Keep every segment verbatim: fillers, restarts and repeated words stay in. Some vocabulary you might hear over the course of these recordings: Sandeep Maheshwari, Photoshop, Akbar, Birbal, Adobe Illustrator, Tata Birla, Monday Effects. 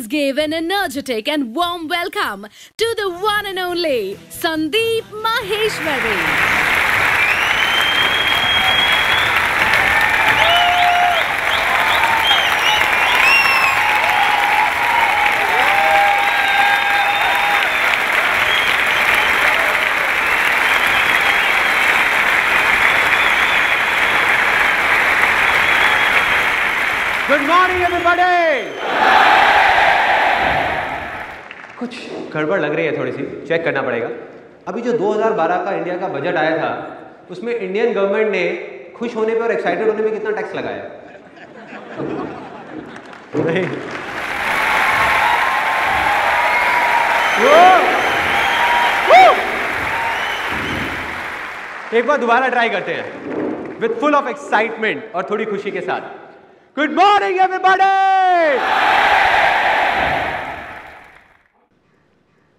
Please give an energetic and warm welcome to the one and only Sandeep Maheshwari. Good morning everybody. कुछ गड़बड़ लग रही है, थोड़ी सी चेक करना पड़ेगा। अभी जो दो हज़ार बारह का इंडिया का बजट आया था उसमें इंडियन गवर्नमेंट ने खुश होने पे और एक्साइटेड होने पे कितना टैक्स लगाया? नहीं। एक बार दोबारा ट्राई करते हैं विथ फुल ऑफ एक्साइटमेंट और थोड़ी खुशी के साथ। Good morning everybody.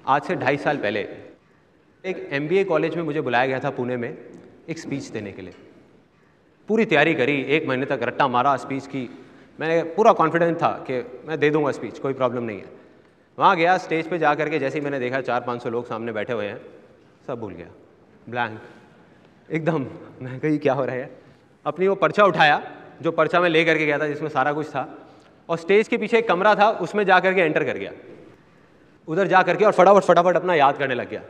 आज से ढाई साल पहले एक एमबीए कॉलेज में मुझे बुलाया गया था पुणे में एक स्पीच देने के लिए। पूरी तैयारी करी, एक महीने तक रट्टा मारा स्पीच की। मैंने पूरा कॉन्फिडेंस था कि मैं दे दूंगा स्पीच, कोई प्रॉब्लम नहीं है। वहाँ गया, स्टेज पे जा करके जैसे ही मैंने देखा चार पाँच सौ लोग सामने बैठे हुए हैं, सब भूल गया, ब्लैंक एकदम। मैं कही क्या हो रहा है। अपनी वो पर्चा उठाया जो पर्चा में ले करके गया था जिसमें सारा कुछ था, और स्टेज के पीछे एक कमरा था उसमें जा करके एंटर कर गया। उधर जा करके और फटाफट फटाफट अपना याद करने लग गया।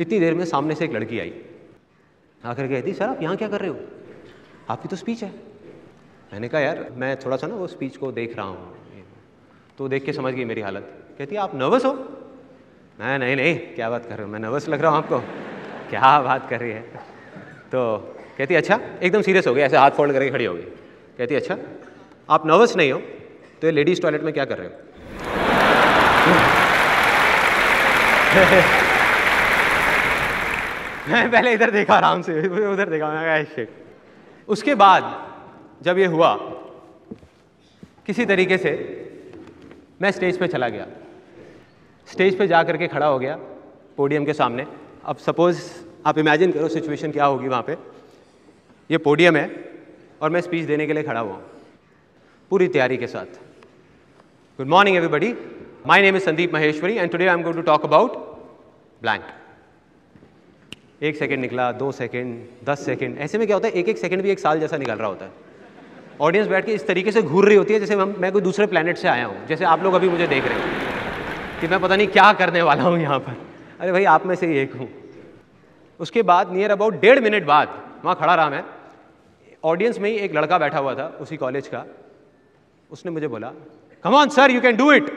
इतनी देर में सामने से एक लड़की आई, आकर कहती सर आप यहाँ क्या कर रहे हो, आपकी तो स्पीच है। मैंने कहा यार मैं थोड़ा सा ना वो स्पीच को देख रहा हूँ, तो देख के समझ गई मेरी हालत। कहती आप नर्वस हो। मैं नहीं नहीं क्या बात कर रहे हो, मैं नर्वस लग रहा हूँ आपको, क्या बात कर रही है। तो कहती अच्छा, एकदम सीरियस हो गई, ऐसे हाथ फोल्ड करके खड़ी हो गई। कहती अच्छा आप नर्वस नहीं हो तो ये लेडीज़ टॉयलेट में क्या कर रहे हो? मैं पहले इधर देखा, आराम से उधर देखा, मैं शिट। उसके बाद जब ये हुआ किसी तरीके से मैं स्टेज पे चला गया। स्टेज पे जा करके खड़ा हो गया पोडियम के सामने। अब सपोज आप इमेजिन करो सिचुएशन क्या होगी। वहाँ पे ये पोडियम है और मैं स्पीच देने के लिए खड़ा हुआ पूरी तैयारी के साथ। Good morning everybody, my name is Sandeep Maheshwari and today I am going to talk about blank. एक सेकंड निकला, दो सेकंड, दस सेकंड, ऐसे में क्या होता है एक एक सेकंड भी एक साल जैसा निकल रहा होता है। ऑडियंस बैठ के इस तरीके से घूर रही होती है जैसे मैं कोई दूसरे प्लैनेट से आया हूँ, जैसे आप लोग अभी मुझे देख रहे हैं कि मैं पता नहीं क्या करने वाला हूँ यहाँ पर। अरे भाई आप में से ही एक हूँ। उसके बाद नियर अबाउट डेढ़ मिनट बाद वहाँ खड़ा रहा मैं, ऑडियंस में ही एक लड़का बैठा हुआ था उसी कॉलेज का। उसने मुझे बोला come on sir you can do it.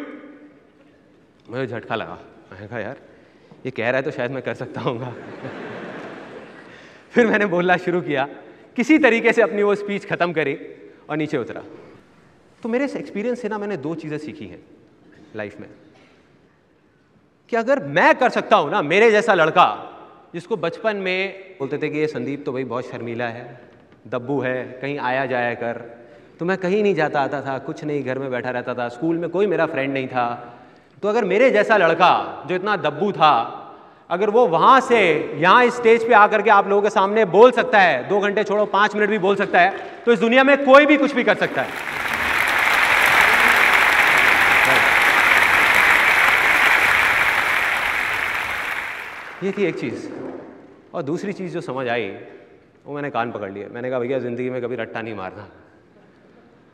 मुझे झटका लगा, मैंने कहा यार ये कह रहा है तो शायद मैं कर सकता हूँ। फिर मैंने बोलना शुरू किया, किसी तरीके से अपनी वो स्पीच ख़त्म करी और नीचे उतरा। तो मेरे इस एक्सपीरियंस से ना मैंने दो चीज़ें सीखी हैं लाइफ में, कि अगर मैं कर सकता हूँ ना, मेरे जैसा लड़का जिसको बचपन में बोलते थे कि ये संदीप तो भाई बहुत शर्मीला है, दब्बू है, कहीं आया जाया कर, तो मैं कहीं नहीं जाता आता था, कुछ नहीं, घर में बैठा रहता था, स्कूल में कोई मेरा फ्रेंड नहीं था। तो अगर मेरे जैसा लड़का जो इतना दब्बू था, अगर वो वहाँ से यहाँ इस स्टेज पे आकर के आप लोगों के सामने बोल सकता है, दो घंटे छोड़ो पाँच मिनट भी बोल सकता है, तो इस दुनिया में कोई भी कुछ भी कर सकता है। ये थी एक चीज़। और दूसरी चीज़ जो समझ आई वो मैंने कान पकड़ लिए। मैंने कहा भैया ज़िंदगी में कभी रट्टा नहीं मारना,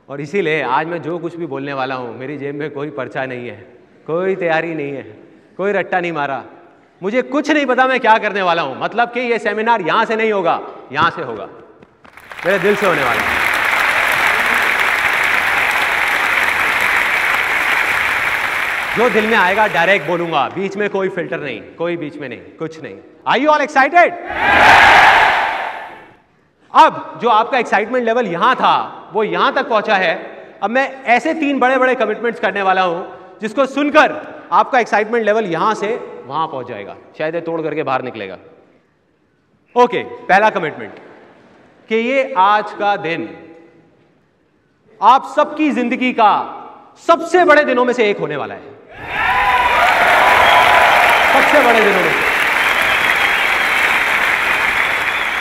और इसीलिए आज मैं जो कुछ भी बोलने वाला हूँ मेरी जेब में कोई पर्चा नहीं है, कोई तैयारी नहीं है, कोई रट्टा नहीं मारा, मुझे कुछ नहीं पता मैं क्या करने वाला हूँ। मतलब कि ये सेमिनार यहाँ से नहीं होगा, यहाँ से होगा, मेरे दिल से होने वाला है। जो दिल में आएगा डायरेक्ट बोलूंगा, बीच में कोई फिल्टर नहीं, कोई बीच में नहीं, कुछ नहीं। Are you all excited? अब जो आपका एक्साइटमेंट लेवल यहां था वो यहां तक पहुंचा है। अब मैं ऐसे तीन बड़े बड़े कमिटमेंट्स करने वाला हूं जिसको सुनकर आपका एक्साइटमेंट लेवल यहां से वहां पहुंच जाएगा, शायद ये तोड़ करके बाहर निकलेगा। ओके, पहला कमिटमेंट कि ये आज का दिन आप सबकी जिंदगी का सबसे बड़े दिनों में से एक होने वाला है। सबसे बड़े दिनों में,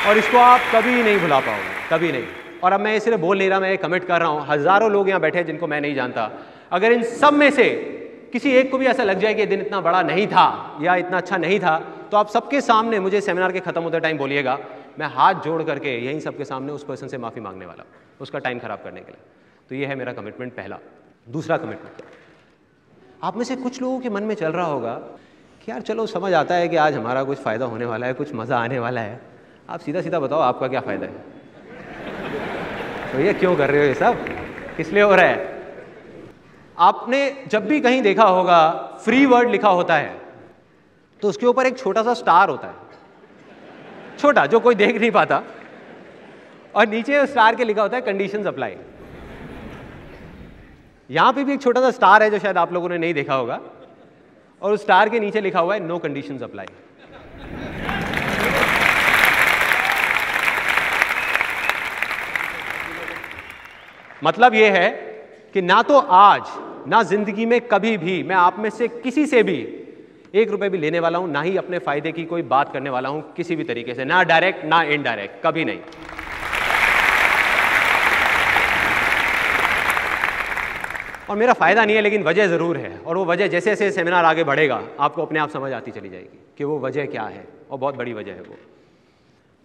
और इसको आप कभी नहीं भुला पाओगे, कभी नहीं। और अब मैं ये सिर्फ बोल नहीं रहा, मैं ये कमिट कर रहा हूं। हजारों लोग यहां बैठे हैं जिनको मैं नहीं जानता, अगर इन सब में से किसी एक को भी ऐसा लग जाए कि दिन इतना बड़ा नहीं था या इतना अच्छा नहीं था, तो आप सबके सामने मुझे सेमिनार के खत्म होते टाइम बोलिएगा, मैं हाथ जोड़ करके यहीं सबके सामने उस पर्सन से माफ़ी मांगने वाला हूँ उसका टाइम खराब करने के लिए। तो ये है मेरा कमिटमेंट पहला। दूसरा कमिटमेंट, आप में से कुछ लोगों के मन में चल रहा होगा कि यार चलो समझ आता है कि आज हमारा कुछ फ़ायदा होने वाला है, कुछ मज़ा आने वाला है, आप सीधा सीधा बताओ आपका क्या फ़ायदा है, तो ये क्यों कर रहे हो, ये सब किस लिए हो रहा है। आपने जब भी कहीं देखा होगा फ्री वर्ड लिखा होता है तो उसके ऊपर एक छोटा सा स्टार होता है, छोटा जो कोई देख नहीं पाता, और नीचे स्टार के लिखा होता है कंडीशंस अप्लाई। यहाँ पे भी एक छोटा सा स्टार है जो शायद आप लोगों ने नहीं देखा होगा, और उस स्टार के नीचे लिखा हुआ है नो कंडीशंस अप्लाई। मतलब यह है कि ना तो आज ना जिंदगी में कभी भी मैं आप में से किसी से भी एक रुपए भी लेने वाला हूं, ना ही अपने फायदे की कोई बात करने वाला हूं किसी भी तरीके से, ना डायरेक्ट ना इनडायरेक्ट, कभी नहीं। और मेरा फायदा नहीं है लेकिन वजह ज़रूर है, और वो वजह जैसे जैसे सेमिनार आगे बढ़ेगा आपको अपने आप समझ आती चली जाएगी कि वो वजह क्या है, और बहुत बड़ी वजह है वो।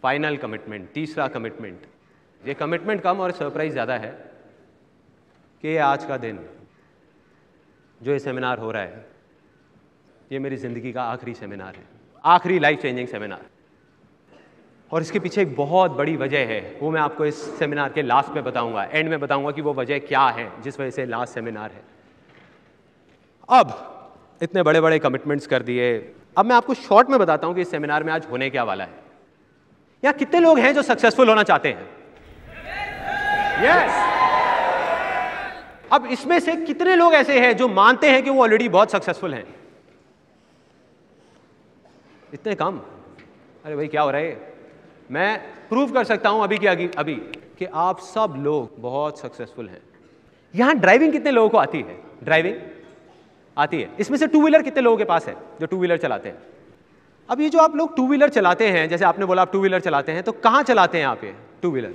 फाइनल कमिटमेंट, तीसरा कमिटमेंट, ये कमिटमेंट कम और सरप्राइज ज़्यादा है कि आज का दिन जो ये सेमिनार हो रहा है ये मेरी ज़िंदगी का आखिरी सेमिनार है, आखिरी लाइफ चेंजिंग सेमिनार। और इसके पीछे एक बहुत बड़ी वजह है, वो मैं आपको इस सेमिनार के लास्ट में बताऊंगा, एंड में बताऊंगा कि वो वजह क्या है जिस वजह से लास्ट सेमिनार है। अब इतने बड़े बड़े कमिटमेंट्स कर दिए, अब मैं आपको शॉर्ट में बताता हूं कि इस सेमिनार में आज होने क्या वाला है। यहाँ कितने लोग हैं जो सक्सेसफुल होना चाहते हैं? Yes yes! अब इसमें से कितने लोग ऐसे हैं जो मानते हैं कि वो ऑलरेडी बहुत सक्सेसफुल हैं? इतने कम? अरे भाई क्या हो रहा है, मैं प्रूव कर सकता हूं अभी कि अभी कि आप सब लोग बहुत सक्सेसफुल हैं। यहां ड्राइविंग कितने लोगों को आती है? ड्राइविंग आती है। इसमें से टू व्हीलर कितने लोगों के पास है जो टू व्हीलर चलाते हैं? अब ये जो आप लोग टू व्हीलर चलाते हैं, जैसे आपने बोला आप टू व्हीलर चलाते हैं, तो कहां चलाते हैं आप ये टू व्हीलर?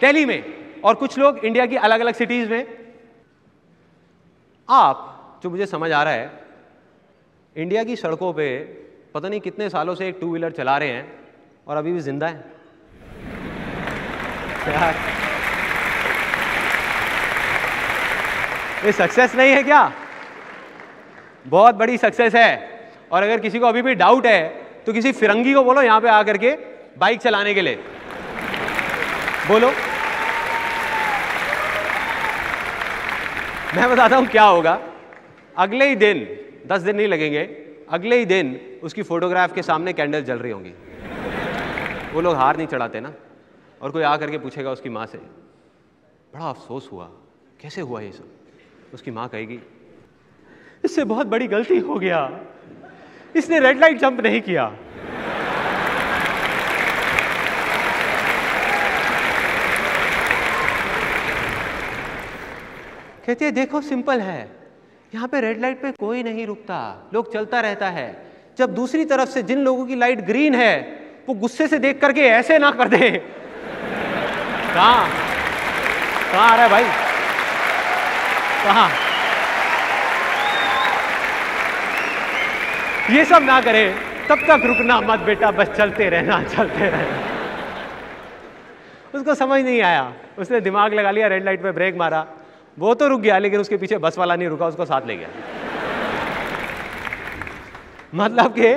दिल्ली में, और कुछ लोग इंडिया की अलग अलग सिटीज में। आप, जो मुझे समझ आ रहा है, इंडिया की सड़कों पर पता नहीं कितने सालों से एक टू व्हीलर चला रहे हैं और अभी भी जिंदा है। ये सक्सेस नहीं है क्या? बहुत बड़ी सक्सेस है। और अगर किसी को अभी भी डाउट है तो किसी फिरंगी को बोलो यहां पे आकर के बाइक चलाने के लिए बोलो, मैं बताता हूं क्या होगा। अगले ही दिन, दस दिन नहीं लगेंगे, अगले ही दिन उसकी फोटोग्राफ के सामने कैंडल जल रही होंगी। वो लोग हार नहीं चढ़ाते ना, और कोई आ करके पूछेगा उसकी माँ से, बड़ा अफसोस हुआ कैसे हुआ ये सब? उसकी माँ कहेगी, इससे बहुत बड़ी गलती हो गया, इसने रेड लाइट जंप नहीं किया। कहते हैं देखो सिंपल है, यहाँ पे रेड लाइट पे कोई नहीं रुकता, लोग चलता रहता है, जब दूसरी तरफ से जिन लोगों की लाइट ग्रीन है वो गुस्से से देख करके ऐसे ना कर दे। कहां कहां आ रहा है भाई, कहां? ये सब ना करे, तब तक रुकना मत बेटा, बस चलते रहना चलते रहना। उसको समझ नहीं आया, उसने दिमाग लगा लिया, रेड लाइट पे ब्रेक मारा, वो तो रुक गया लेकिन उसके पीछे बस वाला नहीं रुका, उसको साथ ले गया। मतलब के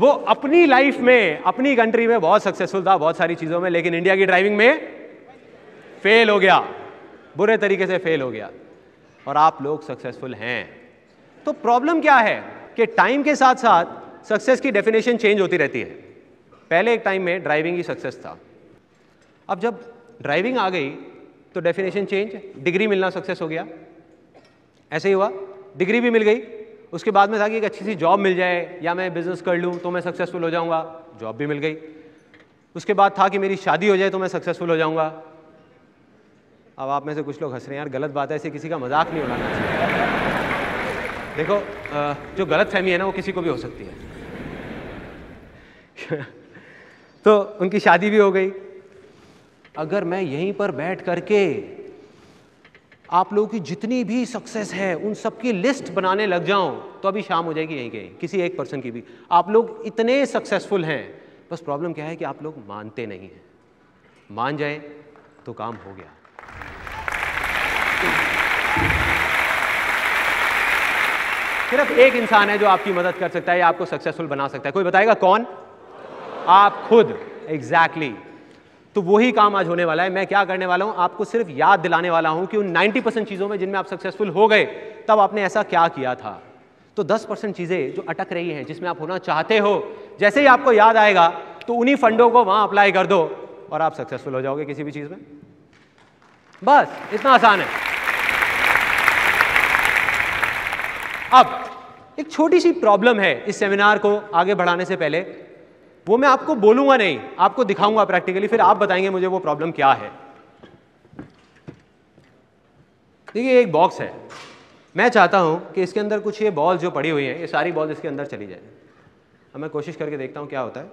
वो अपनी लाइफ में, अपनी कंट्री में बहुत सक्सेसफुल था बहुत सारी चीज़ों में, लेकिन इंडिया की ड्राइविंग में फेल हो गया, बुरे तरीके से फेल हो गया। और आप लोग सक्सेसफुल हैं। तो प्रॉब्लम क्या है कि टाइम के साथ साथ सक्सेस की डेफिनेशन चेंज होती रहती है। पहले एक टाइम में ड्राइविंग ही सक्सेस था, अब जब ड्राइविंग आ गई तो डेफिनेशन चेंज, डिग्री मिलना सक्सेस हो गया। ऐसे ही हुआ, डिग्री भी मिल गई, उसके बाद में था कि एक अच्छी सी जॉब मिल जाए या मैं बिजनेस कर लूँ तो मैं सक्सेसफुल हो जाऊँगा, जॉब भी मिल गई। उसके बाद था कि मेरी शादी हो जाए तो मैं सक्सेसफुल हो जाऊँगा। अब आप में से कुछ लोग हंस रहे हैं, यार गलत बात है, ऐसे किसी का मजाक नहीं उड़ाना चाहिए। देखो जो गलत फहमी है ना वो किसी को भी हो सकती है। तो उनकी शादी भी हो गई। अगर मैं यहीं पर बैठ करके आप लोगों की जितनी भी सक्सेस है उन सबकी लिस्ट बनाने लग जाऊं तो अभी शाम हो जाएगी यहीं कहीं, किसी एक पर्सन की भी। आप लोग इतने सक्सेसफुल हैं, बस प्रॉब्लम क्या है कि आप लोग मानते नहीं हैं। मान जाए तो काम हो गया। सिर्फ एक इंसान है जो आपकी मदद कर सकता है या आपको सक्सेसफुल बना सकता है। कोई बताएगा कौन? आप खुद। Exactly exactly. तो वही काम आज होने वाला है। मैं क्या करने वाला हूं, आपको सिर्फ याद दिलाने वाला हूं कि उन नब्बे परसेंट चीज़ों में जिनमें आप सक्सेसफुल हो गए तब आपने ऐसा क्या किया था। तो दस परसेंट चीज़ें जो अटक रही हैं, जिसमें आप होना चाहते हो, जैसे ही आपको याद आएगा तो उन्हीं फंडों को वहां अप्लाई कर दो और आप सक्सेसफुल हो जाओगे किसी भी चीज़ में। बस इतना आसान है। अब एक छोटी सी प्रॉब्लम है इस सेमिनार को आगे बढ़ाने से पहले, वो मैं आपको बोलूंगा नहीं, आपको दिखाऊंगा प्रैक्टिकली, फिर आप बताएंगे मुझे वो प्रॉब्लम क्या है। देखिए एक बॉक्स है, मैं चाहता हूं कि इसके अंदर कुछ ये बॉल्स जो पड़ी हुई हैं, ये सारी बॉल्स इसके अंदर चली जाए। अब मैं कोशिश करके देखता हूं क्या होता है।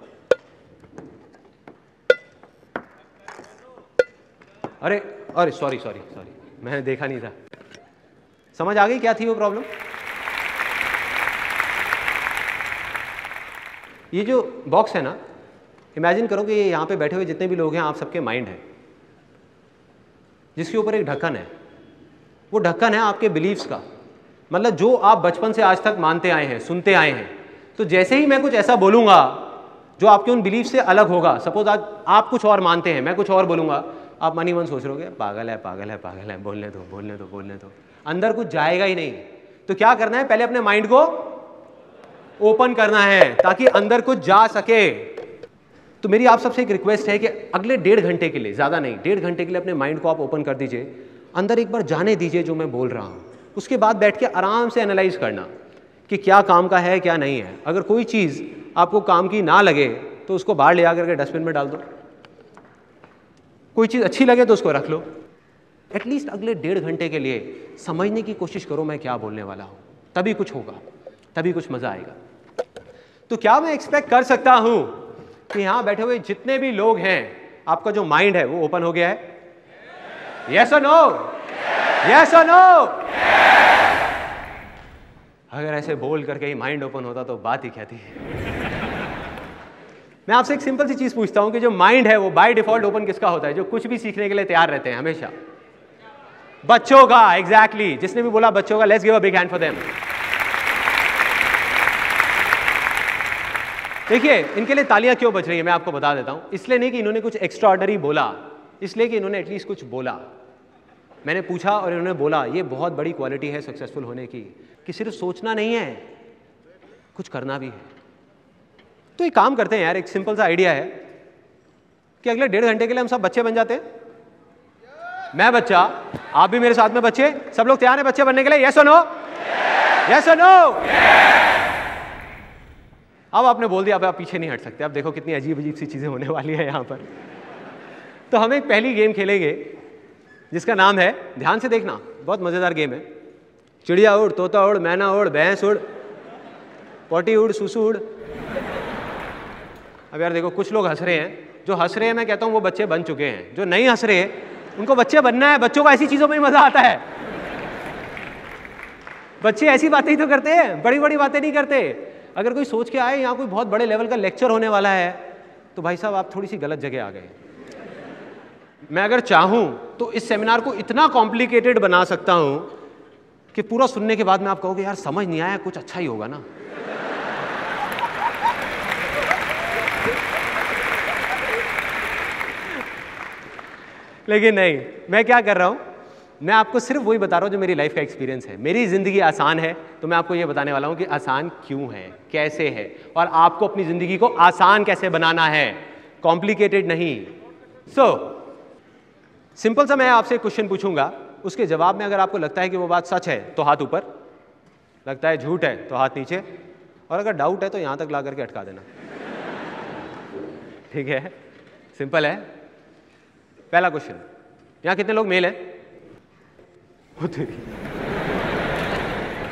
अरे अरे सॉरी सॉरी सॉरी मैंने देखा नहीं था। समझ आ गई क्या थी वो प्रॉब्लम? ये जो बॉक्स है ना, इमेजिन करो कि ये यहाँ पे बैठे हुए जितने भी लोग हैं आप सबके माइंड हैं, जिसके ऊपर एक ढक्कन है। वो ढक्कन है आपके बिलीफ्स का, मतलब जो आप बचपन से आज तक मानते आए हैं, सुनते आए हैं। तो जैसे ही मैं कुछ ऐसा बोलूँगा जो आपके उन बिलीफ से अलग होगा, सपोज आज आप कुछ और मानते हैं, मैं कुछ और बोलूँगा, आप मन ही मन सोच रहोगे पागल है पागल है पागल है, बोलने दो बोलने दो बोलने दो, अंदर कुछ जाएगा ही नहीं। तो क्या करना है, पहले अपने माइंड को ओपन करना है ताकि अंदर कुछ जा सके। तो मेरी आप सबसे एक रिक्वेस्ट है कि अगले डेढ़ घंटे के लिए, ज़्यादा नहीं, डेढ़ घंटे के लिए अपने माइंड को आप ओपन कर दीजिए, अंदर एक बार जाने दीजिए जो मैं बोल रहा हूँ। उसके बाद बैठ के आराम से एनालाइज करना कि क्या काम का है क्या नहीं है। अगर कोई चीज़ आपको काम की ना लगे तो उसको बाहर ले आकर के डस्टबिन में डाल दो, कोई चीज़ अच्छी लगे तो उसको रख लो। एटलीस्ट अगले डेढ़ घंटे के लिए समझने की कोशिश करो मैं क्या बोलने वाला हूँ, तभी कुछ होगा, तभी कुछ मज़ा आएगा। तो क्या मैं एक्सपेक्ट कर सकता हूं कि यहां बैठे हुए जितने भी लोग हैं, आपका जो माइंड है वो ओपन हो गया है? यस और नो? यस और नो? अगर ऐसे बोल करके ही माइंड ओपन होता तो बात ही क्या थी। मैं आपसे एक सिंपल सी चीज पूछता हूं कि जो माइंड है वो बाय डिफॉल्ट ओपन किसका होता है? जो कुछ भी सीखने के लिए तैयार रहते हैं हमेशा। बच्चों का। Exactly exactly. जिसने भी बोला बच्चों का, let's give a big hand for them. देखिए इनके लिए तालियां क्यों बज रही है मैं आपको बता देता हूं। इसलिए नहीं कि इन्होंने कुछ एक्स्ट्रा ऑर्डनरी बोला, इसलिए कि इन्होंने एटलीस्ट कुछ बोला। मैंने पूछा और इन्होंने बोला। ये बहुत बड़ी क्वालिटी है सक्सेसफुल होने की, कि सिर्फ सोचना नहीं है, कुछ करना भी है। तो एक काम करते हैं यार, एक सिंपल सा आइडिया है कि अगले डेढ़ घंटे के लिए हम सब बच्चे बन जाते हैं। मैं बच्चा, आप भी मेरे साथ में बच्चे, सब लोग तैयार हैं बच्चे बनने के लिए? यस और नो? यस और नो? अब आपने बोल दिया, अब आप पीछे नहीं हट सकते। अब देखो कितनी अजीब अजीब सी चीज़ें होने वाली है यहाँ पर। तो हम एक पहली गेम खेलेंगे जिसका नाम है, ध्यान से देखना, बहुत मज़ेदार गेम है, चिड़िया उड़, तोता उड़, मैना उड़, भैंस उड़, पोटी उड़, सुसु उड़। अब यार देखो कुछ लोग हंस रहे हैं, जो हंस रहे हैं मैं कहता हूँ वो बच्चे बन चुके हैं, जो नहीं हंस रहे उनको बच्चे बनना है। बच्चों का ऐसी चीज़ों में ही मज़ा आता है, बच्चे ऐसी बातें ही तो करते हैं, बड़ी बड़ी बातें नहीं करते। अगर कोई सोच के आए यहाँ कोई बहुत बड़े लेवल का लेक्चर होने वाला है तो भाई साहब आप थोड़ी सी गलत जगह आ गए। मैं अगर चाहूँ तो इस सेमिनार को इतना कॉम्प्लिकेटेड बना सकता हूँ कि पूरा सुनने के बाद में आप कहोगे यार समझ नहीं आया, कुछ अच्छा ही होगा ना। लेकिन नहीं, मैं क्या कर रहा हूँ, मैं आपको सिर्फ वही बता रहा हूँ जो मेरी लाइफ का एक्सपीरियंस है। मेरी ज़िंदगी आसान है तो मैं आपको ये बताने वाला हूँ कि आसान क्यों है, कैसे है, और आपको अपनी ज़िंदगी को आसान कैसे बनाना है, कॉम्प्लिकेटेड नहीं। सो सिंपल सा मैं आपसे क्वेश्चन पूछूंगा, उसके जवाब में अगर आपको लगता है कि वो बात सच है तो हाथ ऊपर, लगता है झूठ है तो हाथ नीचे, और अगर डाउट है तो यहाँ तक ला करके अटका देना। ठीक है, सिंपल है। पहला क्वेश्चन, यहाँ कितने लोग मेल हैं?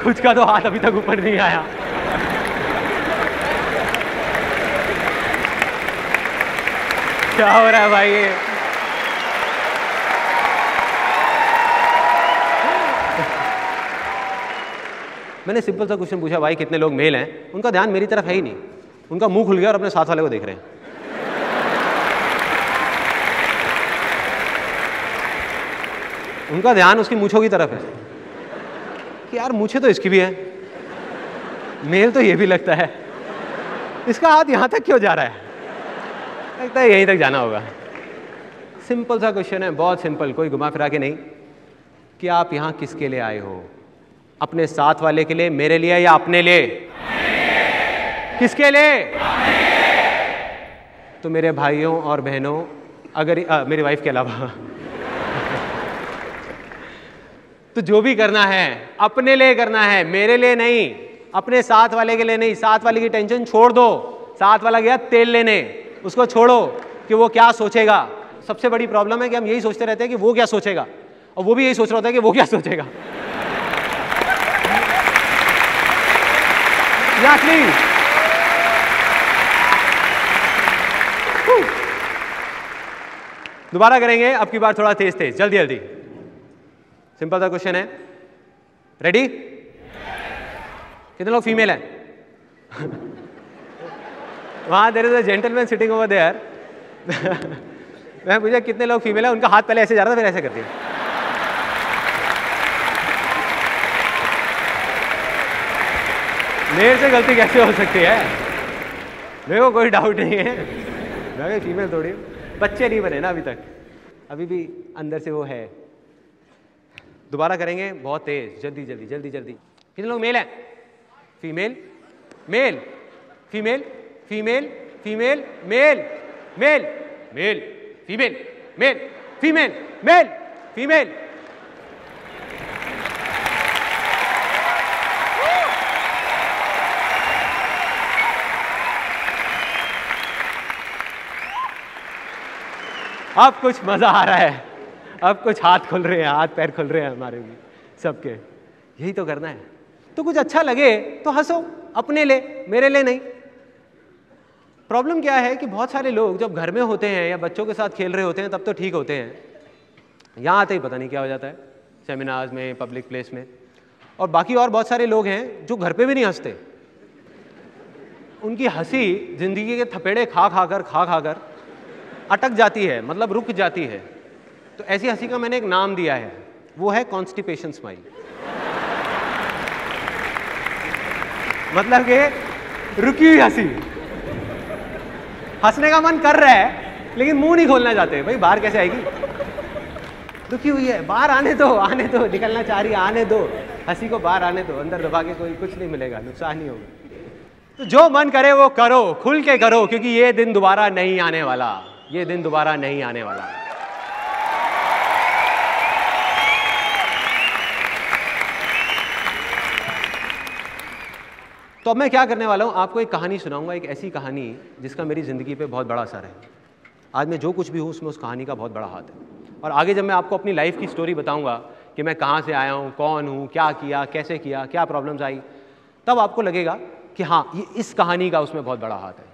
कुछ का तो हाथ अभी तक ऊपर नहीं आया। क्या हो रहा है भाई? मैंने सिंपल सा क्वेश्चन पूछा, भाई कितने लोग मेल हैं? उनका ध्यान मेरी तरफ है ही नहीं, उनका मुंह खुल गया और अपने साथ वाले को देख रहे हैं। उनका ध्यान उसकी मूंछों की तरफ है कि यार मूंछे तो इसकी भी है, मेल तो ये भी लगता है, इसका हाथ यहाँ तक क्यों जा रहा है, लगता है यहीं तक जाना होगा। सिंपल सा क्वेश्चन है, बहुत सिंपल, कोई घुमा फिरा के नहीं, कि आप यहाँ किसके लिए आए हो? अपने साथ वाले के लिए, मेरे लिए या अपने लिए? किसके लिए? तो मेरे भाइयों और बहनों, अगर आ, मेरी वाइफ के अलावा तो जो भी करना है अपने लिए करना है, मेरे लिए नहीं, अपने साथ वाले के लिए नहीं। साथ वाले की टेंशन छोड़ दो, साथ वाला गया तेल लेने, उसको छोड़ो कि वो क्या सोचेगा। सबसे बड़ी प्रॉब्लम है कि हम यही सोचते रहते हैं कि वो क्या सोचेगा, और वो भी यही सोच रहा होता है कि वो क्या सोचेगा। दोबारा करेंगे, अब की बार थोड़ा तेज तेज, जल्दी जल्दी। सिंपल सा क्वेश्चन है, रेडी? कितने लोग फीमेल हैं? वहाँ there is gentleman sitting over there. मैं पूछा कितने लोग फीमेल हैं, उनका हाथ पहले ऐसे जा रहा था, फिर ऐसे कर दिया। मेरे से गलती कैसे हो सकती है? मेरे को कोई डाउट नहीं है, मैं फीमेल थोड़ी, बच्चे नहीं बने ना अभी तक, अभी भी अंदर से वो है। दोबारा करेंगे, बहुत तेज, जल्दी जल्दी जल्दी जल्दी। कितने लोग मेल हैं? Female, male, female, female, female, male, male, male, female, male, female, male, female. अब कुछ मजा आ रहा है, अब कुछ हाथ खुल रहे हैं, हाथ पैर खुल रहे हैं हमारे भी सबके। यही तो करना है, तो कुछ अच्छा लगे तो हंसो, अपने लिए, मेरे लिए नहीं। प्रॉब्लम क्या है कि बहुत सारे लोग जब घर में होते हैं या बच्चों के साथ खेल रहे होते हैं तब तो ठीक होते हैं, यहाँ आते ही पता नहीं क्या हो जाता है, सेमिनार्स में, पब्लिक प्लेस में। और बाकी और बहुत सारे लोग हैं जो घर पे भी नहीं हंसते, उनकी हंसी जिंदगी के थपेड़े खा खा कर खा खा कर अटक जाती है, मतलब रुक जाती है। तो ऐसी हंसी का मैंने एक नाम दिया है, वो है कॉन्स्टिपेशन स्माइल। मतलब कि रुकी हुई हंसी, हंसने का मन कर रहा है लेकिन मुंह नहीं खोलना चाहते। भाई बाहर कैसे आएगी? रुकी हुई है, बाहर आने दो, आने दो, निकलना चाह रही है, आने दो, हंसी को बाहर आने दो, अंदर दबा के कोई कुछ नहीं मिलेगा, नुकसान नहीं होगा। तो जो मन करे वो करो, खुल के करो, क्योंकि ये दिन दोबारा नहीं आने वाला, ये दिन दोबारा नहीं आने वाला। तो अब मैं क्या करने वाला हूँ, आपको एक कहानी सुनाऊंगा, एक ऐसी कहानी जिसका मेरी ज़िंदगी पे बहुत बड़ा असर है। आज मैं जो कुछ भी हूँ उसमें उस कहानी का बहुत बड़ा हाथ है। और आगे जब मैं आपको अपनी लाइफ की स्टोरी बताऊंगा कि मैं कहाँ से आया हूँ, कौन हूँ, क्या किया, कैसे किया, क्या प्रॉब्लम्स आई, तब आपको लगेगा कि हाँ, ये इस कहानी का उसमें बहुत बड़ा हाथ है।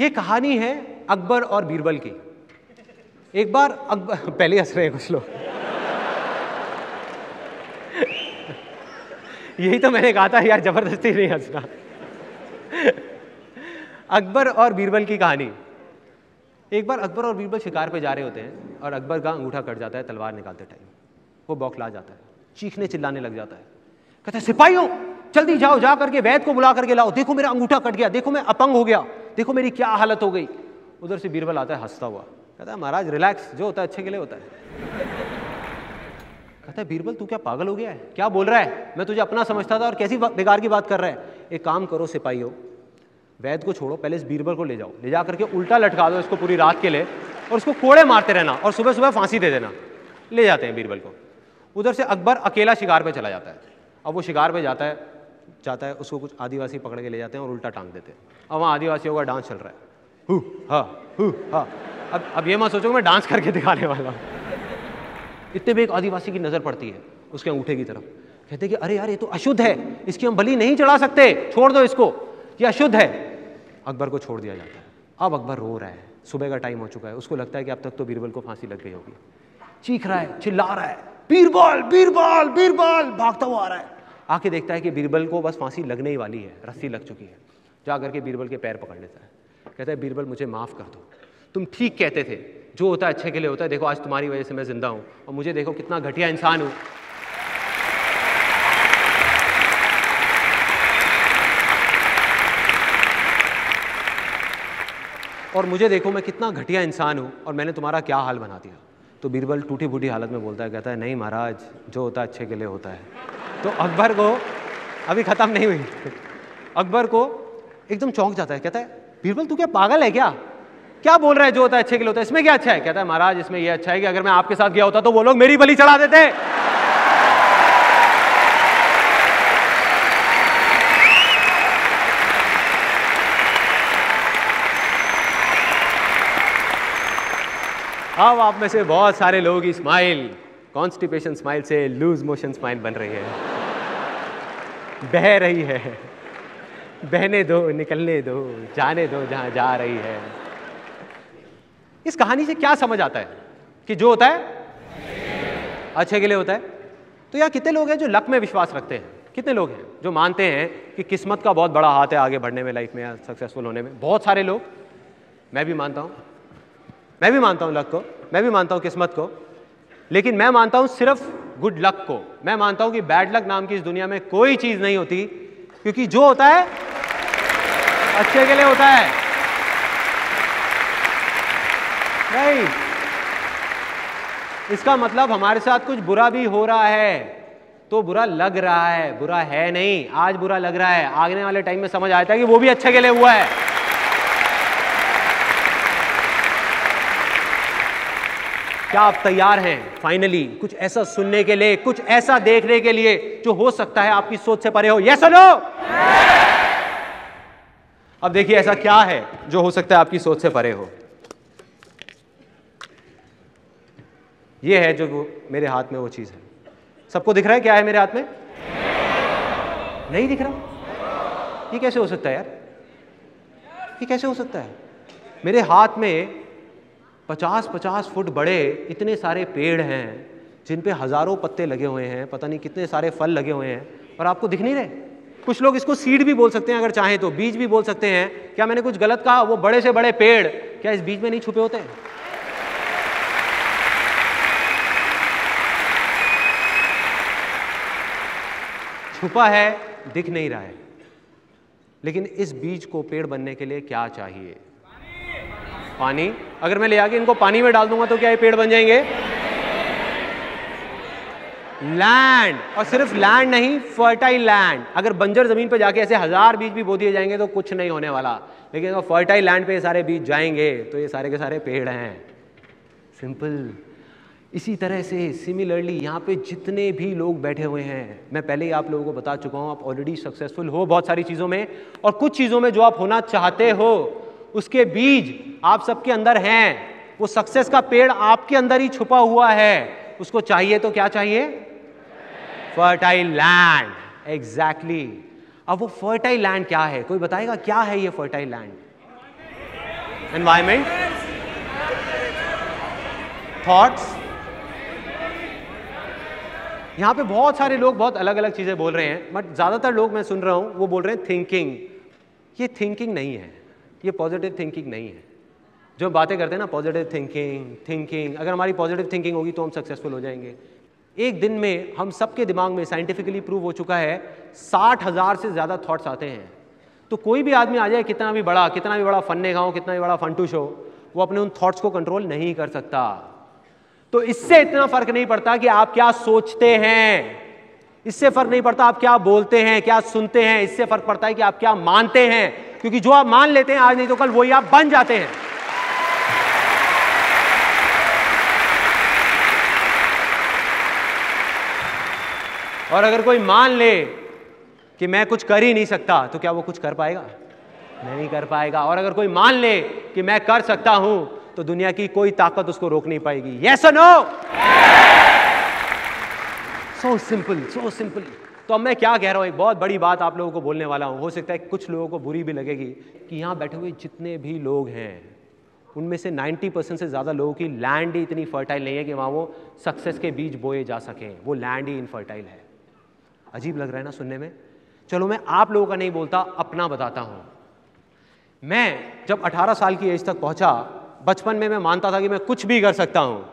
ये कहानी है अकबर और बीरबल की। एक बार अकबर, पहले हंस रहे हैं कुछ लोग, यही तो मैंने कहा था यार जबरदस्ती नहीं हंसना। अकबर और बीरबल की कहानी। एक बार अकबर और बीरबल शिकार पे जा रहे होते हैं और अकबर का अंगूठा कट जाता है तलवार निकालते टाइम। वो बौखला जाता है, चीखने चिल्लाने लग जाता है, कहता है सिपाहियों जल्दी जाओ, जा करके वैद को बुला करके लाओ, देखो मेरा अंगूठा कट गया, देखो मैं अपंग हो गया, देखो मेरी क्या हालत हो गई। उधर से बीरबल आता है हंसता हुआ, कहता है महाराज रिलैक्स, जो होता है अच्छे के लिए होता है। कहता है बीरबल तू क्या पागल हो गया है, क्या बोल रहा है, मैं तुझे अपना समझता था और कैसी बेकार की बात कर रहा है। एक काम करो सिपाहियों, वैद को छोड़ो, पहले इस बीरबल को ले जाओ, ले जा करके उल्टा लटका दो इसको पूरी रात के लिए, और उसको कोड़े मारते रहना और सुबह सुबह फांसी दे देना। ले जाते हैं बीरबल को। उधर से अकबर अकेला शिकार पर चला जाता है। अब वो शिकार पर जाता है जाता है उसको कुछ आदिवासी पकड़ के ले जाते हैं और उल्टा टांग देते हैं। अब वहाँ आदिवासियों का डांस चल रहा है, हु हा हु हा। अब अब ये मत सोचो मैं डांस करके दिखाने वाला हूँ। इतने में एक आदिवासी की नज़र पड़ती है उसके अंगूठे की तरफ। कहते हैं कि अरे यार ये तो अशुद्ध है, इसकी हम बलि नहीं चढ़ा सकते, छोड़ दो इसको, ये अशुद्ध है। अकबर को छोड़ दिया जाता है। अब अकबर रो रहा है, सुबह का टाइम हो चुका है, उसको लगता है कि अब तक तो बीरबल को फांसी लग गई होगी। चीख रहा है, चिल्ला रहा है, बीरबल बीरबल बीरबल, भागता हुआ आ रहा है। आके देखता है कि बीरबल को बस फांसी लगने ही वाली है, रस्सी लग चुकी है। जा करके बीरबल के पैर पकड़ लेता है, कहता है बीरबल मुझे माफ़ कर दो, तुम ठीक कहते थे, जो होता है अच्छे के लिए होता है, देखो आज तुम्हारी वजह से मैं जिंदा हूँ और मुझे देखो कितना घटिया इंसान हूँ। और मुझे देखो मैं कितना घटिया इंसान हूँ और मैंने तुम्हारा क्या हाल बना दिया। तो बीरबल टूटी फूटी हालत में बोलता है, कहता है नहीं महाराज, जो होता है अच्छे के लिए होता है। तो अकबर को अभी ख़त्म नहीं हुई, अकबर को एकदम चौंक जाता है, कहता है बीरबल तू क्या पागल है क्या, क्या बोल रहा है, जो होता है अच्छे के लिए होता है, इसमें क्या अच्छा है? कहता है महाराज इसमें यह अच्छा है कि अगर मैं आपके साथ गया होता तो वो लोग मेरी बलि चढ़ा देते। अब आप में से बहुत सारे लोग की स्माइल कॉन्स्टिपेशन स्माइल से लूज मोशन स्माइल बन रही है, बह रही है, बहने दो, निकलने दो, जाने दो जहां जा रही है। इस कहानी से क्या समझ आता है कि जो होता है अच्छे के लिए होता है। तो यार कितने लोग हैं जो लक में विश्वास रखते हैं, कितने लोग हैं जो मानते हैं कि किस्मत का बहुत बड़ा हाथ है आगे बढ़ने में, लाइफ में, सक्सेसफुल होने में। बहुत सारे लोग, मैं भी मानता हूँ, मैं भी मानता हूँ लक को, मैं भी मानता हूँ किस्मत को, लेकिन मैं मानता हूँ सिर्फ गुड लक को। मैं मानता हूँ कि बैड लक नाम की इस दुनिया में कोई चीज़ नहीं होती, क्योंकि जो होता है अच्छे के लिए होता है। नहीं, इसका मतलब हमारे साथ कुछ बुरा भी हो रहा है तो बुरा लग रहा है, बुरा है नहीं, आज बुरा लग रहा है, आने वाले टाइम में समझ आता है कि वो भी अच्छे के लिए हुआ है। क्या आप तैयार हैं फाइनली कुछ ऐसा सुनने के लिए, कुछ ऐसा देखने के लिए जो हो सकता है आपकी सोच से परे हो? यस और नो? अब देखिए ऐसा क्या है जो हो सकता है आपकी सोच से परे हो। यह है जो मेरे हाथ में वो चीज है। सबको दिख रहा है क्या है मेरे हाथ में? नहीं दिख रहा? ये कैसे हो सकता है यार, ये कैसे हो सकता है? मेरे हाथ में पचास पचास फुट बड़े इतने सारे पेड़ हैं जिन पे हज़ारों पत्ते लगे हुए हैं, पता नहीं कितने सारे फल लगे हुए हैं, और आपको दिख नहीं रहे। कुछ लोग इसको सीड भी बोल सकते हैं अगर चाहें तो, बीज भी बोल सकते हैं। क्या मैंने कुछ गलत कहा? वो बड़े से बड़े पेड़ क्या इस बीज में नहीं छुपे होते हैं? छुपा है, दिख नहीं रहा है। लेकिन इस बीज को पेड़ बनने के लिए क्या चाहिए? पानी। अगर मैं ले आके इनको पानी में डाल दूंगा तो क्या ये पेड़ बन जाएंगे? लैंड, और सिर्फ लैंड नहीं, फर्टाइल लैंड। अगर बंजर जमीन पर जाके ऐसे हजार बीज भी बो दिए जाएंगे तो कुछ नहीं होने वाला, लेकिन अगर फर्टाइल लैंड पे ये सारे बीज जाएंगे तो ये सारे के सारे पेड़ हैं। सिंपल। इसी तरह से सिमिलरली यहाँ पे जितने भी लोग बैठे हुए हैं, मैं पहले ही आप लोगों को बता चुका हूँ, आप ऑलरेडी सक्सेसफुल हो बहुत सारी चीज़ों में, और कुछ चीज़ों में जो आप होना चाहते हो उसके बीज आप सबके अंदर हैं। वो सक्सेस का पेड़ आपके अंदर ही छुपा हुआ है। उसको चाहिए तो क्या चाहिए? Fertile land. एग्जैक्टली। अब वो फर्टाइल लैंड क्या है? कोई बताएगा क्या है ये फर्टाइल लैंड? Environment, thoughts. यहां पे बहुत सारे लोग बहुत अलग अलग चीजें बोल रहे हैं, बट ज्यादातर लोग मैं सुन रहा हूं वो बोल रहे हैं थिंकिंग। ये थिंकिंग नहीं है, ये पॉजिटिव थिंकिंग नहीं है। जो बातें करते हैं ना पॉजिटिव थिंकिंग, थिंकिंग, अगर हमारी पॉजिटिव थिंकिंग होगी तो हम सक्सेसफुल हो जाएंगे। एक दिन में हम सबके दिमाग में साइंटिफिकली प्रूव हो चुका है साठ हज़ार से ज़्यादा थॉट्स आते हैं। तो कोई भी आदमी आ जाए कितना भी बड़ा, कितना भी बड़ा फन्ने गाँव, कितना भी बड़ा फंटूश हो, वो अपने उन थॉट्स को कंट्रोल नहीं कर सकता। तो इससे इतना फ़र्क नहीं पड़ता कि आप क्या सोचते हैं, इससे फ़र्क नहीं पड़ता आप क्या बोलते हैं, क्या सुनते हैं, इससे फ़र्क पड़ता है कि आप क्या मानते हैं। क्योंकि जो आप मान लेते हैं आज नहीं तो कल वही आप बन जाते हैं। और अगर कोई मान ले कि मैं कुछ कर ही नहीं सकता तो क्या वो कुछ कर पाएगा? नहीं कर पाएगा। और अगर कोई मान ले कि मैं कर सकता हूं तो दुनिया की कोई ताकत उसको रोक नहीं पाएगी। यस और no? So simple, so simple. तो अब मैं क्या कह रहा हूँ, एक बहुत बड़ी बात आप लोगों को बोलने वाला हूँ। हो सकता है कुछ लोगों को बुरी भी लगेगी कि यहाँ बैठे हुए जितने भी लोग हैं उनमें से नब्बे परसेंट से ज़्यादा लोगों की लैंड ही इतनी फर्टाइल नहीं है कि वहाँ वो सक्सेस के बीज बोए जा सकें। वो लैंड ही इनफर्टाइल है। अजीब लग रहा है ना सुनने में। चलो मैं आप लोगों का नहीं बोलता, अपना बताता हूँ। मैं जब अठारह साल की एज तक पहुँचा, बचपन में मैं मानता था कि मैं कुछ भी कर सकता हूँ,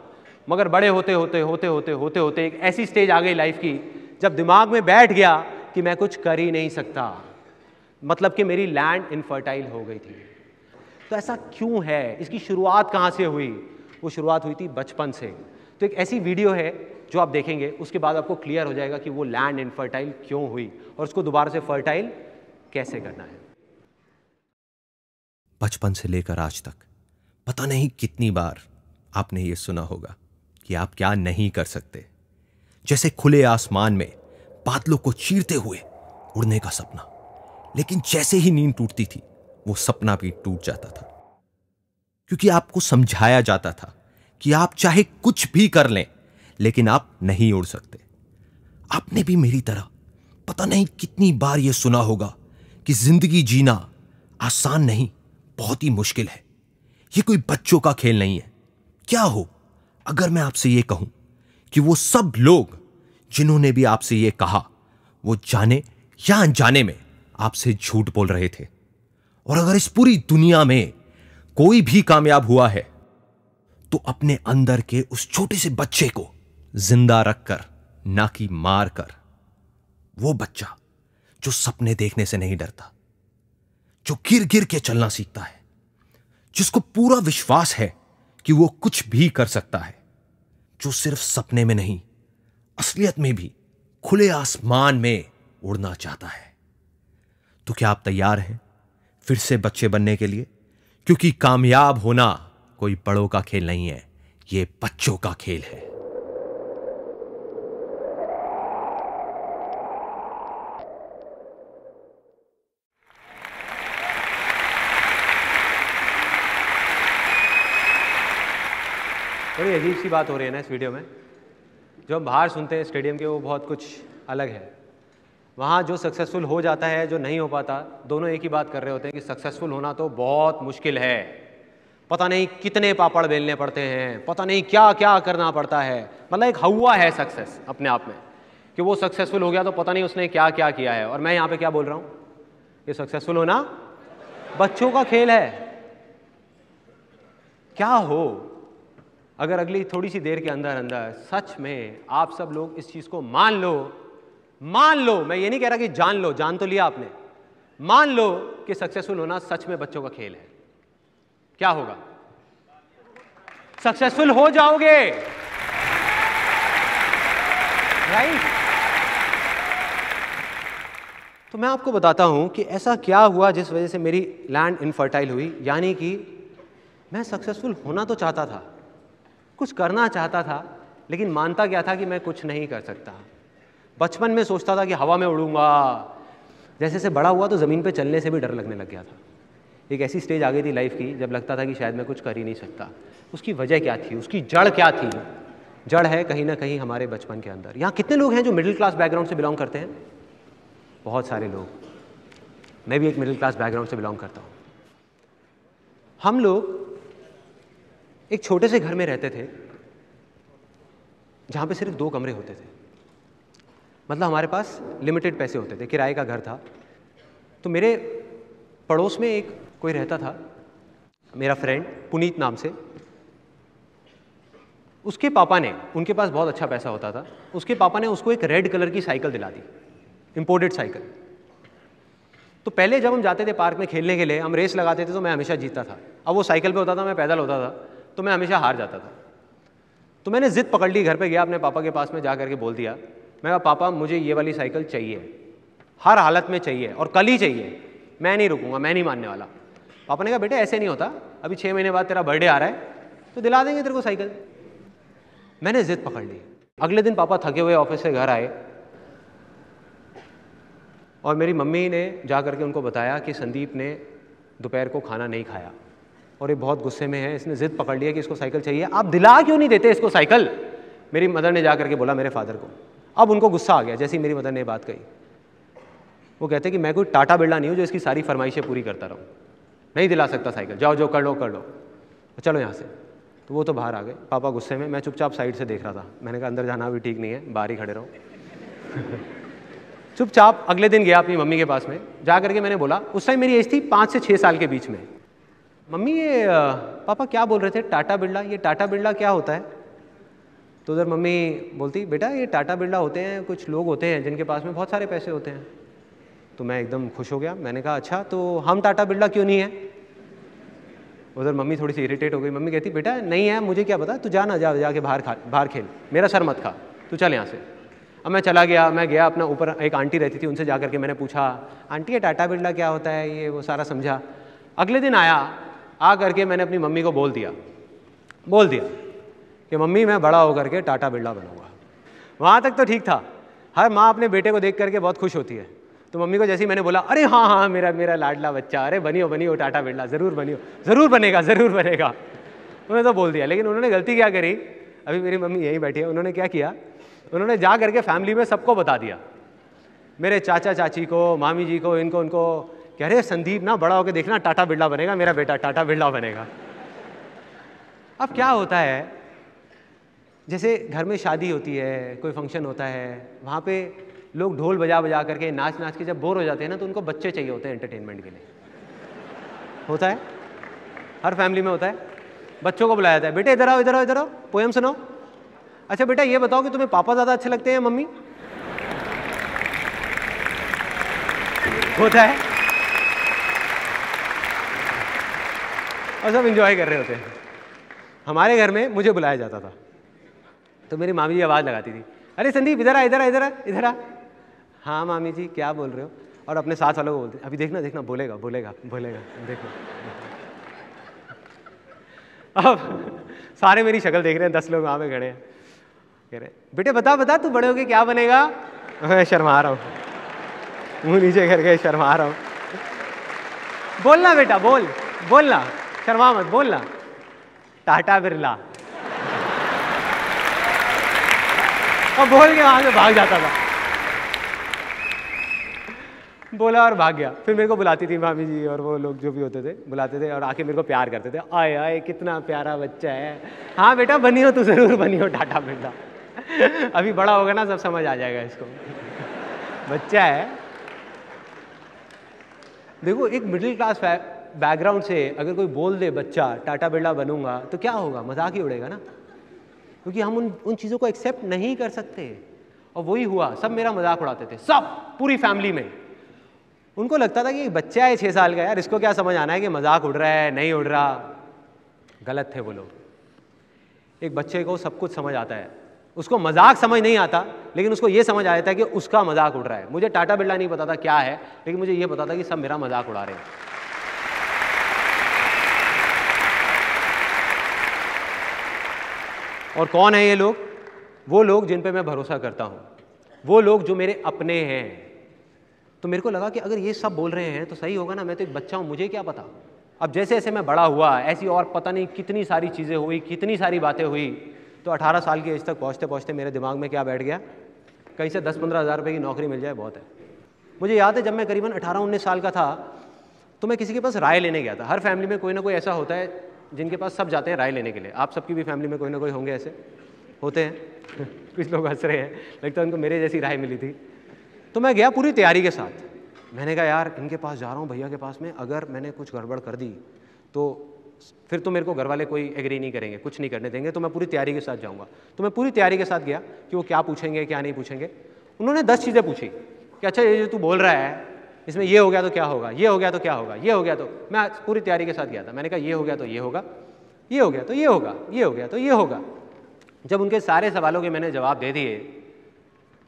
मगर बड़े होते होते होते होते होते होते एक ऐसी स्टेज आ गई लाइफ की जब दिमाग में बैठ गया कि मैं कुछ कर ही नहीं सकता, मतलब कि मेरी लैंड इनफर्टाइल हो गई थी। तो ऐसा क्यों है, इसकी शुरुआत कहाँ से हुई? वो शुरुआत हुई थी बचपन से। तो एक ऐसी वीडियो है जो आप देखेंगे, उसके बाद आपको क्लियर हो जाएगा कि वो लैंड इनफर्टाइल क्यों हुई और उसको दोबारा से फर्टाइल कैसे करना है। बचपन से लेकर आज तक पता नहीं कितनी बार आपने ये सुना होगा कि आप क्या नहीं कर सकते, जैसे खुले आसमान में बादलों को चीरते हुए उड़ने का सपना। लेकिन जैसे ही नींद टूटती थी वो सपना भी टूट जाता था, क्योंकि आपको समझाया जाता था कि आप चाहे कुछ भी कर लें लेकिन आप नहीं उड़ सकते। आपने भी मेरी तरह पता नहीं कितनी बार यह सुना होगा कि जिंदगी जीना आसान नहीं, बहुत ही मुश्किल है, यह कोई बच्चों का खेल नहीं है। क्या हो अगर मैं आपसे यह कहूं कि वो सब लोग जिन्होंने भी आपसे यह कहा वो जाने या अनजाने में आपसे झूठ बोल रहे थे। और अगर इस पूरी दुनिया में कोई भी कामयाब हुआ है तो अपने अंदर के उस छोटे से बच्चे को जिंदा रखकर, ना कि मार कर। वो बच्चा जो सपने देखने से नहीं डरता, जो गिर गिर के चलना सीखता है, जिसको पूरा विश्वास है कि वो कुछ भी कर सकता है, जो सिर्फ सपने में नहीं असलियत में भी खुले आसमान में उड़ना चाहता है। तो क्या आप तैयार हैं फिर से बच्चे बनने के लिए? क्योंकि कामयाब होना कोई बड़ों का खेल नहीं है, ये बच्चों का खेल है। बड़ी अजीब सी बात हो रही है ना इस वीडियो में। जो हम बाहर सुनते हैं स्टेडियम के वो बहुत कुछ अलग है। वहाँ जो सक्सेसफुल हो जाता है, जो नहीं हो पाता, दोनों एक ही बात कर रहे होते हैं कि सक्सेसफुल होना तो बहुत मुश्किल है, पता नहीं कितने पापड़ बेलने पड़ते हैं, पता नहीं क्या क्या करना पड़ता है। मतलब एक हवा है सक्सेस अपने आप में कि वो सक्सेसफुल हो गया तो पता नहीं उसने क्या क्या किया है। और मैं यहाँ पे क्या बोल रहा हूँ, ये सक्सेसफुल होना बच्चों का खेल है। क्या हो अगर अगली थोड़ी सी देर के अंदर अंदर सच में आप सब लोग इस चीज़ को मान लो, मान लो, मैं ये नहीं कह रहा कि जान लो, जान तो लिया आपने, मान लो कि सक्सेसफुल होना सच में बच्चों का खेल है। क्या होगा? सक्सेसफुल हो जाओगे, राइट? तो मैं आपको बताता हूं कि ऐसा क्या हुआ जिस वजह से मेरी लैंड इनफर्टाइल हुई। यानी कि मैं सक्सेसफुल होना तो चाहता था, कुछ करना चाहता था, लेकिन मानता क्या था कि मैं कुछ नहीं कर सकता। बचपन में सोचता था कि हवा में उड़ूंगा। जैसे जैसे बड़ा हुआ तो ज़मीन पे चलने से भी डर लगने लग गया था। एक ऐसी स्टेज आ गई थी लाइफ की जब लगता था कि शायद मैं कुछ कर ही नहीं सकता। उसकी वजह क्या थी, उसकी जड़ क्या थी? जड़ है कहीं ना कहीं हमारे बचपन के अंदर। यहाँ कितने लोग हैं जो मिडिल क्लास बैकग्राउंड से बिलोंग करते हैं? बहुत सारे लोग। मैं भी एक मिडिल क्लास बैकग्राउंड से बिलोंग करता हूँ। हम लोग एक छोटे से घर में रहते थे जहाँ पे सिर्फ दो कमरे होते थे। मतलब हमारे पास लिमिटेड पैसे होते थे, किराए का घर था। तो मेरे पड़ोस में एक कोई रहता था, मेरा फ्रेंड पुनीत नाम से। उसके पापा ने, उनके पास बहुत अच्छा पैसा होता था, उसके पापा ने उसको एक रेड कलर की साइकिल दिला दी, इम्पोर्टेड साइकिल। तो पहले जब हम जाते थे पार्क में खेलने के लिए, हम रेस लगाते थे तो मैं हमेशा जीतता था। अब वो साइकिल पे होता था, मैं पैदल होता था, तो मैं हमेशा हार जाता था। तो मैंने ज़िद पकड़ ली, घर पर गया अपने पापा के पास में जा करके बोल दिया, मैं कहा पापा मुझे ये वाली साइकिल चाहिए, हर हालत में चाहिए और कल ही चाहिए, मैं नहीं रुकूंगा, मैं नहीं मानने वाला। पापा ने कहा बेटा ऐसे नहीं होता, अभी छः महीने बाद तेरा बर्थडे आ रहा है तो दिला देंगे तेरे को साइकिल। मैंने जिद पकड़ ली। अगले दिन पापा थके हुए ऑफिस से घर आए और मेरी मम्मी ने जा करके उनको बताया कि संदीप ने दोपहर को खाना नहीं खाया और ये बहुत गुस्से में है, इसने जिद पकड़ लिया कि इसको साइकिल चाहिए, आप दिला क्यों नहीं देते इसको साइकिल? मेरी मदर ने जा करके बोला मेरे फादर को। अब उनको गुस्सा आ गया जैसे ही मेरी मदर ने बात कही। वो कहते कि मैं कोई टाटा बिरला नहीं हूँ जो इसकी सारी फरमाइशें पूरी करता रहूँ, नहीं दिला सकता साइकिल, जाओ जो कर लो कर लो, चलो यहाँ से। तो वो तो बाहर आ गए पापा गुस्से में, मैं चुपचाप साइड से देख रहा था। मैंने कहा अंदर जाना अभी ठीक नहीं है, बाहर ही खड़े रहो। चुपचाप अगले दिन गया अपनी मम्मी के पास में, जा करके मैंने बोला, उस टाइम मेरी एज थी पाँच से छः साल के बीच में, मम्मी ये पापा क्या बोल रहे थे टाटा बिरला, ये टाटा बिरला क्या होता है? तो उधर मम्मी बोलती, बेटा ये टाटा बिरला होते हैं, कुछ लोग होते हैं जिनके पास में बहुत सारे पैसे होते हैं। तो मैं एकदम खुश हो गया, मैंने कहा अच्छा तो हम टाटा बिरला क्यों नहीं है? उधर मम्मी थोड़ी सी इरिटेट हो गई, मम्मी कहती बेटा नहीं है मुझे क्या पता, तू जा ना, जा जाके बाहर खा, बाहर खेल, मेरा सर मत खा, तू चल यहाँ से। अब मैं चला गया, मैं गया अपना ऊपर एक आंटी रहती थी उनसे जा करके मैंने पूछा, आंटी ये टाटा बिरला क्या होता है, ये वो सारा समझा। अगले दिन आया, आ करके मैंने अपनी मम्मी को बोल दिया बोल दिया कि मम्मी मैं बड़ा होकर के टाटा बिरला बनूंगा। वहाँ तक तो ठीक था, हर माँ अपने बेटे को देख करके बहुत खुश होती है। तो मम्मी को जैसे ही मैंने बोला, अरे हाँ हाँ मेरा मेरा लाडला बच्चा, अरे बनियो बनियो टाटा बिरला, ज़रूर बनियो, ज़रूर बनेगा ज़रूर बनेगा, उन्होंने तो बोल दिया। लेकिन उन्होंने गलती क्या करी, अभी मेरी मम्मी यहीं बैठी है, उन्होंने क्या किया, उन्होंने जा करके फैमिली में सबको बता दिया, मेरे चाचा चाची को, मामी जी को, इनको उनको, कह रहे संदीप ना बड़ा होकर देखना टाटा बिरला बनेगा, मेरा बेटा टाटा बिरला बनेगा। अब क्या होता है, जैसे घर में शादी होती है, कोई फंक्शन होता है, वहाँ पर लोग ढोल बजा बजा करके नाच नाच के जब बोर हो जाते हैं ना, तो उनको बच्चे चाहिए होते हैं एंटरटेनमेंट के लिए। होता है, हर फैमिली में होता है। बच्चों को बुलाया जाता है, बेटे इधर आओ इधर आओ इधर आओ, पोएम सुनाओ, अच्छा बेटा ये बताओ कि तुम्हें पापा ज़्यादा अच्छे लगते हैं मम्मी? होता है, और सब इंजॉय कर रहे होते हैं। हमारे घर में मुझे बुलाया जाता था, तो मेरी मामी जी आवाज़ लगाती थी, अरे संदीप इधर आ इधर आ इधर आ इधर आ, हाँ मामी जी क्या बोल रहे हो? और अपने साथ वालों को बोलते, अभी देखना देखना बोलेगा बोलेगा बोलेगा देखो। अब सारे मेरी शक्ल देख रहे हैं, दस लोग वहाँ पे खड़े हैं, कह रहे बेटे बता बता तू बड़े होके क्या बनेगा? मैं शर्मा रहा हूँ, मुँह नीचे करके शर्मा रहा हूँ। बोलना बेटा बोल, बोलना शर्मा मत, बोलना टाटा बिरला। और बोल के वहाँ से भाग जाता था, बोला और भाग गया। फिर मेरे को बुलाती थी मामी जी और वो लोग जो भी होते थे, बुलाते थे और आके मेरे को प्यार करते थे, आए आए कितना प्यारा बच्चा है, हाँ बेटा बनियो तू ज़रूर बनियो टाटा बिरला, अभी बड़ा होगा ना सब समझ आ जाएगा इसको, बच्चा है। देखो एक मिडिल क्लास बैकग्राउंड से अगर कोई बोल दे बच्चा टाटा बिरला बनूंगा तो क्या होगा, मजाक ही उड़ेगा ना, क्योंकि हम उन उन चीज़ों को एक्सेप्ट नहीं कर सकते। और वही हुआ, सब मेरा मजाक उड़ाते थे, सब पूरी फैमिली में। उनको लगता था कि बच्चा है छः साल का यार, इसको क्या समझ आना है कि मजाक उड़ रहा है नहीं उड़ रहा। गलत थे वो लोग। एक बच्चे को सब कुछ समझ आता है, उसको मजाक समझ नहीं आता, लेकिन उसको ये समझ आ जाता है कि उसका मजाक उड़ रहा है। मुझे टाटा बिरला नहीं पता था क्या है, लेकिन मुझे ये पता था कि सब मेरा मजाक उड़ा रहे हैं। और कौन है ये लोग? वो लोग जिन पे मैं भरोसा करता हूँ, वो लोग जो मेरे अपने हैं। तो मेरे को लगा कि अगर ये सब बोल रहे हैं तो सही होगा ना, मैं तो एक बच्चा हूँ, मुझे क्या पता। अब जैसे जैसे मैं बड़ा हुआ, ऐसी और पता नहीं कितनी सारी चीज़ें हुई, कितनी सारी बातें हुई। तो अठारह साल की एज तक पहुँचते पहुँचते मेरे दिमाग में क्या बैठ गया, कहीं से दस पंद्रह हज़ार रुपये की नौकरी मिल जाए बहुत है। मुझे याद है जब मैं करीबन अठारह उन्नीस साल का था तो मैं किसी के पास राय लेने गया था। हर फैमिली में कोई ना कोई ऐसा होता है जिनके पास सब जाते हैं राय लेने के लिए। आप सबकी भी फैमिली में कोई ना कोई होंगे, ऐसे होते हैं। कुछ लोग हंस रहे हैं, लगता है उनको मेरे जैसी राय मिली थी। तो मैं गया पूरी तैयारी के साथ, मैंने कहा यार इनके पास जा रहा हूँ, भैया के पास में, अगर मैंने कुछ गड़बड़ कर दी तो फिर तो मेरे को घर वाले कोई एग्री नहीं करेंगे, कुछ नहीं करने देंगे, तो मैं पूरी तैयारी के साथ जाऊँगा। तो मैं पूरी तैयारी के साथ गया कि वो क्या पूछेंगे क्या नहीं पूछेंगे। उन्होंने दस चीज़ें पूछी कि अच्छा ये जो तू बोल रहा है इसमें ये हो गया तो क्या होगा, ये हो गया तो क्या होगा, ये हो गया तो। मैं पूरी तैयारी के साथ गया था, मैंने कहा ये हो गया तो ये होगा, ये हो गया तो ये होगा, ये हो गया तो ये होगा। जब उनके सारे सवालों के मैंने जवाब दे दिए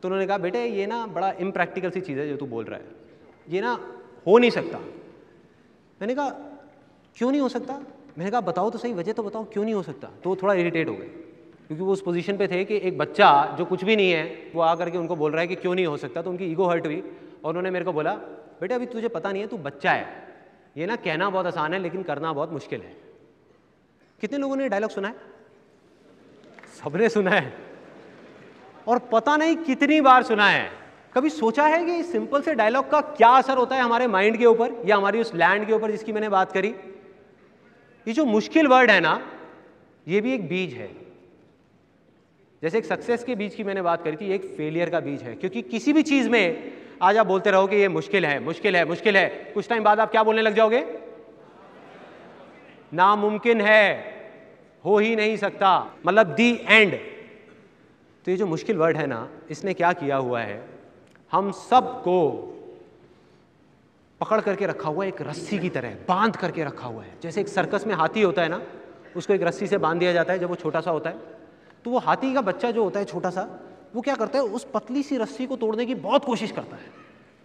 तो उन्होंने कहा बेटे ये ना बड़ा इम्प्रैक्टिकल सी चीज़ है जो तू बोल रहा है, ये ना हो नहीं सकता। मैंने कहा क्यों नहीं हो सकता? मैंने कहा बताओ तो सही, वजह तो बताओ क्यों नहीं हो सकता। तो वो थोड़ा इरिटेट हो गए, क्योंकि वो उस पोजीशन पे थे कि एक बच्चा जो कुछ भी नहीं है वो आ करके उनको बोल रहा है कि क्यों नहीं हो सकता। तो उनकी ईगो हर्ट हुई और उन्होंने मेरे को बोला बेटा अभी तुझे पता नहीं है, तू बच्चा है, ये ना कहना बहुत आसान है लेकिन करना बहुत मुश्किल है। कितने लोगों ने डायलॉग सुना है? सबने सुना है, और पता नहीं कितनी बार सुना है। कभी सोचा है कि इस सिंपल से डायलॉग का क्या असर होता है हमारे माइंड के ऊपर या हमारी उस लैंड के ऊपर जिसकी मैंने बात करी? ये जो मुश्किल वर्ड है ना, ये भी एक बीज है। जैसे एक सक्सेस के बीज की मैंने बात करी थी, एक फेलियर का बीज है। क्योंकि किसी भी चीज़ में आज आप बोलते रहो कि ये मुश्किल है मुश्किल है मुश्किल है, कुछ टाइम बाद आप क्या बोलने लग जाओगे? नामुमकिन है, हो ही नहीं सकता, मतलब दी एंड। तो ये जो मुश्किल वर्ड है ना, इसने क्या किया हुआ है, हम सबको पकड़ करके रखा हुआ है, एक रस्सी की तरह बांध करके रखा हुआ है। जैसे एक सर्कस में हाथी होता है ना, उसको एक रस्सी से बांध दिया जाता है जब वो छोटा सा होता है, तो वो हाथी का बच्चा जो होता है छोटा सा, वो क्या करता है, उस पतली सी रस्सी को तोड़ने की बहुत कोशिश करता है,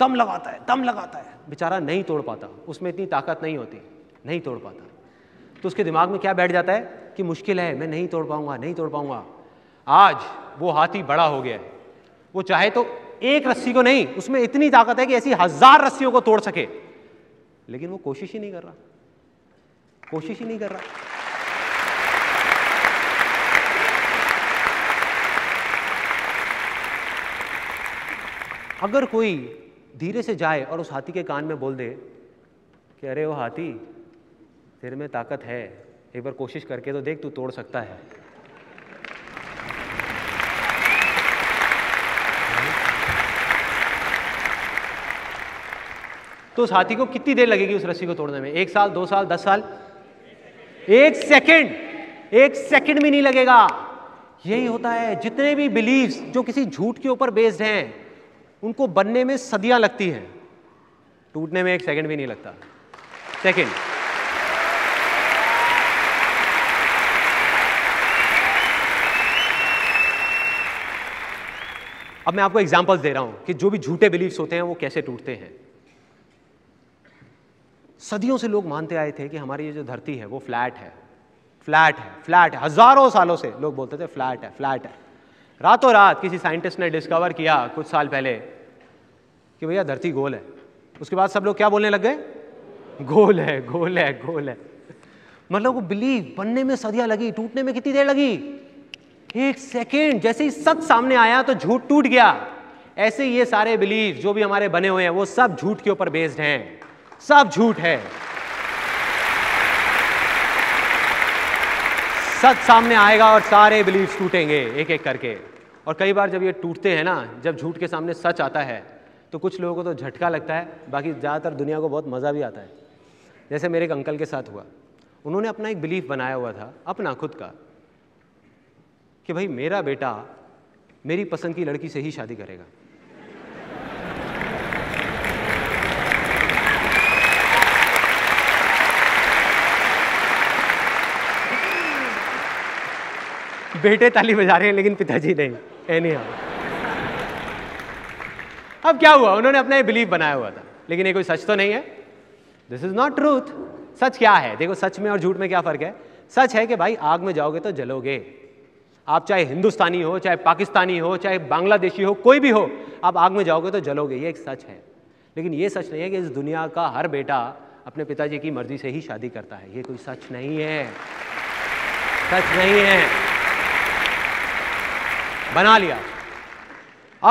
दम लगाता है दम लगाता है, बेचारा नहीं तोड़ पाता, उसमें इतनी ताकत नहीं होती, नहीं तोड़ पाता। तो उसके दिमाग में क्या बैठ जाता है कि मुश्किल है, मैं नहीं तोड़ पाऊंगा नहीं तोड़ पाऊंगा। आज वो हाथी बड़ा हो गया है, वो चाहे तो एक रस्सी को नहीं, उसमें इतनी ताकत है कि ऐसी हजार रस्सियों को तोड़ सके, लेकिन वो कोशिश ही नहीं कर रहा, कोशिश ही नहीं कर रहा। अगर कोई धीरे से जाए और उस हाथी के कान में बोल दे कि अरे वो हाथी, तेरे में ताकत है, एक बार कोशिश करके तो देख, तू तोड़ सकता है, तो उस हाथी को कितनी देर लगेगी उस रस्सी को तोड़ने में? एक साल, दो साल, दस साल, एक सेकंड, एक सेकंड भी नहीं लगेगा। यही होता है, जितने भी बिलीव्स जो किसी झूठ के ऊपर बेस्ड हैं, उनको बनने में सदियां लगती हैं, टूटने में एक सेकंड भी नहीं लगता, सेकंड। अब मैं आपको एग्जांपल्स दे रहा हूं कि जो भी झूठे बिलीव्स होते हैं वो कैसे टूटते हैं। सदियों से लोग मानते आए थे कि हमारी ये जो धरती है वो फ्लैट है, फ्लैट है, फ्लैट है। हजारों सालों से लोग बोलते थे फ्लैट है, फ्लैट है। रातों रात किसी साइंटिस्ट ने डिस्कवर किया कुछ साल पहले कि भैया धरती गोल है। उसके बाद सब लोग क्या बोलने लग गए, गोल है, गोल है, गोल है। मतलब वो बिलीव बनने में सदियां लगी, टूटने में कितनी देर लगी? एक सेकेंड। जैसे ही सच सामने आया तो झूठ टूट गया। ऐसे ये सारे बिलीव जो भी हमारे बने हुए हैं वो सब झूठ के ऊपर बेस्ड हैं, सब झूठ है। सच सामने आएगा और सारे बिलीव्स टूटेंगे एक एक करके। और कई बार जब ये टूटते हैं ना, जब झूठ के सामने सच आता है, तो कुछ लोगों को तो झटका लगता है, बाकी ज़्यादातर दुनिया को बहुत मज़ा भी आता है। जैसे मेरे एक अंकल के साथ हुआ, उन्होंने अपना एक बिलीफ बनाया हुआ था, अपना खुद का, कि भाई मेरा बेटा मेरी पसंद की लड़की से ही शादी करेगा। बेटे ताली बजा रहे हैं लेकिन पिताजी नहीं, एनी हाउ। अब क्या हुआ, उन्होंने अपना ये बिलीफ बनाया हुआ था, लेकिन ये कोई सच तो नहीं है, दिस इज नॉट ट्रूथ। सच क्या है? देखो, सच में और झूठ में क्या फर्क है? सच है कि भाई आग में जाओगे तो जलोगे। आप चाहे हिंदुस्तानी हो, चाहे पाकिस्तानी हो, चाहे बांग्लादेशी हो, कोई भी हो, आप आग में जाओगे तो जलोगे, ये एक सच है। लेकिन ये सच नहीं है कि इस दुनिया का हर बेटा अपने पिताजी की मर्जी से ही शादी करता है, ये कोई सच नहीं है, सच नहीं है। बना लिया।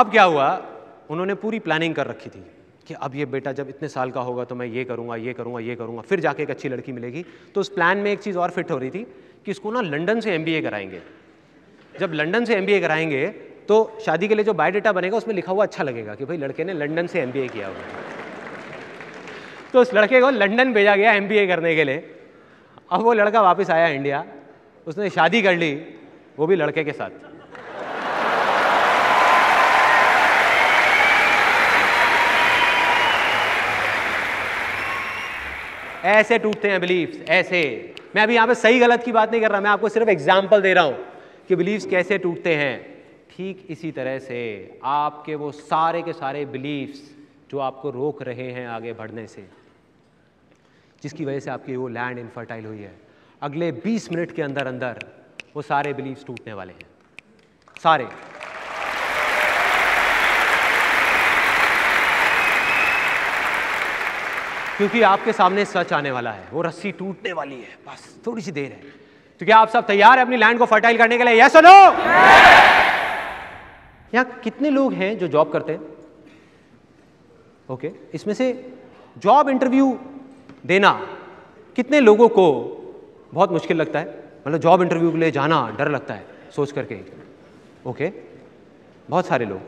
अब क्या हुआ, उन्होंने पूरी प्लानिंग कर रखी थी कि अब ये बेटा जब इतने साल का होगा तो मैं ये करूंगा, ये करूंगा, ये करूंगा, फिर जाके एक अच्छी लड़की मिलेगी। तो उस प्लान में एक चीज़ और फिट हो रही थी कि इसको ना लंदन से एमबीए कराएंगे। जब लंदन से एमबीए कराएंगे तो शादी के लिए जो बायोडाटा बनेगा उसमें लिखा हुआ अच्छा लगेगा कि भाई लड़के ने लंदन से एमबीए किया हुआ है। तो उस लड़के को लंदन भेजा गया एमबीए करने के लिए। अब वो लड़का वापस आया इंडिया, उसने शादी कर ली, वो भी लड़के के साथ। ऐसे टूटते हैं बिलीव्स, ऐसे। मैं अभी यहाँ पे सही गलत की बात नहीं कर रहा, मैं आपको सिर्फ एग्जाम्पल दे रहा हूँ कि बिलीव्स कैसे टूटते हैं। ठीक इसी तरह से आपके वो सारे के सारे बिलीव्स जो आपको रोक रहे हैं आगे बढ़ने से, जिसकी वजह से आपकी वो लैंड इनफर्टाइल हुई है, अगले बीस मिनट के अंदर अंदर वो सारे बिलीव्स टूटने वाले हैं, सारे। क्योंकि आपके सामने सच आने वाला है, वो रस्सी टूटने वाली है, बस थोड़ी सी देर है। तो क्या आप सब तैयार हैं अपनी लैंड को फर्टाइल करने के लिए? यस और नो? यहाँ कितने लोग हैं जो जॉब करते हैं? ओके, इसमें से जॉब इंटरव्यू देना कितने लोगों को बहुत मुश्किल लगता है, मतलब जॉब इंटरव्यू के लिए जाना डर लगता है सोच करके? ओके, बहुत सारे लोग।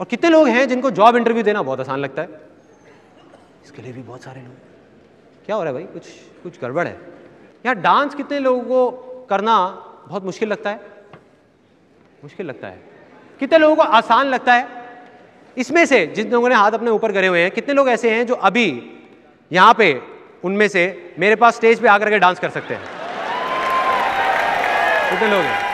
और कितने लोग हैं जिनको जॉब इंटरव्यू देना बहुत आसान लगता है? इसके लिए भी बहुत सारे लोग। क्या हो रहा है भाई, कुछ कुछ गड़बड़ है यार। डांस कितने लोगों को करना बहुत मुश्किल लगता है? मुश्किल लगता है। कितने लोगों को आसान लगता है? इसमें से जिन लोगों ने हाथ अपने ऊपर करे हुए हैं, कितने लोग ऐसे हैं जो अभी यहाँ पे उनमें से मेरे पास स्टेज पे आकर के डांस कर सकते हैं? कितने लोग हैं?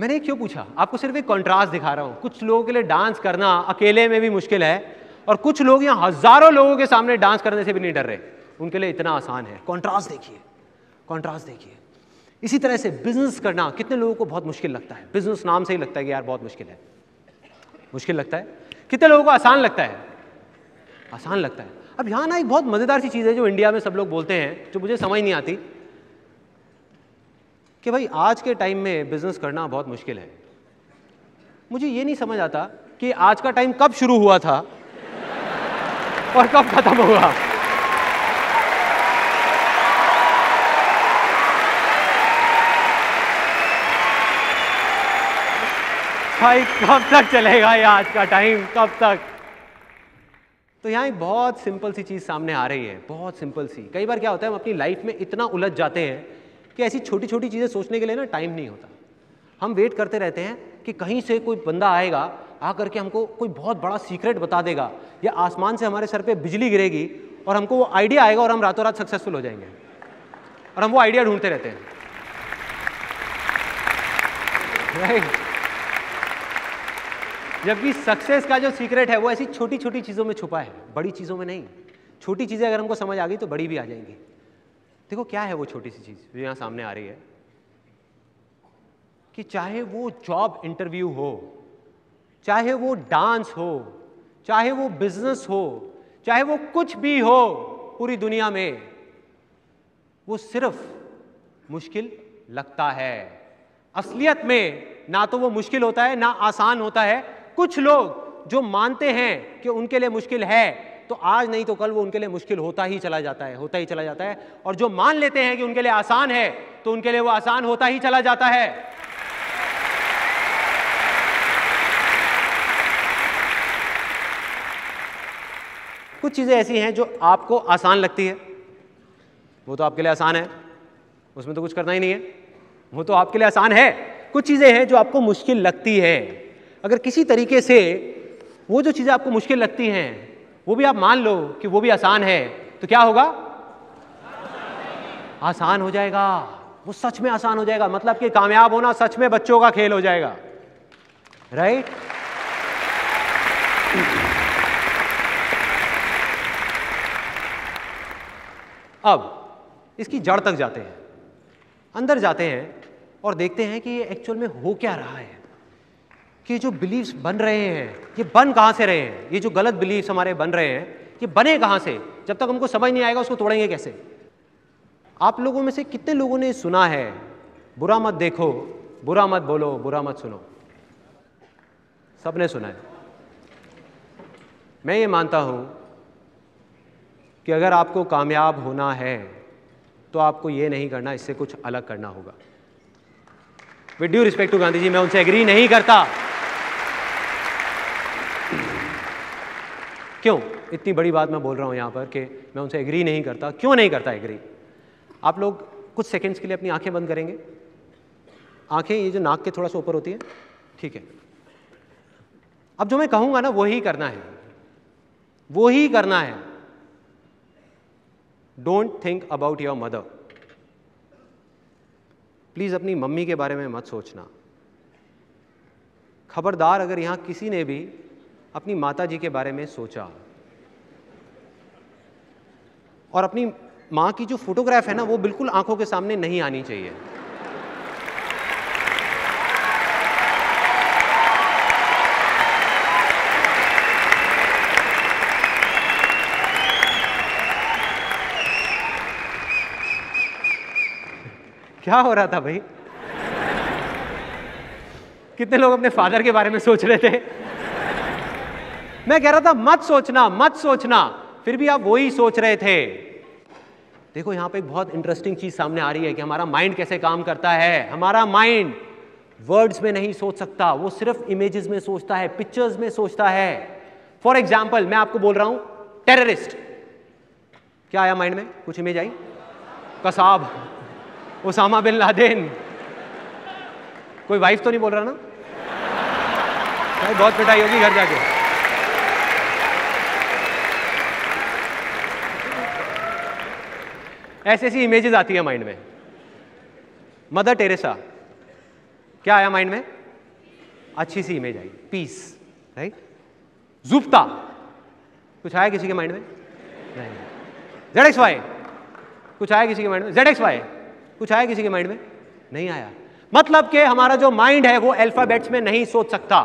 मैंने क्यों पूछा? आपको सिर्फ एक कॉन्ट्रास्ट दिखा रहा हूँ। कुछ लोगों के लिए डांस करना अकेले में भी मुश्किल है और कुछ लोग यहाँ हजारों लोगों के सामने डांस करने से भी नहीं डर रहे, उनके लिए इतना आसान है। कॉन्ट्रास्ट देखिए, कॉन्ट्रास्ट देखिए। इसी तरह से बिजनेस करना कितने लोगों को बहुत मुश्किल लगता है? बिजनेस नाम से ही लगता है कि यार बहुत मुश्किल है, मुश्किल लगता है। कितने लोगों को आसान लगता है? आसान लगता है। अब यहाँ ना एक बहुत मजेदार सी चीज़ है जो इंडिया में सब लोग बोलते हैं, जो मुझे समझ नहीं आती, कि भाई आज के टाइम में बिजनेस करना बहुत मुश्किल है। मुझे ये नहीं समझ आता कि आज का टाइम कब शुरू हुआ था और कब खत्म हुआ। भाई कब तक चलेगा ये आज का टाइम, कब तक? तो यहाँ एक बहुत सिंपल सी चीज़ सामने आ रही है, बहुत सिंपल सी। कई बार क्या होता है, हम अपनी लाइफ में इतना उलझ जाते हैं कि ऐसी छोटी छोटी चीज़ें सोचने के लिए ना टाइम नहीं होता। हम वेट करते रहते हैं कि कहीं से कोई बंदा आएगा, आकर के हमको कोई बहुत बड़ा सीक्रेट बता देगा, या आसमान से हमारे सर पर बिजली गिरेगी और हमको वो आइडिया आएगा और हम रातों रात सक्सेसफुल हो जाएंगे, और हम वो आइडिया ढूंढते रहते हैं। जबकि सक्सेस का जो सीक्रेट है वो ऐसी छोटी छोटी चीज़ों में छुपा है, बड़ी चीज़ों में नहीं। छोटी चीज़ें अगर हमको समझ आ गई तो बड़ी भी आ जाएंगी। देखो क्या है वो छोटी सी चीज़ जो यहाँ सामने आ रही है, कि चाहे वो जॉब इंटरव्यू हो, चाहे वो डांस हो, चाहे वो बिजनेस हो, चाहे वो कुछ भी हो पूरी दुनिया में, वो सिर्फ मुश्किल लगता है। असलियत में ना तो वो मुश्किल होता है ना आसान होता है। कुछ लोग जो मानते हैं कि उनके लिए मुश्किल है, तो आज नहीं तो कल वो उनके लिए मुश्किल होता ही चला जाता है, होता ही चला जाता है। और जो मान लेते हैं कि उनके लिए आसान है, तो उनके लिए वो आसान होता ही चला जाता है। कुछ चीज़ें ऐसी हैं जो आपको आसान लगती है, वो तो आपके लिए आसान है, उसमें तो कुछ करना ही नहीं है, वो तो आपके लिए आसान है। कुछ चीज़ें हैं जो आपको मुश्किल लगती हैं। अगर किसी तरीके से वो जो चीज़ें आपको मुश्किल लगती हैं वो भी आप मान लो कि वो भी आसान है, तो क्या होगा? आसान हो जाएगा। वो सच में आसान हो जाएगा। मतलब कि कामयाब होना सच में बच्चों का खेल हो जाएगा, राइट? अब इसकी जड़ तक जाते हैं, अंदर जाते हैं और देखते हैं कि ये एक्चुअल में हो क्या रहा है, कि जो बिलीव्स बन रहे हैं ये बन कहाँ से रहे हैं, ये जो गलत बिलीव्स हमारे बन रहे हैं ये बने कहाँ से। जब तक हमको समझ नहीं आएगा उसको तोड़ेंगे कैसे। आप लोगों में से कितने लोगों ने सुना है, बुरा मत देखो, बुरा मत बोलो, बुरा मत सुनो? सबने सुना है। मैं ये मानता हूँ कि अगर आपको कामयाब होना है तो आपको ये नहीं करना, इससे कुछ अलग करना होगा। With due respect to Gandhi ji, मैं उनसे एग्री नहीं करता। क्यों इतनी बड़ी बात मैं बोल रहा हूं यहां पर कि मैं उनसे एग्री नहीं करता? क्यों नहीं करता एग्री? आप लोग कुछ सेकंड्स के लिए अपनी आंखें बंद करेंगे। आंखें ये जो नाक के थोड़ा सा ऊपर होती है, ठीक है? अब जो मैं कहूंगा ना वो ही करना है, वो ही करना है। Don't think about your mother. Please अपनी मम्मी के बारे में मत सोचना। खबरदार, अगर यहाँ किसी ने भी अपनी माता जी के बारे में सोचा और अपनी माँ की जो फोटोग्राफ है ना वो बिल्कुल आंखों के सामने नहीं आनी चाहिए। क्या हो रहा था भाई? कितने लोग अपने फादर के बारे में सोच रहे थे? मैं कह रहा था मत सोचना, मत सोचना, फिर भी आप वही सोच रहे थे। देखो यहाँ पे एक बहुत इंटरेस्टिंग चीज सामने आ रही है कि हमारा माइंड कैसे काम करता है। हमारा माइंड वर्ड्स में नहीं सोच सकता, वो सिर्फ इमेजेस में सोचता है, पिक्चर्स में सोचता है। फॉर एग्जाम्पल मैं आपको बोल रहा हूं टेररिस्ट, क्या आया माइंड में? कुछ इमेज आई? कसाब, ओसामा बिन लादेन, कोई वाइफ तो नहीं बोल रहा ना? भाई बहुत पिटाई होगी घर जाके। ऐसी ऐसी इमेजेस आती है माइंड में। मदर टेरेसा, क्या आया माइंड में? अच्छी सी इमेज आई, पीस, राइट। जुप्ता, कुछ आया किसी के माइंड में? नहीं। जेड एक्स वाई, कुछ आया किसी के माइंड में? जेड एक्स वाई, कुछ आया किसी के माइंड में? नहीं आया। मतलब कि हमारा जो माइंड है वो अल्फाबेट्स में नहीं सोच सकता,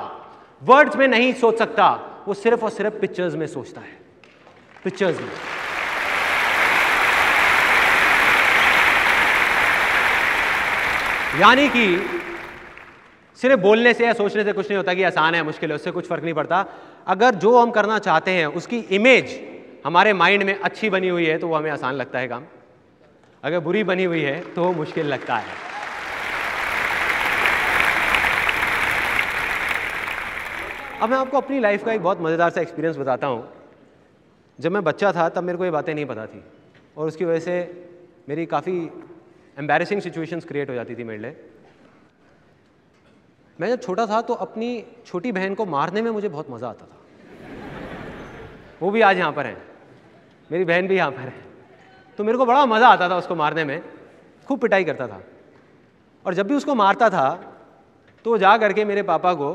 वर्ड्स में नहीं सोच सकता, वो सिर्फ और सिर्फ पिक्चर्स में सोचता है, पिक्चर्स में। यानी कि सिर्फ बोलने से या सोचने से कुछ नहीं होता कि आसान है मुश्किल है, उससे कुछ फर्क नहीं पड़ता। अगर जो हम करना चाहते हैं उसकी इमेज हमारे माइंड में अच्छी बनी हुई है तो वो हमें आसान लगता है काम, अगर बुरी बनी हुई है तो वो मुश्किल लगता है। अब मैं आपको अपनी लाइफ का एक बहुत मज़ेदार सा एक्सपीरियंस बताता हूँ। जब मैं बच्चा था तब मेरे को ये बातें नहीं पता थी और उसकी वजह से मेरी काफ़ी एम्बैरेसिंग सिचुएशंस क्रिएट हो जाती थी मेरे लिए। मैं जब छोटा था तो अपनी छोटी बहन को मारने में मुझे बहुत मज़ा आता था। वो भी आज यहाँ पर है, मेरी बहन भी यहाँ पर है। तो मेरे को बड़ा मज़ा आता था उसको मारने में, खूब पिटाई करता था। और जब भी उसको मारता था तो जा करके मेरे पापा को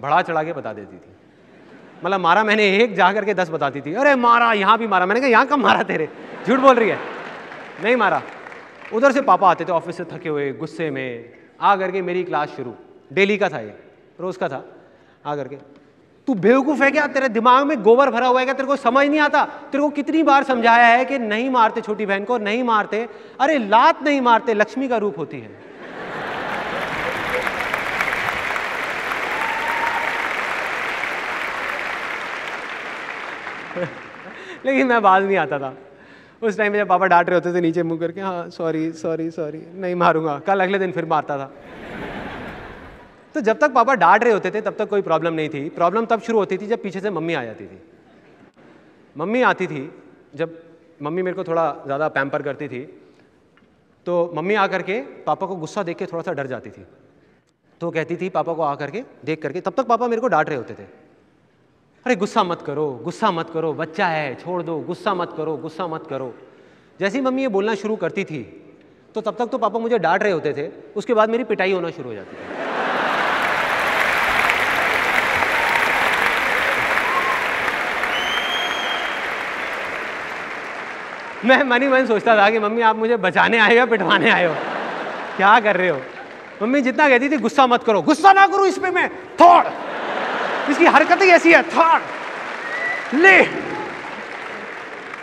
बढ़ा चढ़ा के बता देती थी। मतलब मारा मैंने एक, जा करके दस बताती थी। अरे मारा, यहाँ भी मारा। मैंने कहा यहाँ कब मारा तेरे, झूठ बोल रही है, नहीं मारा। उधर से पापा आते थे ऑफिस से थके हुए, गुस्से में, आ करके मेरी क्लास शुरू। डेली का था ये, रोज़ का था। आ करके, तू बेवकूफ़ है क्या, तेरे दिमाग में गोबर भरा हुआ है क्या, तेरे को समझ नहीं आता, तेरे को कितनी बार समझाया है कि नहीं मारते छोटी बहन को, नहीं मारते, अरे लात नहीं मारते, लक्ष्मी का रूप होती है। लेकिन मैं बाज नहीं आता था उस टाइम में। जब पापा डांट रहे होते थे नीचे मुंह करके, हाँ सॉरी सॉरी सॉरी, नहीं मारूंगा। कल अगले दिन फिर मारता था। तो जब तक पापा डांट रहे होते थे तब तक कोई प्रॉब्लम नहीं थी। प्रॉब्लम तब शुरू होती थी जब पीछे से मम्मी आ जाती थी। मम्मी आती थी, जब मम्मी मेरे को थोड़ा ज़्यादा पैम्पर करती थी तो मम्मी आ करके पापा को गुस्सा देख के थोड़ा सा डर जाती थी। तो कहती थी पापा को आ करके देख करके, तब तक पापा मेरे को डांट रहे होते थे, अरे गुस्सा मत करो, गुस्सा मत करो, बच्चा है, छोड़ दो, गुस्सा मत करो, गुस्सा मत करो। जैसे ही मम्मी ये बोलना शुरू करती थी तो तब तक तो पापा मुझे डांट रहे होते थे, उसके बाद मेरी पिटाई होना शुरू हो जाती थी। मैं मन ही मन सोचता था कि मम्मी आप मुझे बचाने आए हो या पिटवाने आए हो, क्या कर रहे हो। मम्मी जितना कहती थी गुस्सा मत करो, गुस्सा ना करो, इसमें मैं थोड़, इसकी हरकत ही ऐसी है, थोड़ ले,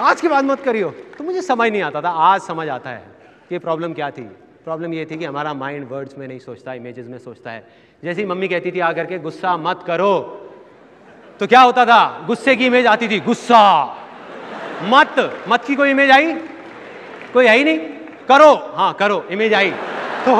आज के बाद मत करियो। तो मुझे समझ नहीं आता था। आज समझ आता है कि प्रॉब्लम क्या थी। प्रॉब्लम ये थी कि हमारा माइंड वर्ड्स में नहीं सोचता, इमेजेस में सोचता है। जैसे ही मम्मी कहती थी आकर के गुस्सा मत करो तो क्या होता था, गुस्से की इमेज आती थी, गुस्सा मत, मत की कोई इमेज आई? कोई आई नहीं? करो, हाँ करो, इमेज आई। तो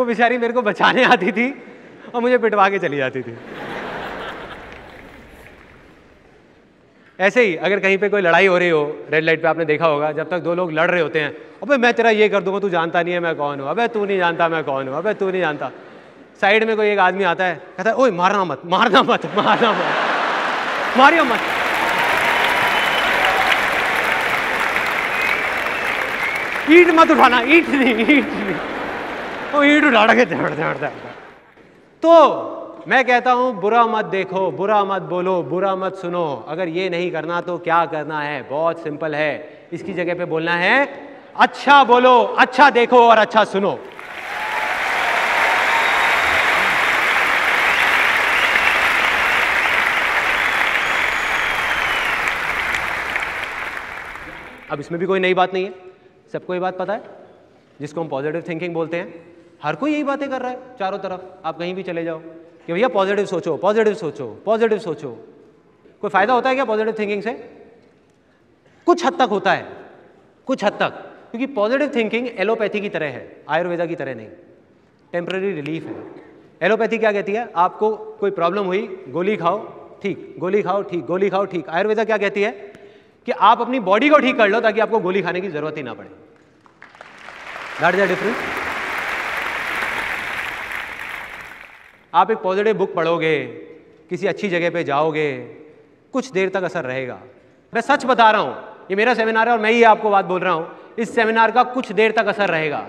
वो बेचारी मेरे को बचाने आती थी और मुझे पिटवा के चली जाती थी। ऐसे ही अगर कहीं पे कोई लड़ाई हो रही हो, रेड लाइट पे आपने देखा होगा, जब तक दो लोग लड़ रहे होते हैं, अबे मैं तेरा ये कर दूंगा, तू जानता नहीं है मैं कौन हूँ, अबे तू नहीं जानता मैं कौन हूँ, अबे तू नहीं जानता। साइड में कोई एक आदमी आता है, कहता है ओए मारना मत, मारना मत, मारना मत, मारियो मत। ईंट मत उठाना, ईंट नहीं, ईंट नहीं, वो ईंट उठाड़ के दौड़ दौड़। तो मैं कहता हूं बुरा मत देखो, बुरा मत बोलो, बुरा मत सुनो। अगर ये नहीं करना तो क्या करना है, बहुत सिंपल है। इसकी जगह पे बोलना है अच्छा बोलो, अच्छा देखो और अच्छा सुनो। अब इसमें भी कोई नई बात नहीं है, सबको ये बात पता है। जिसको हम पॉजिटिव थिंकिंग बोलते हैं। हर कोई यही बातें कर रहा है चारों तरफ, आप कहीं भी चले जाओ कि भैया पॉजिटिव सोचो, पॉजिटिव सोचो, पॉजिटिव सोचो। कोई फ़ायदा होता है क्या पॉजिटिव थिंकिंग से? कुछ हद तक होता है, कुछ हद तक, क्योंकि पॉजिटिव थिंकिंग एलोपैथी की तरह है, आयुर्वेदा की तरह नहीं, टेम्प्रेरी रिलीफ है। एलोपैथी क्या कहती है? आपको कोई प्रॉब्लम हुई, गोली खाओ ठीक, गोली खाओ ठीक, गोली खाओ ठीक। आयुर्वेदा क्या कहती है कि आप अपनी बॉडी को ठीक कर लो ताकि आपको गोली खाने की जरूरत ही ना पड़े। That is the difference. आप एक पॉजिटिव बुक पढ़ोगे, किसी अच्छी जगह पे जाओगे, कुछ देर तक असर रहेगा। मैं सच बता रहा हूँ, ये मेरा सेमिनार है और मैं ही आपको बात बोल रहा हूँ। इस सेमिनार का कुछ देर तक असर रहेगा,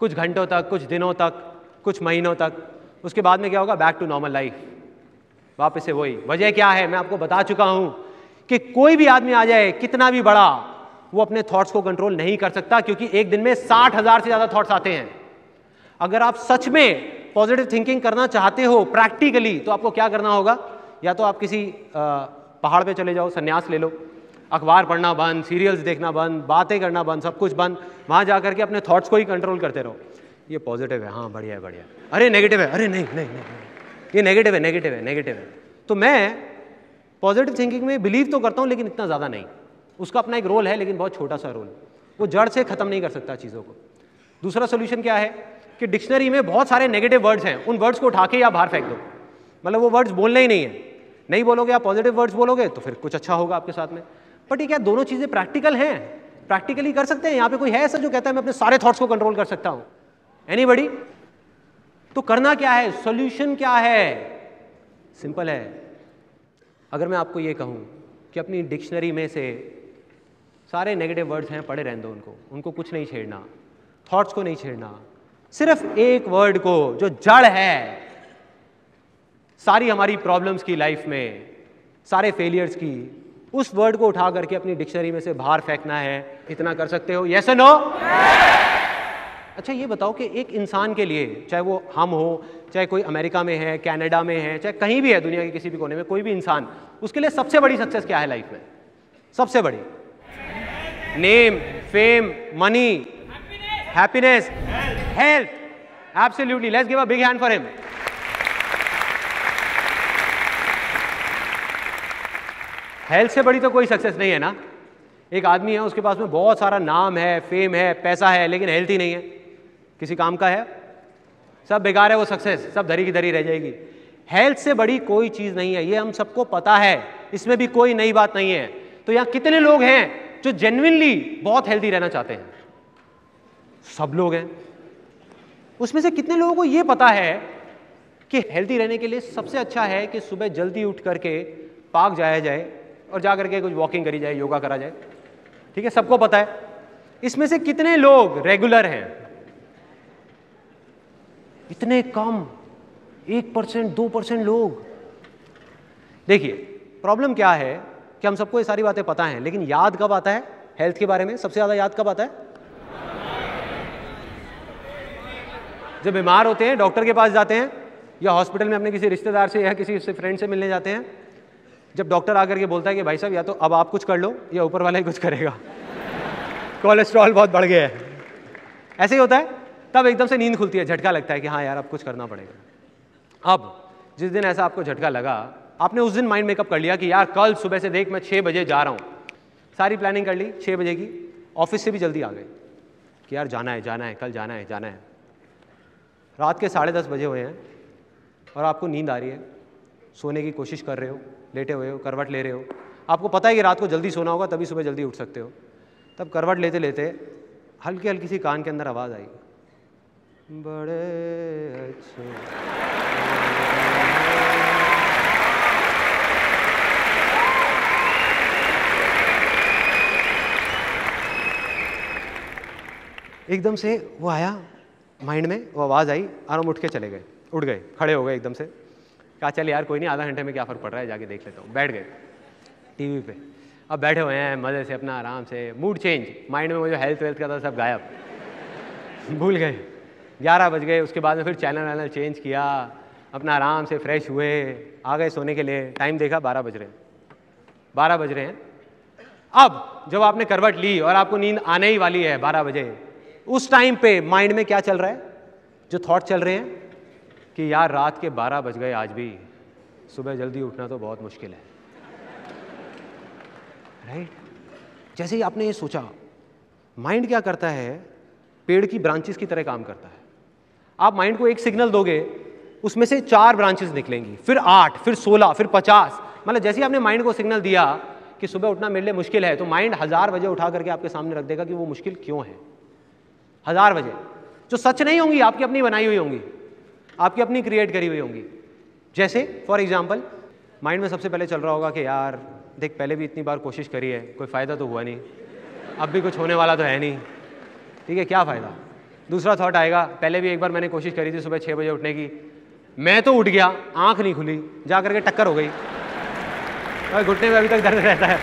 कुछ घंटों तक, कुछ दिनों तक, कुछ महीनों तक। उसके बाद में क्या होगा? बैक टू नॉर्मल लाइफ, वापस से वही। वजह क्या है? मैं आपको बता चुका हूँ कि कोई भी आदमी आ जाए, कितना भी बड़ा, वो अपने थॉट्स को कंट्रोल नहीं कर सकता, क्योंकि एक दिन में साठ हज़ार से ज़्यादा थॉट्स आते हैं। अगर आप सच में पॉजिटिव थिंकिंग करना चाहते हो प्रैक्टिकली, तो आपको क्या करना होगा? या तो आप किसी आ, पहाड़ पे चले जाओ, संन्यास ले लो, अखबार पढ़ना बंद, सीरियल्स देखना बंद, बातें करना बंद, सब कुछ बंद। वहाँ जा करके अपने थॉट्स को ही कंट्रोल करते रहो। ये पॉजिटिव है, हाँ बढ़िया है बढ़िया, अरे नेगेटिव है, अरे नहीं नहीं नहीं, नहीं। ये नेगेटिव है नेगेटिव है नेगेटिव है। तो मैं पॉजिटिव थिंकिंग में बिलीव तो करता हूँ, लेकिन इतना ज़्यादा नहीं। उसका अपना एक रोल है, लेकिन बहुत छोटा सा रोल। वो जड़ से ख़त्म नहीं कर सकता चीज़ों को। दूसरा सोल्यूशन क्या है? कि डिक्शनरी में बहुत सारे नेगेटिव वर्ड्स हैं, उन वर्ड्स को उठा के या बाहर फेंक दो। मतलब वो वर्ड्स बोलने ही नहीं है। नहीं बोलोगे आप, पॉजिटिव वर्ड्स बोलोगे तो फिर कुछ अच्छा होगा आपके साथ में। बट ये क्या दोनों चीज़ें प्रैक्टिकल हैं, प्रैक्टिकली कर सकते हैं। यहाँ पे कोई है ऐसा जो कहता है मैं अपने सारे थॉट्स को कंट्रोल कर सकता हूँ? एनीबॉडी? तो करना क्या है, सोल्यूशन क्या है? सिंपल है। अगर मैं आपको ये कहूँ कि अपनी डिक्शनरी में से सारे नेगेटिव वर्ड्स हैं, पढ़े रहने दो उनको, उनको कुछ नहीं छेड़ना, थॉट्स को नहीं छेड़ना, सिर्फ एक वर्ड को जो जड़ है सारी हमारी प्रॉब्लम्स की, लाइफ में सारे फेलियर्स की, उस वर्ड को उठा करके अपनी डिक्शनरी में से बाहर फेंकना है। इतना कर सकते हो? यस और नो? अच्छा ये बताओ कि एक इंसान के लिए, चाहे वो हम हो, चाहे कोई अमेरिका में है, कनाडा में है, चाहे कहीं भी है दुनिया के किसी भी कोने में, कोई भी इंसान, उसके लिए सबसे बड़ी सक्सेस क्या है लाइफ में? सबसे बड़ी name, fame, money, happiness, health. Absolutely, let's give a big hand for him. Health से बड़ी तो कोई सक्सेस नहीं है ना। एक आदमी है, उसके पास में बहुत सारा नाम है, फेम है, पैसा है, लेकिन हेल्थ ही नहीं है, किसी काम का है, सब बेकार है, वो सक्सेस सब धरी की धरी रह जाएगी। हेल्थ से बड़ी कोई चीज़ नहीं है, ये हम सबको पता है, इसमें भी कोई नई बात नहीं है। तो यहाँ कितने लोग हैं जो जेन्युइनली बहुत हेल्दी रहना चाहते हैं? सब लोग हैं। उसमें से कितने लोगों को ये पता है कि हेल्दी रहने के लिए सबसे अच्छा है कि सुबह जल्दी उठ करके पार्क जाया जाए और जा करके कुछ वॉकिंग करी जाए, योगा करा जाए? ठीक है, सबको पता है। इसमें से कितने लोग रेगुलर हैं? इतने कम, एक परसेंट दो परसेंट लोग। देखिए प्रॉब्लम क्या है कि हम सबको ये सारी बातें पता हैं, लेकिन याद कब आता है? हेल्थ के बारे में सबसे ज़्यादा याद कब आता है? जब बीमार होते हैं, डॉक्टर के पास जाते हैं, या हॉस्पिटल में अपने किसी रिश्तेदार से या किसी से फ्रेंड से मिलने जाते हैं। जब डॉक्टर आकर के बोलता है कि भाई साहब या तो अब आप कुछ कर लो या ऊपर वाला ही कुछ करेगा, कोलेस्ट्रॉल बहुत बढ़ गया है, ऐसे ही होता है। तब एकदम से नींद खुलती है, झटका लगता है कि हाँ यार अब कुछ करना पड़ेगा। अब जिस दिन ऐसा आपको झटका लगा, आपने उस दिन माइंड मेकअप कर लिया कि यार कल सुबह से देख मैं छः बजे जा रहा हूँ, सारी प्लानिंग कर ली छः बजे की, ऑफिस से भी जल्दी आ गए कि यार जाना है जाना है कल जाना है जाना है। रात के साढ़े दस बजे हुए हैं और आपको नींद आ रही है, सोने की कोशिश कर रहे हो, लेटे हुए हो, करवट ले रहे हो, आपको पता है कि रात को जल्दी सोना होगा तभी सुबह जल्दी उठ सकते हो। तब करवट लेते लेते हल्की हल्की सी कान के अंदर आवाज़ आई, बड़े अच्छे। एकदम से वो आया माइंड में, वो आवाज़ आई और हम उठ के चले गए, उठ गए, खड़े हो गए एकदम से, कहा चल यार कोई नहीं, आधा घंटे में क्या फ़र्क पड़ रहा है, जाके देख लेता हूँ। बैठ गए टीवी पे। अब बैठे हुए हैं मज़े से अपना, आराम से, मूड चेंज, माइंड में वो जो हेल्थ वेल्थ का था सब गायब, भूल गए। ग्यारह बज गए, उसके बाद में फिर चैनल वैनल चेंज किया, अपना आराम से फ्रेश हुए, आ गए सोने के लिए। टाइम देखा बारह बज रहे हैं, बारह बज रहे हैं। अब जब आपने करवट ली और आपको नींद आने ही वाली है बारह बजे, उस टाइम पे माइंड में क्या चल रहा है, जो थॉट चल रहे हैं कि यार रात के बारह बज गए, आज भी सुबह जल्दी उठना तो बहुत मुश्किल है, राइट right? जैसे ही आपने ये सोचा, माइंड क्या करता है, पेड़ की ब्रांचेस की तरह काम करता है। आप माइंड को एक सिग्नल दोगे, उसमें से चार ब्रांचेस निकलेंगी, फिर आठ, फिर सोलह, फिर पचास। मतलब जैसे ही आपने माइंड को सिग्नल दिया कि सुबह उठना मेरे लिए मुश्किल है, तो माइंड हज़ार वजह उठा करके आपके सामने रख देगा कि वो मुश्किल क्यों है। हज़ार वजह जो सच नहीं होंगी, आपकी अपनी बनाई हुई होंगी, आपकी अपनी क्रिएट करी हुई होंगी। जैसे फॉर एग्जाम्पल, माइंड में सबसे पहले चल रहा होगा कि यार देख, पहले भी इतनी बार कोशिश करी है, कोई फ़ायदा तो हुआ नहीं, अब भी कुछ होने वाला तो है नहीं, ठीक है, क्या फ़ायदा। दूसरा थॉट आएगा, पहले भी एक बार मैंने कोशिश करी थी सुबह छः बजे उठने की, मैं तो उठ गया, आँख नहीं खुली, जा करके टक्कर हो गई, और घुटने में अभी तक दर्द रहता है।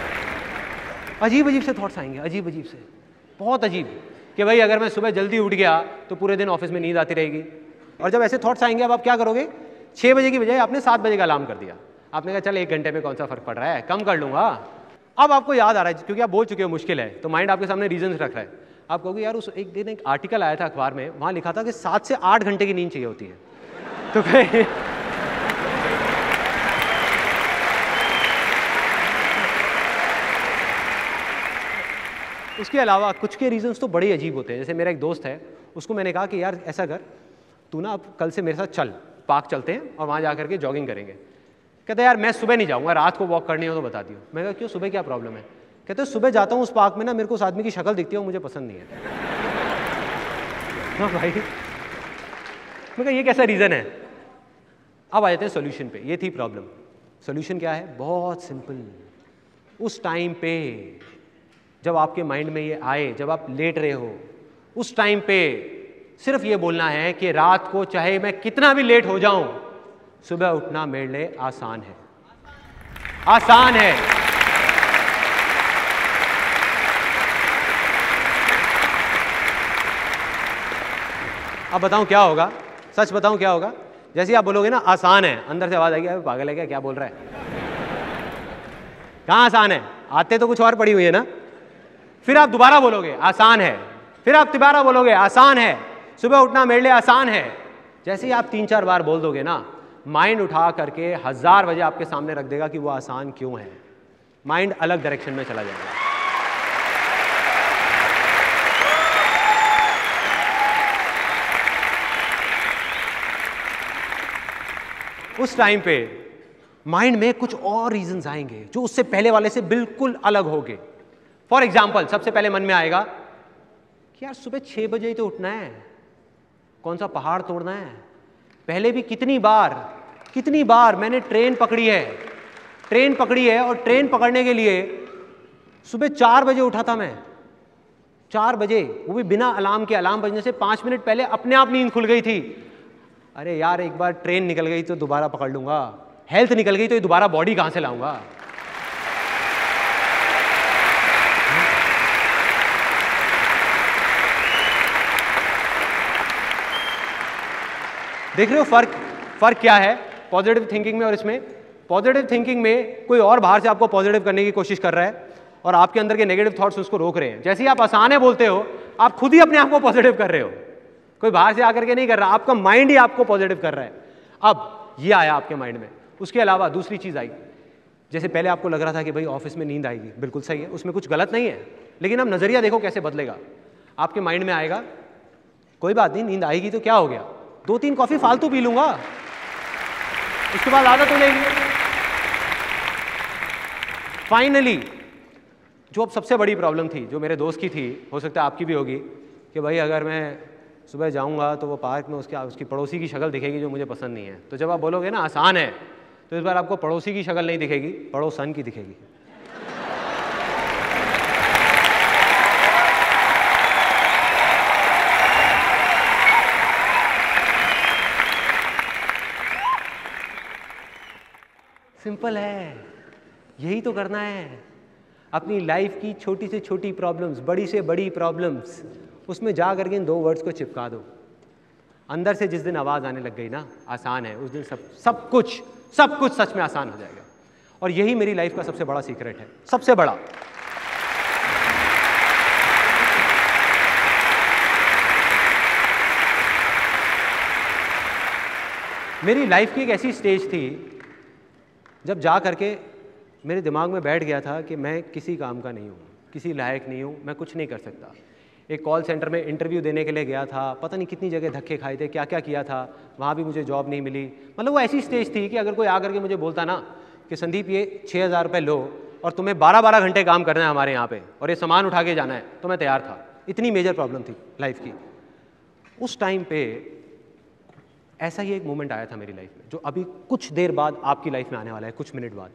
अजीब अजीब से थॉट्स आएंगे, अजीब अजीब से, बहुत अजीब, कि भाई अगर मैं सुबह जल्दी उठ गया तो पूरे दिन ऑफिस में नींद आती रहेगी। और जब ऐसे थॉट्स आएंगे, अब आप क्या करोगे, छः बजे की बजाय आपने सात बजे का अलार्म कर दिया, आपने कहा चल एक घंटे में कौन सा फ़र्क पड़ रहा है, कम कर लूँगा। अब आपको याद आ रहा है, क्योंकि आप बोल चुके हो मुश्किल है, तो माइंड आपके सामने रीजंस रख रहा है। आप कहोगे यार उस एक दिन एक आर्टिकल आया था अखबार में, वहाँ लिखा था कि सात से आठ घंटे की नींद चाहिए होती है, तो फिर उसके अलावा कुछ के रीजंस तो बड़े अजीब होते हैं। जैसे मेरा एक दोस्त है, उसको मैंने कहा कि यार ऐसा कर, तू ना अब कल से मेरे साथ चल, पार्क चलते हैं और वहाँ जा करके जॉगिंग करेंगे। कहता है यार मैं सुबह नहीं जाऊँगा, रात को वॉक करनी हो तो बता दियो। मैं कहा क्यों, सुबह क्या प्रॉब्लम है? कहते हैं सुबह जाता हूँ उस पार्क में ना, मेरे को उस आदमी की शक्ल दिखती है, वो मुझे पसंद नहीं है। हाँ भाई, मैं कहा ये कैसा रीज़न है। अब आ जाते हैं सोल्यूशन पे। ये थी प्रॉब्लम, सोल्यूशन क्या है, बहुत सिंपल। उस टाइम पे जब आपके माइंड में ये आए, जब आप लेट रहे हो, उस टाइम पे सिर्फ ये बोलना है कि रात को चाहे मैं कितना भी लेट हो जाऊं, सुबह उठना मेरे लिए आसान है, आसान है। अब बताऊं क्या होगा, सच बताऊं क्या होगा। जैसे ही आप बोलोगे ना आसान है, अंदर से आवाज आएगी अरे पागल है क्या, क्या बोल रहा है, कहाँ आसान है, आते तो कुछ और पड़ी हुई है ना। फिर आप दोबारा बोलोगे आसान है, फिर आप दोबारा बोलोगे आसान है, सुबह उठना मेरे लिए आसान है। जैसे ही आप तीन चार बार बोल दोगे ना, माइंड उठा करके हज़ार वजह आपके सामने रख देगा कि वो आसान क्यों है। माइंड अलग डायरेक्शन में चला जाएगा। उस टाइम पे माइंड में कुछ और रीजंस आएंगे जो उससे पहले वाले से बिल्कुल अलग होंगे। फॉर एग्जाम्पल, सबसे पहले मन में आएगा कि यार सुबह छः बजे ही तो उठना है, कौन सा पहाड़ तोड़ना है, पहले भी कितनी बार कितनी बार मैंने ट्रेन पकड़ी है ट्रेन पकड़ी है और ट्रेन पकड़ने के लिए सुबह चार बजे उठा था मैं, चार बजे, वो भी बिना अलार्म के। अलार्म बजने से पाँच मिनट पहले अपने आप नींद खुल गई थी। अरे यार एक बार ट्रेन निकल गई तो दोबारा पकड़ लूँगा, हेल्थ निकल गई तो ये दोबारा बॉडी कहाँ से लाऊँगा। देख रहे हो फर्क फर्क क्या है पॉजिटिव थिंकिंग में और इसमें। पॉजिटिव थिंकिंग में कोई और बाहर से आपको पॉजिटिव करने की कोशिश कर रहा है और आपके अंदर के नेगेटिव थॉट्स उसको रोक रहे हैं। जैसे ही आप आसान है बोलते हो, आप खुद ही अपने आप को पॉजिटिव कर रहे हो, कोई बाहर से आकर के नहीं कर रहा, आपका माइंड ही आपको पॉजिटिव कर रहा है। अब ये आया आपके माइंड में। उसके अलावा दूसरी चीज़ आई, जैसे पहले आपको लग रहा था कि भाई ऑफिस में नींद आएगी, बिल्कुल सही है, उसमें कुछ गलत नहीं है, लेकिन अब नज़रिया देखो कैसे बदलेगा। आपके माइंड में आएगा कोई बात नहीं, नींद आएगी तो क्या हो गया, दो तीन कॉफी फालतू पी लूंगा, उसके बाद आदत हो जाएगी। फाइनली जो अब सबसे बड़ी प्रॉब्लम थी, जो मेरे दोस्त की थी, हो सकता है आपकी भी होगी, कि भाई अगर मैं सुबह जाऊंगा तो वो पार्क में उसके उसकी पड़ोसी की शक्ल दिखेगी जो मुझे पसंद नहीं है। तो जब आप बोलोगे ना आसान है, तो इस बार आपको पड़ोसी की शक्ल नहीं दिखेगी, पड़ोसन की दिखेगी। सिंपल है, यही तो करना है। अपनी लाइफ की छोटी से छोटी प्रॉब्लम्स, बड़ी से बड़ी प्रॉब्लम्स, उसमें जा करके इन दो वर्ड्स को चिपका दो। अंदर से जिस दिन आवाज़ आने लग गई ना आसान है, उस दिन सब सब कुछ सब कुछ सच में आसान हो जाएगा। और यही मेरी लाइफ का सबसे बड़ा सीक्रेट है, सबसे बड़ा। मेरी लाइफ की एक ऐसी स्टेज थी जब जा करके मेरे दिमाग में बैठ गया था कि मैं किसी काम का नहीं हूँ, किसी लायक नहीं हूँ, मैं कुछ नहीं कर सकता। एक कॉल सेंटर में इंटरव्यू देने के लिए गया था, पता नहीं कितनी जगह धक्के खाए थे, क्या क्या किया था, वहाँ भी मुझे जॉब नहीं मिली। मतलब वो ऐसी स्टेज थी कि अगर कोई आकर के मुझे बोलता ना कि संदीप ये छः हज़ार रुपये लो और तुम्हें बारह बारह घंटे काम करना है हमारे यहाँ पे और ये सामान उठा के जाना है, तो मैं तैयार था। इतनी मेजर प्रॉब्लम थी लाइफ की। उस टाइम पे ऐसा ही एक मोमेंट आया था मेरी लाइफ में जो अभी कुछ देर बाद आपकी लाइफ में आने वाला है, कुछ मिनट बाद।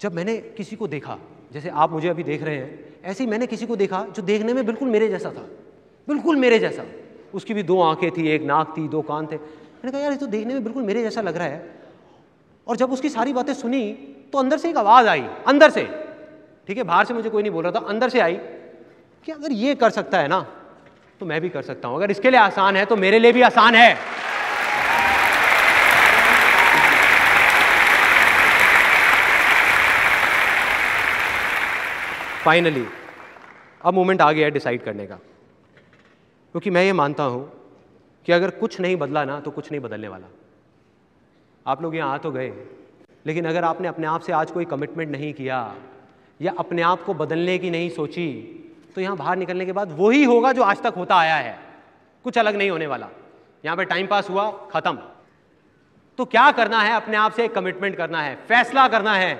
जब मैंने किसी को देखा, जैसे आप मुझे अभी देख रहे हैं, ऐसे ही मैंने किसी को देखा जो देखने में बिल्कुल मेरे जैसा था, बिल्कुल मेरे जैसा। उसकी भी दो आँखें थी, एक नाक थी, दो कान थे। मैंने कहा यार ये तो देखने में बिल्कुल मेरे जैसा लग रहा है। और जब उसकी सारी बातें सुनी तो अंदर से एक आवाज़ आई, अंदर से, ठीक है, बाहर से मुझे कोई नहीं बोल रहा था, अंदर से आई कि अगर ये कर सकता है ना तो मैं भी कर सकता हूँ। अगर इसके लिए आसान है तो मेरे लिए भी आसान है। फाइनली अब मोमेंट आ गया है डिसाइड करने का, क्योंकि मैं ये मानता हूँ कि अगर कुछ नहीं बदला ना तो कुछ नहीं बदलने वाला। आप लोग यहाँ आ तो गए, लेकिन अगर आपने अपने आप से आज कोई कमिटमेंट नहीं किया या अपने आप को बदलने की नहीं सोची तो यहाँ बाहर निकलने के बाद वही होगा जो आज तक होता आया है, कुछ अलग नहीं होने वाला। यहाँ पे टाइम पास हुआ, खत्म। तो क्या करना है? अपने आप से एक कमिटमेंट करना है, फैसला करना है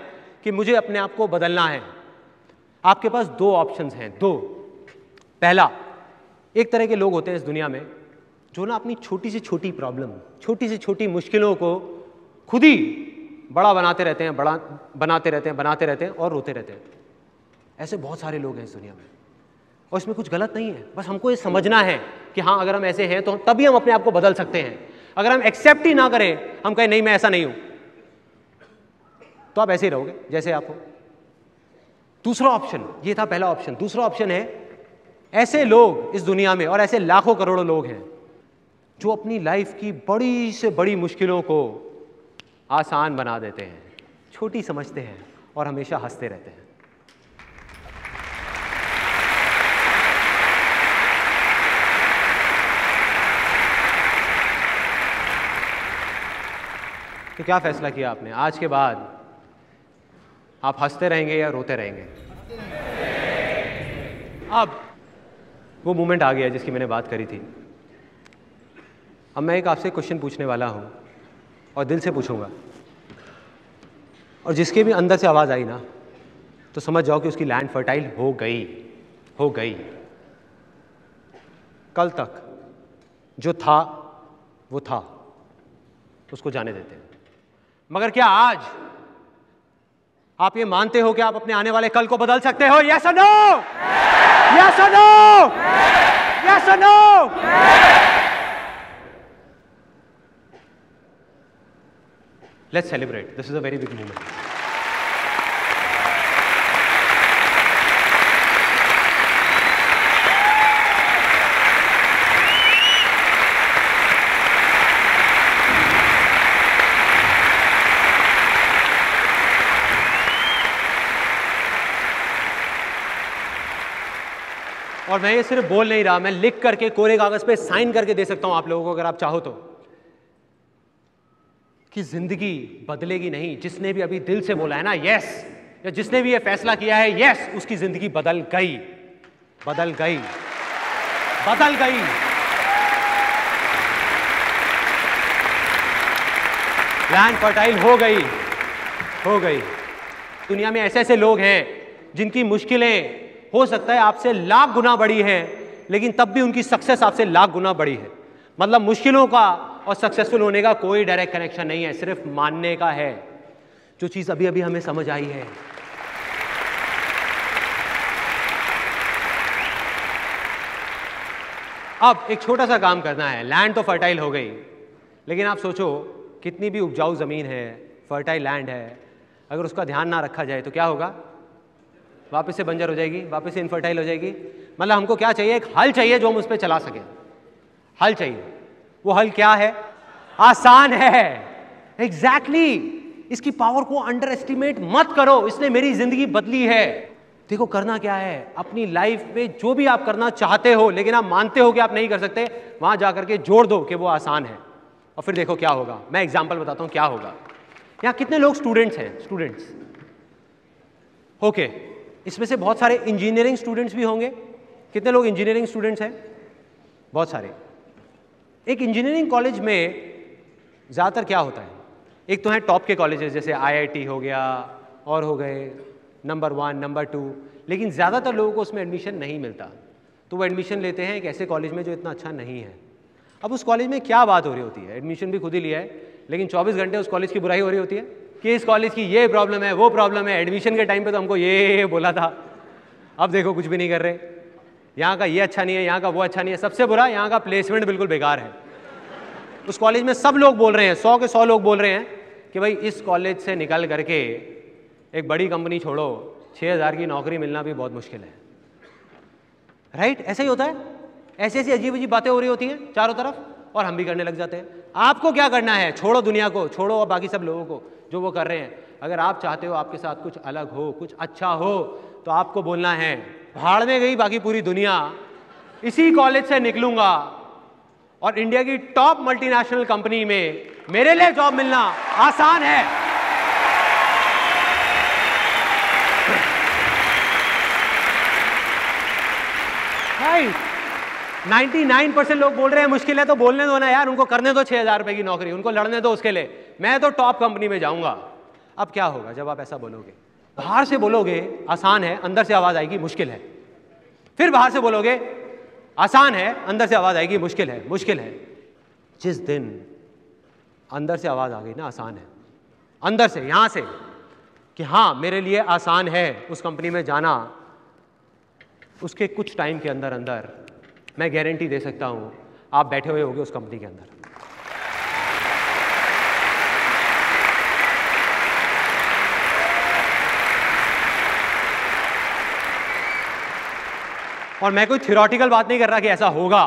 कि मुझे अपने आप को बदलना है। आपके पास दो ऑप्शंस हैं, दो। पहला, एक तरह के लोग होते हैं इस दुनिया में जो ना अपनी छोटी से छोटी प्रॉब्लम, छोटी से छोटी मुश्किलों को खुद ही बड़ा बनाते रहते हैं, बड़ा बनाते रहते हैं, बनाते रहते हैं और रोते रहते हैं। ऐसे बहुत सारे लोग हैं इस दुनिया में और इसमें कुछ गलत नहीं है। बस हमको ये समझना है कि हाँ, अगर हम ऐसे हैं तो तभी हम अपने आप को बदल सकते हैं। अगर हम एक्सेप्ट ही ना करें, हम कहें नहीं मैं ऐसा नहीं हूँ, तो आप ऐसे ही रहोगे जैसे आप हो। दूसरा ऑप्शन, ये था पहला ऑप्शन। दूसरा ऑप्शन है ऐसे लोग इस दुनिया में, और ऐसे लाखों करोड़ों लोग हैं जो अपनी लाइफ की बड़ी से बड़ी मुश्किलों को आसान बना देते हैं, छोटी समझते हैं और हमेशा हंसते रहते हैं। तो क्या फैसला किया आपने? आज के बाद आप हंसते रहेंगे या रोते रहेंगे? अब वो मोमेंट आ गया जिसकी मैंने बात करी थी। अब मैं एक आपसे क्वेश्चन पूछने वाला हूँ और दिल से पूछूंगा, और जिसके भी अंदर से आवाज़ आई ना तो समझ जाओ कि उसकी लैंड फर्टाइल हो गई, हो गई। कल तक जो था वो था, उसको जाने देते हैं। मगर क्या आज आप ये मानते हो कि आप अपने आने वाले कल को बदल सकते हो? यस और नो? यस और नो? यस और no? Let's celebrate. This is a very big moment. और मैं ये सिर्फ बोल नहीं रहा, मैं लिख करके कोरे कागज पे साइन करके दे सकता हूं आप लोगों को अगर आप चाहो तो, कि जिंदगी बदलेगी नहीं। जिसने भी अभी दिल से बोला है ना यस, या जिसने भी ये फैसला किया है यस, उसकी जिंदगी बदल गई, बदल गई, बदल गई। लैंड फर्टाइल हो गई, हो गई। दुनिया में ऐसे ऐसे लोग हैं जिनकी मुश्किलें हो सकता है आपसे लाख गुना बड़ी हैं, लेकिन तब भी उनकी सक्सेस आपसे लाख गुना बड़ी है। मतलब मुश्किलों का और सक्सेसफुल होने का कोई डायरेक्ट कनेक्शन नहीं है, सिर्फ मानने का है। जो चीज अभी अभी हमें समझ आई है, अब एक छोटा सा काम करना है। लैंड तो फर्टाइल हो गई, लेकिन आप सोचो कितनी भी उपजाऊ जमीन है, फर्टाइल लैंड है, अगर उसका ध्यान ना रखा जाए तो क्या होगा? वापस से बंजर हो जाएगी, वापस से इनफर्टाइल हो जाएगी। मतलब हमको क्या चाहिए? एक हल चाहिए जो हम उस पर चला सकें, हल चाहिए। वो हल क्या है? आसान है। Exactly exactly. इसकी पावर को अंडर एस्टिमेट मत करो, इसने मेरी जिंदगी बदली है। देखो करना क्या है, अपनी लाइफ में जो भी आप करना चाहते हो लेकिन आप मानते हो कि आप नहीं कर सकते, वहां जाकर के जोड़ दो कि वो आसान है और फिर देखो क्या होगा। मैं एग्जाम्पल बताता हूँ क्या होगा। यहाँ कितने लोग स्टूडेंट्स हैं? Students, okay okay. इसमें से बहुत सारे इंजीनियरिंग स्टूडेंट्स भी होंगे। कितने लोग इंजीनियरिंग स्टूडेंट्स हैं? बहुत सारे। एक इंजीनियरिंग कॉलेज में ज़्यादातर क्या होता है, एक तो हैं टॉप के कॉलेजेस जैसे आईआईटी हो गया और हो गए नंबर वन नंबर टू, लेकिन ज़्यादातर लोगों को उसमें एडमिशन नहीं मिलता, तो वो एडमिशन लेते हैं एक ऐसे कॉलेज में जो इतना अच्छा नहीं है। अब उस कॉलेज में क्या बात हो रही होती है, एडमिशन भी खुद ही लिया है, लेकिन चौबीस घंटे उस कॉलेज की बुराई हो रही होती है कि इस कॉलेज की ये प्रॉब्लम है, वो प्रॉब्लम है, एडमिशन के टाइम पे तो हमको ये बोला था, अब देखो कुछ भी नहीं कर रहे, यहाँ का ये अच्छा नहीं है, यहाँ का वो अच्छा नहीं है, सबसे बुरा यहाँ का प्लेसमेंट बिल्कुल बेकार है। उस कॉलेज में सब लोग बोल रहे हैं, सौ के सौ लोग बोल रहे हैं कि भाई इस कॉलेज से निकल करके एक बड़ी कंपनी छोड़ो, छः हज़ार की नौकरी मिलना भी बहुत मुश्किल है। राइट, ऐसा ही होता है, ऐसी ऐसी अजीब अजीब बातें हो रही होती हैं चारों तरफ और हम भी करने लग जाते हैं। आपको क्या करना है, छोड़ो दुनिया को, छोड़ो और बाकी सब लोगों को जो वो कर रहे हैं। अगर आप चाहते हो आपके साथ कुछ अलग हो, कुछ अच्छा हो, तो आपको बोलना है भाड़ में गई बाकी पूरी दुनिया, इसी कॉलेज से निकलूंगा और इंडिया की टॉप मल्टीनेशनल कंपनी में मेरे लिए जॉब मिलना आसान है। राइट, निन्यानवे परसेंट लोग बोल रहे हैं मुश्किल है, तो बोलने दो ना यार, उनको करने दो छह हजार रुपए की नौकरी, उनको लड़ने दो उसके लिए, मैं तो टॉप कंपनी में जाऊंगा। अब क्या होगा जब आप ऐसा बोलोगे? बाहर से बोलोगे आसान है, अंदर से आवाज आएगी मुश्किल है, फिर बाहर से बोलोगे आसान है, अंदर से आवाज आएगी मुश्किल है, मुश्किल है। जिस दिन अंदर से आवाज आ गई ना आसान है, अंदर से यहां से कि हाँ मेरे लिए आसान है उस कंपनी में जाना, उसके कुछ टाइम के अंदर अंदर मैं गारंटी दे सकता हूं आप बैठे हुए होंगे उस कंपनी के अंदर। और मैं कोई थ्योरेटिकल बात नहीं कर रहा कि ऐसा होगा,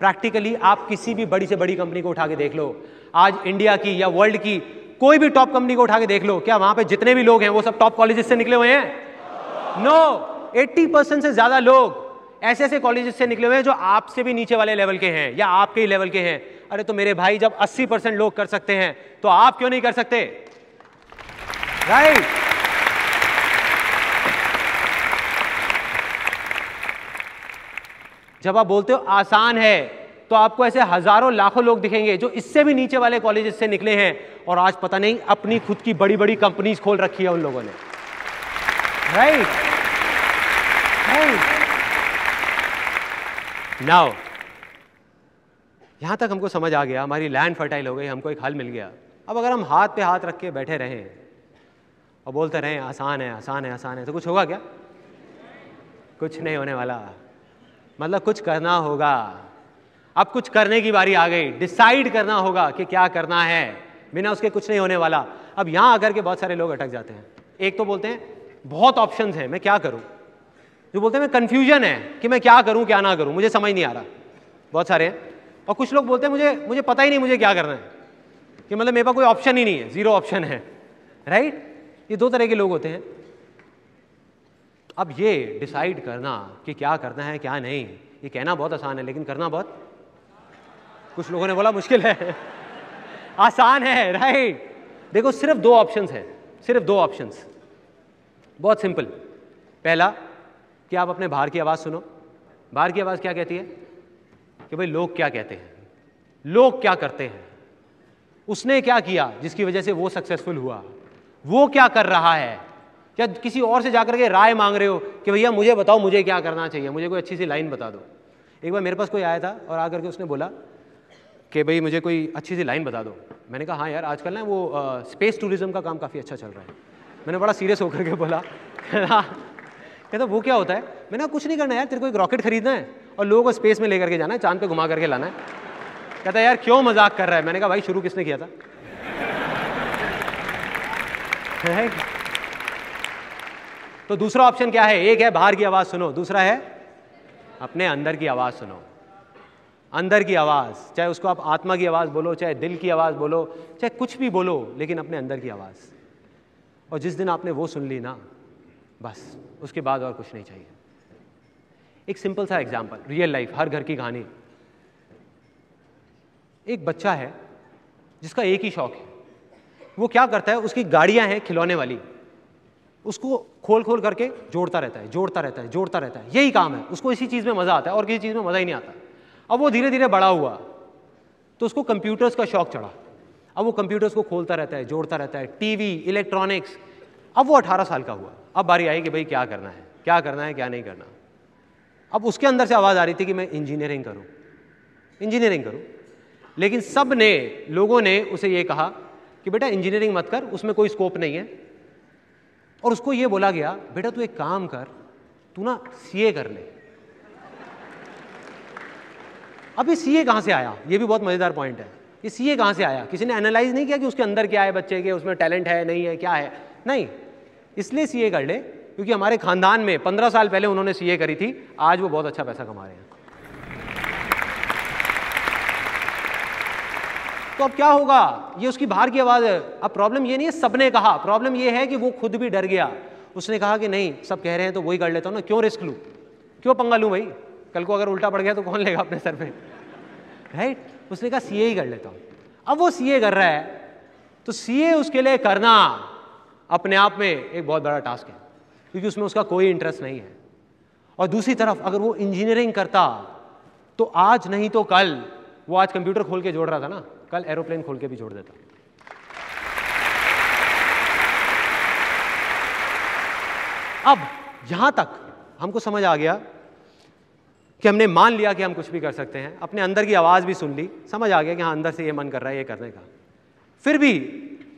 प्रैक्टिकली आप किसी भी बड़ी से बड़ी कंपनी को उठा के देख लो, आज इंडिया की या वर्ल्ड की कोई भी टॉप कंपनी को उठा के देख लो, क्या वहां पे जितने भी लोग हैं वो सब टॉप कॉलेजेस से निकले हुए हैं? नो, अस्सी परसेंट से ज्यादा लोग ऐसे ऐसे कॉलेजेस से निकले हुए हैं जो आपसे भी नीचे वाले लेवल के हैं या आपके ही लेवल के हैं। अरे तो मेरे भाई, जब अस्सी परसेंट लोग कर सकते हैं तो आप क्यों नहीं कर सकते? Right right. जब आप बोलते हो आसान है तो आपको ऐसे हजारों लाखों लोग दिखेंगे जो इससे भी नीचे वाले कॉलेजेस से निकले हैं और आज पता नहीं अपनी खुद की बड़ी बड़ी कंपनीज खोल रखी है उन लोगों ने। Right right. right. नाउ यहां तक हमको समझ आ गया, हमारी लैंड फर्टाइल हो गई, हमको एक हल मिल गया। अब अगर हम हाथ पे हाथ रख के बैठे रहें और बोलते रहें आसान है आसान है आसान है, तो कुछ होगा क्या? कुछ नहीं होने वाला, मतलब कुछ करना होगा। अब कुछ करने की बारी आ गई, डिसाइड करना होगा कि क्या करना है, बिना उसके कुछ नहीं होने वाला। अब यहां आकर के बहुत सारे लोग अटक जाते हैं। एक तो बोलते हैं बहुत ऑप्शन है, मैं क्या करूं, जो बोलते हैं मैं कंफ्यूजन है कि मैं क्या करूं क्या ना करूं, मुझे समझ नहीं आ रहा, बहुत सारे हैं। और कुछ लोग बोलते हैं मुझे मुझे पता ही नहीं मुझे क्या करना है, कि मतलब मेरे पास कोई ऑप्शन ही नहीं है, जीरो ऑप्शन है। राइट, ये दो तरह के लोग होते हैं। अब ये डिसाइड करना कि क्या करना है क्या नहीं, ये कहना बहुत आसान है लेकिन करना बहुत, कुछ लोगों ने बोला मुश्किल है, आसान है। राइट, देखो सिर्फ दो ऑप्शन है, सिर्फ दो ऑप्शन, बहुत सिंपल। पहला कि आप अपने बाहर की आवाज़ सुनो। बाहर की आवाज़ क्या कहती है कि भाई लोग क्या कहते हैं, लोग क्या करते हैं, उसने क्या किया जिसकी वजह से वो सक्सेसफुल हुआ, वो क्या कर रहा है। या किसी और से जाकर के राय मांग रहे हो कि भैया मुझे बताओ मुझे क्या करना चाहिए, मुझे कोई अच्छी सी लाइन बता दो। एक बार मेरे पास कोई आया था और आकर के उसने बोला कि भाई मुझे कोई अच्छी सी लाइन बता दो। मैंने कहा हाँ यार आजकल ना वो स्पेस टूरिज़्म का काम काफ़ी अच्छा चल रहा है। मैंने बड़ा सीरियस होकर के बोला, कहता वो क्या होता है? मैंने कुछ नहीं करना यार, तेरे को एक रॉकेट खरीदना है और लोगों को स्पेस में लेकर के जाना है, चांद पे घुमा करके लाना है। कहता यार क्यों मजाक कर रहा है? मैंने कहा भाई शुरू किसने किया था? तो दूसरा ऑप्शन क्या है? एक है बाहर की आवाज़ सुनो, दूसरा है अपने अंदर की आवाज़ सुनो। अंदर की आवाज़, चाहे उसको आप आत्मा की आवाज़ बोलो, चाहे दिल की आवाज़ बोलो, चाहे कुछ भी बोलो, लेकिन अपने अंदर की आवाज़। और जिस दिन आपने वो सुन ली ना, बस उसके बाद और कुछ नहीं चाहिए। एक सिंपल सा एग्जाम्पल, रियल लाइफ, हर घर की कहानी। एक बच्चा है, जिसका एक ही शौक है, वो क्या करता है, उसकी गाड़ियाँ हैं खिलौने वाली, उसको खोल खोल करके जोड़ता रहता है, जोड़ता रहता है, जोड़ता रहता है, यही काम है उसको, इसी चीज़ में मज़ा आता है और किसी चीज़ में मज़ा ही नहीं आता। अब वो धीरे धीरे बड़ा हुआ तो उसको कंप्यूटर्स का शौक चढ़ा, अब वो कंप्यूटर्स को खोलता रहता है, जोड़ता रहता है, टीवी, इलेक्ट्रॉनिक्स। अब वो अठारह साल का हुआ, अब बारी आई कि भाई क्या करना है, क्या करना है, क्या नहीं करना। अब उसके अंदर से आवाज़ आ रही थी कि मैं इंजीनियरिंग करूँ, इंजीनियरिंग करूँ, लेकिन सब ने, लोगों ने उसे ये कहा कि बेटा इंजीनियरिंग मत कर, उसमें कोई स्कोप नहीं है। और उसको ये बोला गया, बेटा तू एक काम कर, तू ना सीए कर ले। अब ये सीए कहाँ से आया, ये भी बहुत मज़ेदार पॉइंट है। ये सीए कहाँ से आया, किसी ने एनालाइज नहीं किया कि उसके अंदर क्या है बच्चे के, उसमें टैलेंट है नहीं है, क्या है, नहीं। इसलिए सीए कर ले क्योंकि हमारे खानदान में पंद्रह साल पहले उन्होंने सीए करी थी, आज वो बहुत अच्छा पैसा कमा रहे हैं। तो अब क्या होगा, ये उसकी बाहर की आवाज़ है। अब प्रॉब्लम ये नहीं है सबने कहा, प्रॉब्लम ये है कि वो खुद भी डर गया। उसने कहा कि नहीं सब कह रहे हैं तो वही कर लेता हूँ ना, क्यों रिस्क लूँ, क्यों पंगा लूँ भाई, कल को अगर उल्टा पड़ गया तो कौन लेगा अपने सर पे, राइट। उसने कहा सीए ही कर लेता हूँ। अब वो सीए कर रहा है, तो सीए उसके लिए करना अपने आप में एक बहुत बड़ा टास्क है क्योंकि उसमें उसका कोई इंटरेस्ट नहीं है। और दूसरी तरफ अगर वो इंजीनियरिंग करता तो आज नहीं तो कल, वो आज कंप्यूटर खोल के जोड़ रहा था ना, कल एरोप्लेन खोल के भी जोड़ देता। अब यहां तक हमको समझ आ गया कि हमने मान लिया कि हम कुछ भी कर सकते हैं, अपने अंदर की आवाज भी सुन ली, समझ आ गया कि हाँ अंदर से ये मन कर रहा है ये करने का। फिर भी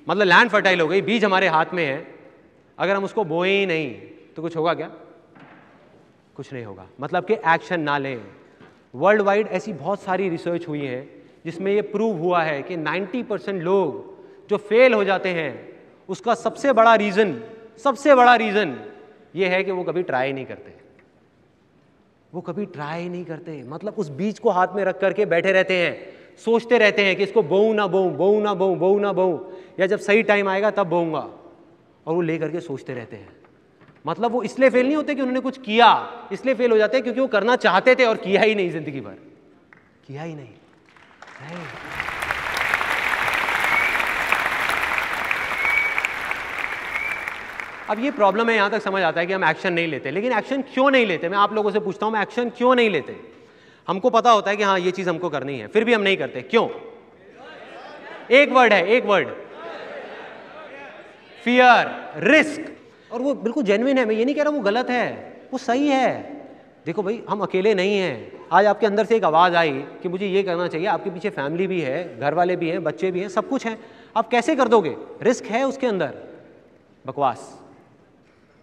मतलब लैंड फर्टाइल हो गई, बीज हमारे हाथ में है, अगर हम उसको बोए ही नहीं तो कुछ होगा क्या, कुछ नहीं होगा। मतलब कि एक्शन ना लें। वर्ल्ड वाइड ऐसी बहुत सारी रिसर्च हुई है जिसमें ये प्रूव हुआ है कि नब्बे परसेंट लोग जो फेल हो जाते हैं उसका सबसे बड़ा रीज़न, सबसे बड़ा रीज़न ये है कि वो कभी ट्राई नहीं करते, वो कभी ट्राई नहीं करते। मतलब उस बीज को हाथ में रख करके बैठे रहते हैं, सोचते रहते हैं कि इसको बोऊं ना बोऊं, बोऊं ना बोऊं, बोऊं ना बोऊं, या जब सही टाइम आएगा तब बोऊंगा, और वो ले करके सोचते रहते हैं। मतलब वो इसलिए फेल नहीं होते कि उन्होंने कुछ किया, इसलिए फेल हो जाते हैं क्योंकि वो करना चाहते थे और किया ही नहीं, जिंदगी भर किया ही नहीं। अब ये प्रॉब्लम है, यहां तक समझ आता है कि हम एक्शन नहीं लेते। लेकिन एक्शन क्यों नहीं लेते, मैं आप लोगों से पूछता हूं, मैं एक्शन क्यों नहीं लेते। हमको पता होता है कि हाँ ये चीज हमको करनी है, फिर भी हम नहीं करते, क्यों। एक वर्ड है, एक वर्ड, फियर, रिस्क। और वो बिल्कुल जेन्युइन है, मैं ये नहीं कह रहा हूं वो गलत है, वो सही है। देखो भाई हम अकेले नहीं हैं, आज आपके अंदर से एक आवाज़ आई कि मुझे ये करना चाहिए, आपके पीछे फैमिली भी है, घर वाले भी हैं, बच्चे भी हैं, सब कुछ है, आप कैसे कर दोगे, रिस्क है उसके अंदर। बकवास,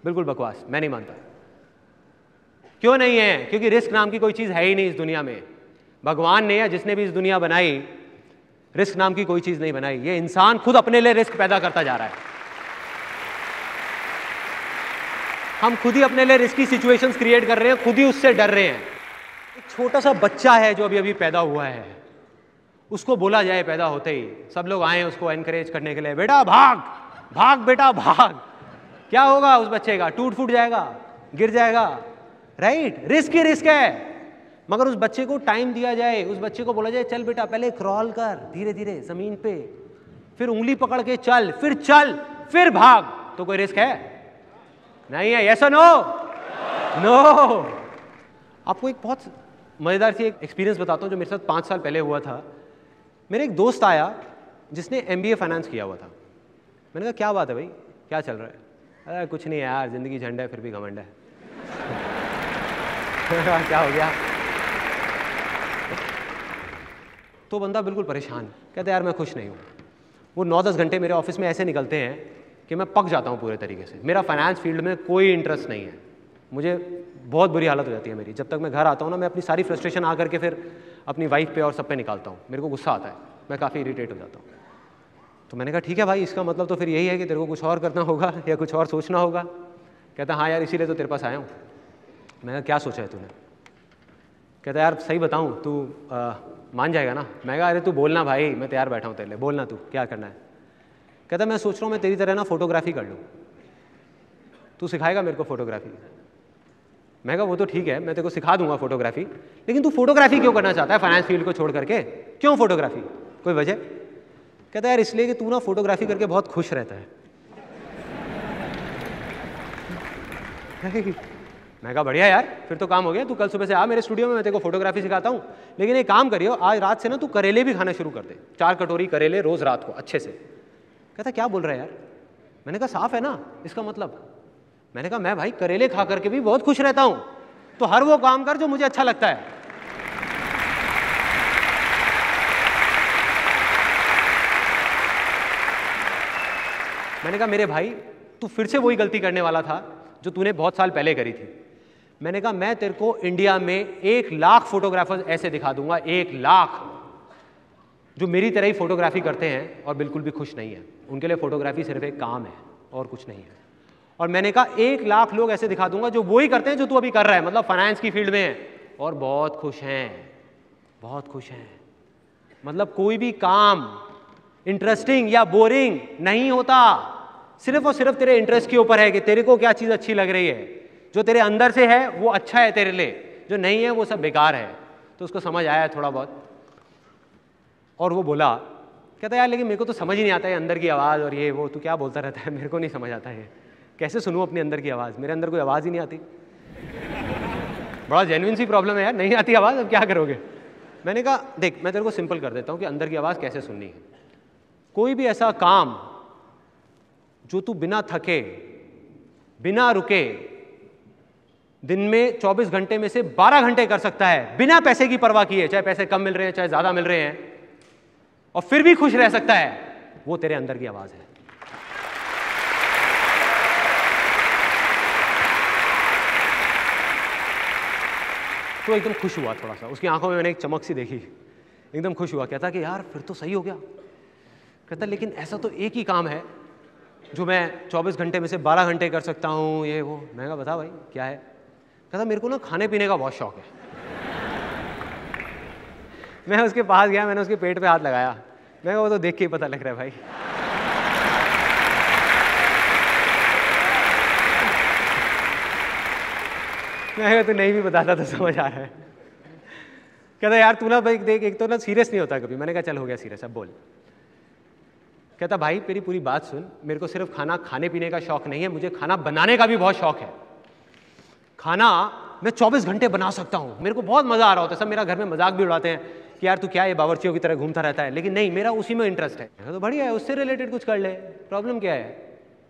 बिल्कुल बकवास, मैं नहीं मानता। क्यों नहीं है, क्योंकि रिस्क नाम की कोई चीज़ है ही नहीं इस दुनिया में। भगवान ने या जिसने भी इस दुनिया बनाई, रिस्क नाम की कोई चीज़ नहीं बनाई, ये इंसान खुद अपने लिए रिस्क पैदा करता जा रहा है। हम खुद ही अपने लिए रिस्की सिचुएशंस क्रिएट कर रहे हैं, खुद ही उससे डर रहे हैं। एक छोटा सा बच्चा है जो अभी अभी पैदा हुआ है, उसको बोला जाए पैदा होते ही, सब लोग आए उसको एनकरेज करने के लिए, बेटा भाग भाग, बेटा भाग, क्या होगा उस बच्चे का, टूट फूट जाएगा, गिर जाएगा, राइट। रिस्क ही रिस्क है। मगर उस बच्चे को टाइम दिया जाए, उस बच्चे को बोला जाए चल बेटा पहले क्रॉल कर धीरे धीरे जमीन पे, फिर उंगली पकड़ के चल, फिर चल, फिर भाग, तो कोई रिस्क है नहीं है। यस और नो, नो। आपको एक बहुत मज़ेदार सी एक एक्सपीरियंस बताता हूँ जो मेरे साथ पाँच साल पहले हुआ था। मेरे एक दोस्त आया जिसने एमबीए फाइनेंस किया हुआ था। मैंने कहा क्या बात है भाई, क्या चल रहा है। अरे कुछ नहीं यार, जिंदगी झंडा है फिर भी घमंड है। क्या हो गया। तो बंदा बिल्कुल परेशान, कहता यार मैं खुश नहीं हूँ। वो नौ दस घंटे मेरे ऑफिस में ऐसे निकलते हैं कि मैं पक जाता हूँ पूरे तरीके से, मेरा फाइनेंस फील्ड में कोई इंटरेस्ट नहीं है, मुझे बहुत बुरी हालत हो जाती है मेरी। जब तक मैं घर आता हूँ ना, मैं अपनी सारी फ्रस्ट्रेशन आकर के फिर अपनी वाइफ पे और सब पे निकालता हूँ, मेरे को गुस्सा आता है, मैं काफ़ी इरिटेट हो जाता हूँ। तो मैंने कहा ठीक है भाई, इसका मतलब तो फिर यही है कि तेरे को कुछ और करना होगा या कुछ और सोचना होगा। कहता हाँ यार, इसीलिए तो तेरे पास आया हूँ। मैंने क्या सोचा है तूने। कहता यार सही बताऊँ, तू मान जाएगा ना। मैं कहा अरे तू बोलना भाई, मैं तैयार बैठा हूँ तेरे लिए, बोलना तू क्या करना है। कहता मैं सोच रहा हूँ मैं तेरी तरह ना फोटोग्राफी कर लूँ, तू सिखाएगा मेरे को फोटोग्राफी। मैं कहा वो तो ठीक है, मैं तेरे को सिखा दूंगा फोटोग्राफी, लेकिन तू फोटोग्राफी क्यों करना चाहता है फाइनेंस फील्ड को छोड़ करके, क्यों फोटोग्राफी, कोई वजह। कहता है यार इसलिए कि तू ना फोटोग्राफी करके बहुत खुश रहता है। मैं कहा बढ़िया यार, फिर तो काम हो गया, तू कल सुबह से आ मेरे स्टूडियो में, मैं तेरे को फोटोग्राफी सिखाता हूँ। लेकिन एक काम करियो, आज रात से ना तू करेले भी खाना शुरू कर दे, चार कटोरी करेले रोज रात को अच्छे से। कहता क्या बोल रहा है यार। मैंने कहा साफ है ना इसका मतलब। मैंने कहा मैं भाई करेले खा करके भी बहुत खुश रहता हूँ, तो हर वो काम कर जो मुझे अच्छा लगता है। मैंने कहा मेरे भाई तू फिर से वही गलती करने वाला था जो तूने बहुत साल पहले करी थी। मैंने कहा मैं तेरे को इंडिया में एक लाख फोटोग्राफर्स ऐसे दिखा दूंगा, एक लाख जो मेरी तरह ही फोटोग्राफी करते हैं और बिल्कुल भी खुश नहीं है, उनके लिए फोटोग्राफी सिर्फ एक काम है और कुछ नहीं है। और मैंने कहा एक लाख लोग ऐसे दिखा दूंगा जो वही करते हैं जो तू अभी कर रहा है, मतलब फाइनेंस की फील्ड में है और बहुत खुश हैं, बहुत खुश हैं। मतलब कोई भी काम इंटरेस्टिंग या बोरिंग नहीं होता, सिर्फ और सिर्फ तेरे इंटरेस्ट के ऊपर है कि तेरे को क्या चीज़ अच्छी लग रही है। जो तेरे अंदर से है वो अच्छा है तेरे लिए, जो नहीं है वो सब बेकार है। तो उसको समझ आया थोड़ा बहुत और वो बोला, कहता यार लेकिन मेरे को तो समझ ही नहीं आता है अंदर की आवाज़ और ये वो, तू क्या बोलता रहता है, मेरे को नहीं समझ आता है, कैसे सुनूं अपने अंदर की आवाज़, मेरे अंदर कोई आवाज़ ही नहीं आती। बड़ा जेन्युइन सी प्रॉब्लम है यार, नहीं आती आवाज़, अब क्या करोगे। मैंने कहा देख मैं तेरे को सिंपल कर देता हूँ कि अंदर की आवाज़ कैसे सुननी है। कोई भी ऐसा काम जो तू बिना थके बिना रुके दिन में चौबीस घंटे में से बारह घंटे कर सकता है, बिना पैसे की परवाह किए, चाहे पैसे कम मिल रहे हैं चाहे ज़्यादा मिल रहे हैं, और फिर भी खुश रह सकता है, वो तेरे अंदर की आवाज़ है। तो एकदम खुश हुआ थोड़ा सा, उसकी आंखों में मैंने एक चमक सी देखी, एकदम खुश हुआ। कहता कि यार फिर तो सही हो गया। कहता लेकिन ऐसा तो एक ही काम है जो मैं चौबीस घंटे में से बारह घंटे कर सकता हूँ, ये वो। मैं कहा बता भाई क्या है। कहता मेरे को ना खाने पीने का बहुत शौक है। मैं उसके पास गया, मैंने उसके पेट पे हाथ लगाया, मैं कहा वो तो देख के ही पता लग रहा है भाई। मैं कहा तू नहीं भी बताता तो समझ आ रहा है। कहता यार तू ना भाई देख, एक तो ना सीरियस नहीं होता कभी। मैंने कहा चल हो गया सीरियस, अब बोल। कहता भाई मेरी पूरी बात सुन, मेरे को सिर्फ खाना खाने पीने का शौक नहीं है, मुझे खाना बनाने का भी बहुत शौक है। खाना मैं चौबीस घंटे बना सकता हूँ, मेरे को बहुत मजा आ रहा होता है। सब मेरा घर में मजाक भी उड़ाते हैं कि यार तू क्या ये बावर्चियों की तरह घूमता रहता है, लेकिन नहीं, मेरा उसी में इंटरेस्ट है। तो बढ़िया है, उससे रिलेटेड कुछ कर ले, प्रॉब्लम क्या है,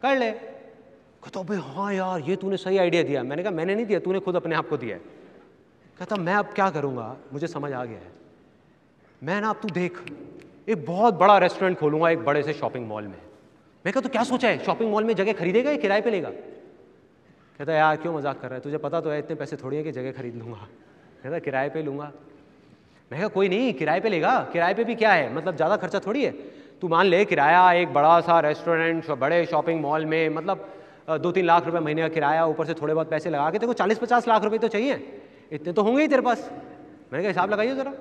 कर ले। कहता भाई हाँ यार ये तूने सही आइडिया दिया। मैंने कहा मैंने नहीं दिया, तूने खुद अपने आप को दिया है। कहता मैं अब क्या करूँगा, मुझे समझ आ गया है। मैं ना अब तू देख एक बहुत बड़ा रेस्टोरेंट खोलूँगा एक बड़े से शॉपिंग मॉल में। मैं कहा तो क्या सोचा है, शॉपिंग मॉल में जगह खरीदेगा या किराए पे लेगा। कहता यार क्यों मजाक कर रहा है, तुझे पता तो है इतने पैसे थोड़ी है कि जगह खरीद लूँगा। कहता किराए पे लूँगा। मैं कहा कोई नहीं, किराए पे लेगा, किराए पे भी क्या है, मतलब ज़्यादा खर्चा थोड़ी है। तू मान ले किराया एक बड़ा सा रेस्टोरेंट बड़े शॉपिंग मॉल में, मतलब दो तीन लाख रुपये महीने का किराया, ऊपर से थोड़े बहुत पैसे लगा के तेरे को चालीस पचास लाख रुपये तो चाहिए, इतने तो होंगे ही तेरे पास। मैंने कहा हिसाब लगाइए ज़रा।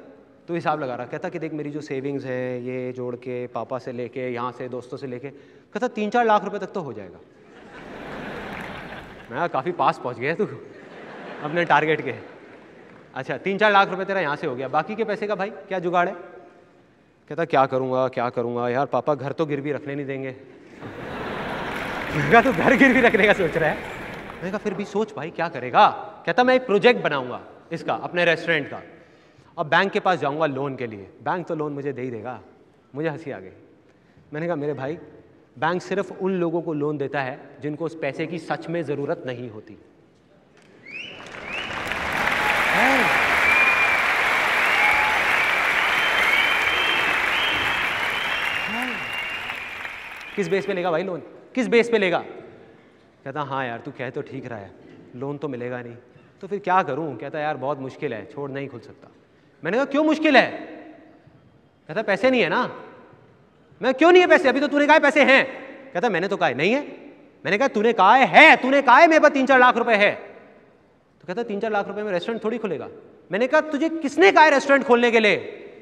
तो हिसाब लगा रहा। कहता कि देख मेरी जो सेविंग्स हैं ये जोड़ के पापा से लेके यहाँ से दोस्तों से लेके, कहता तीन चार लाख रुपए तक तो हो जाएगा। मैं काफ़ी पास पहुँच गया तू अपने टारगेट के। अच्छा तीन चार लाख रुपए तेरा यहाँ से हो गया, बाकी के पैसे का भाई क्या जुगाड़ है। कहता क्या करूँगा क्या करूँगा यार, पापा घर तो गिरवी रखने नहीं देंगे। कहता तो घर गिरवी रखने का सोच रहा है। मैंने कहा फिर भी सोच भाई क्या करेगा। कहता मैं एक प्रोजेक्ट बनाऊँगा इसका, अपने रेस्टोरेंट का, अब बैंक के पास जाऊंगा लोन के लिए, बैंक तो लोन मुझे दे ही देगा। मुझे हंसी आ गई। मैंने कहा मेरे भाई बैंक सिर्फ उन लोगों को लोन देता है जिनको उस पैसे की सच में ज़रूरत नहीं होती। किस बेस पे लेगा भाई लोन, किस बेस पे लेगा। कहता हाँ यार तू कह तो ठीक रहा है, लोन तो मिलेगा नहीं, तो फिर क्या करूँ। कहता यार बहुत मुश्किल है, छोड़ नहीं खुल सकता। मैंने कहा क्यों मुश्किल है। कहता पैसे नहीं है ना। मैं क्यों नहीं है पैसे, अभी तो तूने कहा है पैसे हैं। कहता मैंने तो कहा है नहीं है। मैंने कहा तूने कहा है, है तूने कहा है मेरे पास तीन चार लाख रुपए है। तो कहता तीन चार लाख रुपए में रेस्टोरेंट थोड़ी खुलेगा। मैंने कहा तुझे किसने कहा है रेस्टोरेंट खोलने के लिए,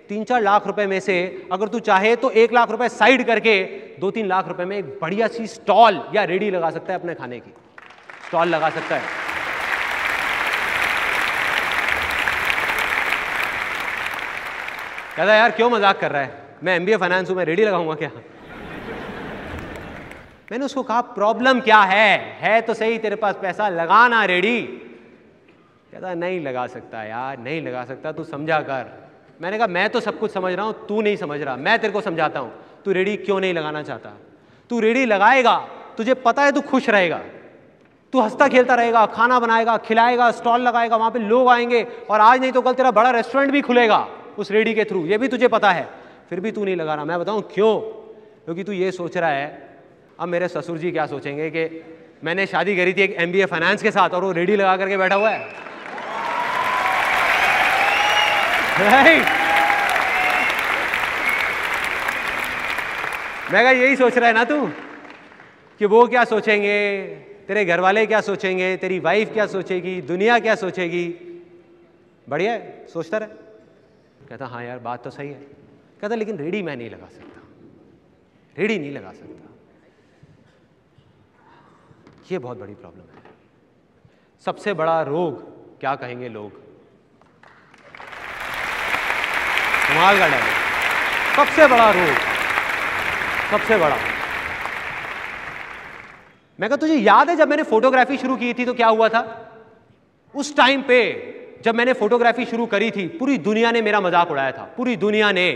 तीन चार लाख रुपए में से अगर तू चाहे तो एक लाख रुपए साइड करके दो तीन लाख रुपए में एक बढ़िया सी स्टॉल या रेडी लगा सकता है, अपने खाने की स्टॉल लगा सकता है। कहता यार क्यों मजाक कर रहा है, मैं एमबीए फाइनेंस हूँ, मैं रेडी लगाऊंगा क्या? मैंने उसको कहा प्रॉब्लम क्या है, है तो सही तेरे पास पैसा, लगाना रेडी। कहता नहीं लगा सकता यार, नहीं लगा सकता, तू समझा कर। मैंने कहा मैं तो सब कुछ समझ रहा हूँ, तू नहीं समझ रहा, मैं तेरे को समझाता हूँ। तू रेडी क्यों नहीं लगाना चाहता? तू रेडी लगाएगा, तुझे पता है तू खुश रहेगा, तू हंसता खेलता रहेगा, खाना बनाएगा, खिलाएगा, स्टॉल लगाएगा, वहाँ पे लोग आएंगे और आज नहीं तो कल तेरा बड़ा रेस्टोरेंट भी खुलेगा उस रेडी के थ्रू, ये भी तुझे पता है, फिर भी तू नहीं लगा रहा। मैं बताऊँ क्यों? क्योंकि तू ये सोच रहा है अब मेरे ससुर जी क्या सोचेंगे कि मैंने शादी करी थी एक एम बी ए फाइनेंस के साथ और वो रेडी लगा करके बैठा हुआ है। मैं क्या यही सोच रहा है ना तू कि वो क्या सोचेंगे, तेरे घर वाले क्या सोचेंगे, तेरी वाइफ क्या सोचेगी, दुनिया क्या सोचेगी। बढ़िया है, सोचता रहे। कहता हाँ यार बात तो सही है। कहता लेकिन रेडी मैं नहीं लगा सकता, रेडी नहीं लगा सकता। ये बहुत बड़ी प्रॉब्लम है। सबसे बड़ा रोग क्या कहेंगे लोग, कमाल का डर, सबसे बड़ा रोग, सबसे बड़ा। मैं कहा तुझे याद है जब मैंने फोटोग्राफी शुरू की थी तो क्या हुआ था? उस टाइम पे जब मैंने फोटोग्राफी शुरू करी थी पूरी दुनिया ने मेरा मजाक उड़ाया था, पूरी दुनिया ने,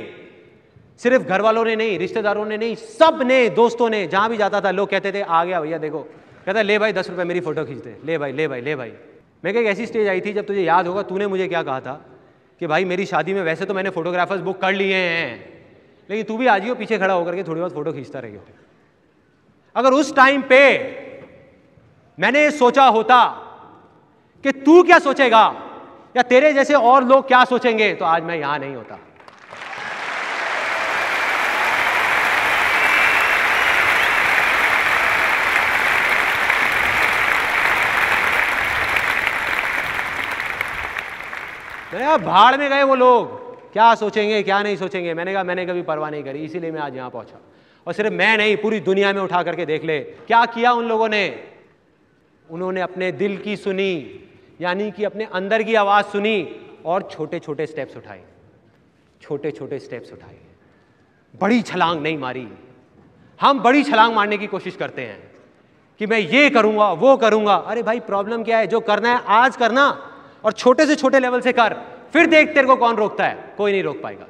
सिर्फ घर वालों ने नहीं, रिश्तेदारों ने नहीं, सब ने, दोस्तों ने, जहां भी जाता था लोग कहते थे आ गया भैया देखो। कहता ले भाई दस रुपये मेरी फोटो खींच दे, ले भाई ले भाई ले भाई। मैं कहा एक ऐसी स्टेज आई थी जब तुझे याद होगा तूने मुझे क्या कहा था कि भाई मेरी शादी में वैसे तो मैंने फोटोग्राफर्स बुक कर लिए हैं लेकिन तू भी आ जियो पीछे खड़ा होकर के थोड़ी बहुत फोटो खींचता रहियो। अगर उस टाइम पे मैंने सोचा होता कि तू क्या सोचेगा या तेरे जैसे और लोग क्या सोचेंगे तो आज मैं यहां नहीं होता। भाड़ में गए वो लोग, क्या सोचेंगे क्या नहीं सोचेंगे। मैंने कहा मैंने कभी परवाह नहीं करी, इसीलिए मैं आज यहाँ पहुंचा। और सिर्फ मैं नहीं, पूरी दुनिया में उठा करके देख ले क्या किया उन लोगों ने। उन्होंने अपने दिल की सुनी, यानी कि अपने अंदर की आवाज़ सुनी और छोटे छोटे स्टेप्स उठाए, छोटे छोटे स्टेप्स उठाए, बड़ी छलांग नहीं मारी। हम बड़ी छलांग मारने की कोशिश करते हैं कि मैं ये करूँगा वो करूँगा। अरे भाई प्रॉब्लम क्या है, जो करना है आज करना और छोटे से छोटे लेवल से कर, फिर देख तेरे को कौन रोकता है। कोई नहीं रोक पाएगा,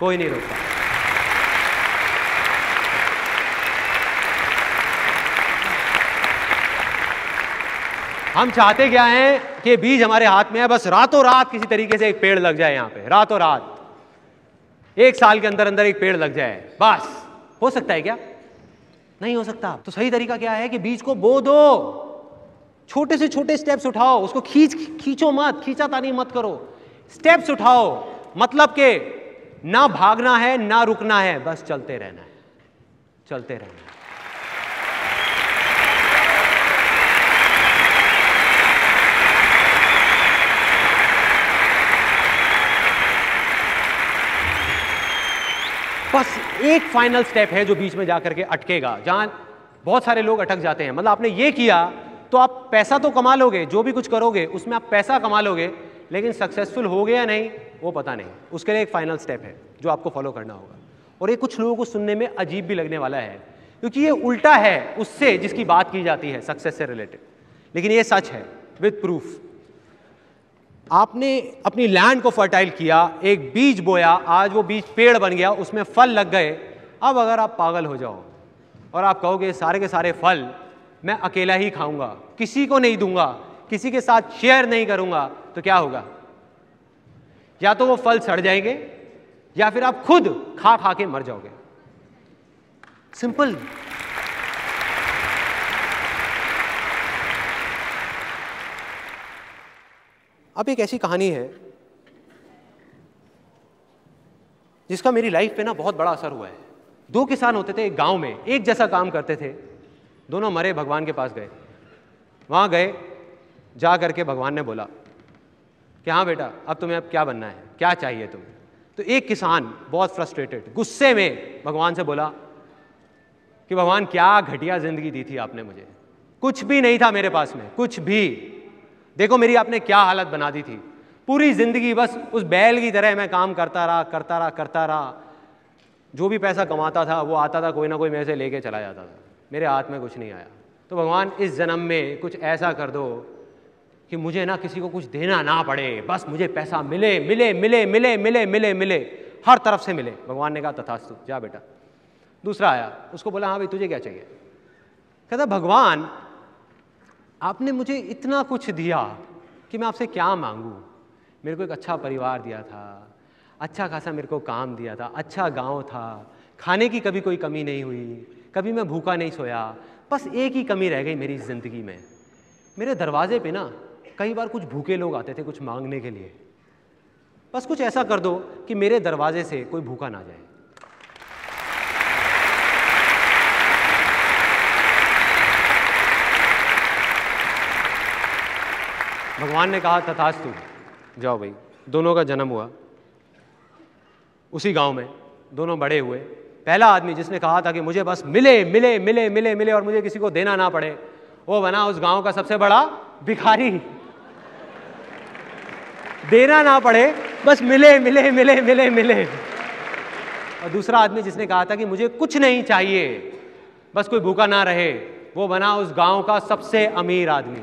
कोई नहीं रोक पाएगा। हम चाहते क्या हैं कि बीज हमारे हाथ में है, बस रातों रात किसी तरीके से एक पेड़ लग जाए यहां पे, रातों रात एक साल के अंदर अंदर एक पेड़ लग जाए, बस। हो सकता है क्या? नहीं हो सकता। तो सही तरीका क्या है कि बीज को बो दो, छोटे से छोटे स्टेप्स उठाओ, उसको खींच खींचो मत, खींचातानी मत करो, स्टेप्स उठाओ। मतलब के ना भागना है ना रुकना है, बस चलते रहना है, चलते रहना है। बस एक फाइनल स्टेप है जो बीच में जाकर के अटकेगा, जहां बहुत सारे लोग अटक जाते हैं। मतलब आपने ये किया तो आप पैसा तो कमा लोगे, जो भी कुछ करोगे उसमें आप पैसा कमा लोगे, लेकिन सक्सेसफुल हो गया या नहीं वो पता नहीं। उसके लिए एक फाइनल स्टेप है जो आपको फॉलो करना होगा। और ये कुछ लोगों को सुनने में अजीब भी लगने वाला है क्योंकि ये उल्टा है उससे जिसकी बात की जाती है सक्सेस से रिलेटेड, लेकिन ये सच है विद प्रूफ। आपने अपनी लैंड को फर्टाइल किया, एक बीज बोया, आज वो बीज पेड़ बन गया, उसमें फल लग गए। अब अगर आप पागल हो जाओ और आप कहोगे सारे के सारे फल मैं अकेला ही खाऊंगा, किसी को नहीं दूंगा, किसी के साथ शेयर नहीं करूंगा, तो क्या होगा? या तो वो फल सड़ जाएंगे या फिर आप खुद खा खा के मर जाओगे। सिंपल। अब एक ऐसी कहानी है जिसका मेरी लाइफ पे ना बहुत बड़ा असर हुआ है। दो किसान होते थे एक गांव में, एक जैसा काम करते थे, दोनों मरे, भगवान के पास गए। वहाँ गए, जा करके भगवान ने बोला कि हाँ बेटा अब तुम्हें अब क्या बनना है, क्या चाहिए तुम्हें। तो एक किसान बहुत फ्रस्ट्रेटेड, गुस्से में भगवान से बोला कि भगवान क्या घटिया जिंदगी दी थी आपने मुझे, कुछ भी नहीं था मेरे पास में, कुछ भी। देखो मेरी आपने क्या हालत बना दी थी, पूरी जिंदगी बस उस बैल की तरह मैं काम करता रहा करता रहा करता रहा, जो भी पैसा कमाता था वो आता था, कोई ना कोई मेरे से लेके चला जाता था, मेरे हाथ में कुछ नहीं आया। तो भगवान इस जन्म में कुछ ऐसा कर दो कि मुझे ना किसी को कुछ देना ना पड़े, बस मुझे पैसा मिले मिले मिले मिले मिले मिले मिले हर तरफ से मिले। भगवान ने कहा तथास्तु, जा बेटा। दूसरा आया, उसको बोला हाँ भाई तुझे क्या चाहिए? कहता भगवान आपने मुझे इतना कुछ दिया कि मैं आपसे क्या मांगूँ, मेरे को एक अच्छा परिवार दिया था, अच्छा खासा मेरे को काम दिया था, अच्छा गांव था, खाने की कभी कोई कमी नहीं हुई, कभी मैं भूखा नहीं सोया, बस एक ही कमी रह गई मेरी ज़िंदगी में, मेरे दरवाजे पे ना कई बार कुछ भूखे लोग आते थे कुछ मांगने के लिए, बस कुछ ऐसा कर दो कि मेरे दरवाजे से कोई भूखा ना जाए। भगवान ने कहा तथास्तु, जाओ भाई। दोनों का जन्म हुआ उसी गांव में, दोनों बड़े हुए। पहला आदमी जिसने कहा था कि मुझे बस मिले मिले मिले मिले मिले और मुझे किसी को देना ना पड़े, वो बना उस गांव का सबसे बड़ा भिखारी। देना ना पड़े, बस मिले मिले मिले मिले मिले। और दूसरा आदमी जिसने कहा था कि मुझे कुछ नहीं चाहिए, बस कोई भूखा ना रहे, वो बना उस गांव का सबसे अमीर आदमी,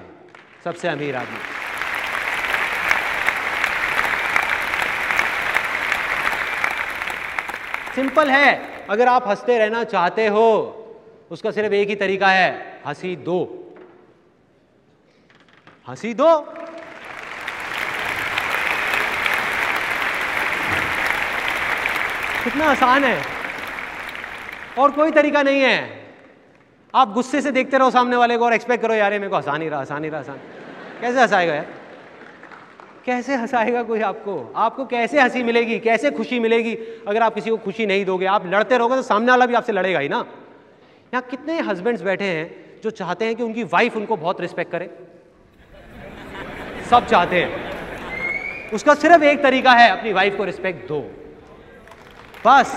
सबसे अमीर आदमी। सिंपल है, अगर आप हंसते रहना चाहते हो उसका सिर्फ एक ही तरीका है, हंसी दो, हंसी दो। कितना आसान है, और कोई तरीका नहीं है। आप गुस्से से देखते रहो सामने वाले को और एक्सपेक्ट करो यार मेरे को हंसा नहीं रहा, हंसा नहीं रहा, हंसा कैसे हंसाएगा यार, कैसे हंसाएगा कोई आपको? आपको कैसे हंसी मिलेगी, कैसे खुशी मिलेगी? अगर आप किसी को खुशी नहीं दोगे, आप लड़ते रहोगे तो सामने वाला भी आपसे लड़ेगा ही ना। यहाँ कितने हस्बैंड्स बैठे हैं जो चाहते हैं कि उनकी वाइफ उनको बहुत रिस्पेक्ट करे, सब चाहते हैं। उसका सिर्फ एक तरीका है, अपनी वाइफ को रिस्पेक्ट दो, बस,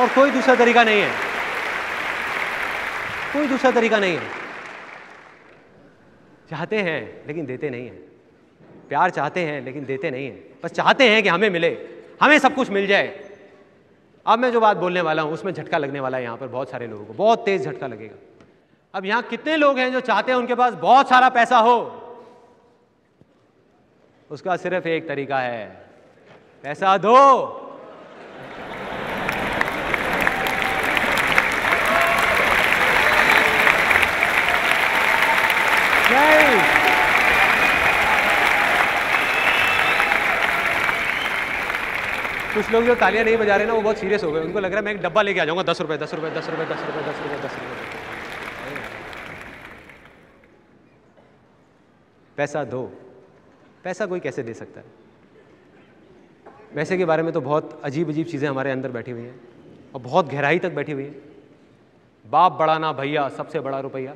और कोई दूसरा तरीका नहीं है, कोई दूसरा तरीका नहीं है। चाहते हैं लेकिन देते नहीं हैं, प्यार चाहते हैं लेकिन देते नहीं हैं, बस चाहते हैं कि हमें मिले, हमें सब कुछ मिल जाए। अब मैं जो बात बोलने वाला हूँ उसमें झटका लगने वाला है यहाँ पर बहुत सारे लोगों को, बहुत तेज झटका लगेगा। अब यहाँ कितने लोग हैं जो चाहते हैं उनके पास बहुत सारा पैसा हो? उसका सिर्फ एक तरीका है, पैसा दो। कुछ लोग जो तालियां नहीं बजा रहे ना वो बहुत सीरियस हो गए, उनको लग रहा है मैं एक डब्बा लेके आ जाऊंगा, दस रुपए दस रुपए दस रुपए दस रुपए दस रुपए दस रुपए। पैसा दो, पैसा कोई कैसे दे सकता है? पैसे के बारे में तो बहुत अजीब अजीब चीज़ें हमारे अंदर बैठी हुई हैं और बहुत गहराई तक बैठी हुई हैं। बाप बड़ा ना भैया, सबसे बड़ा रुपया,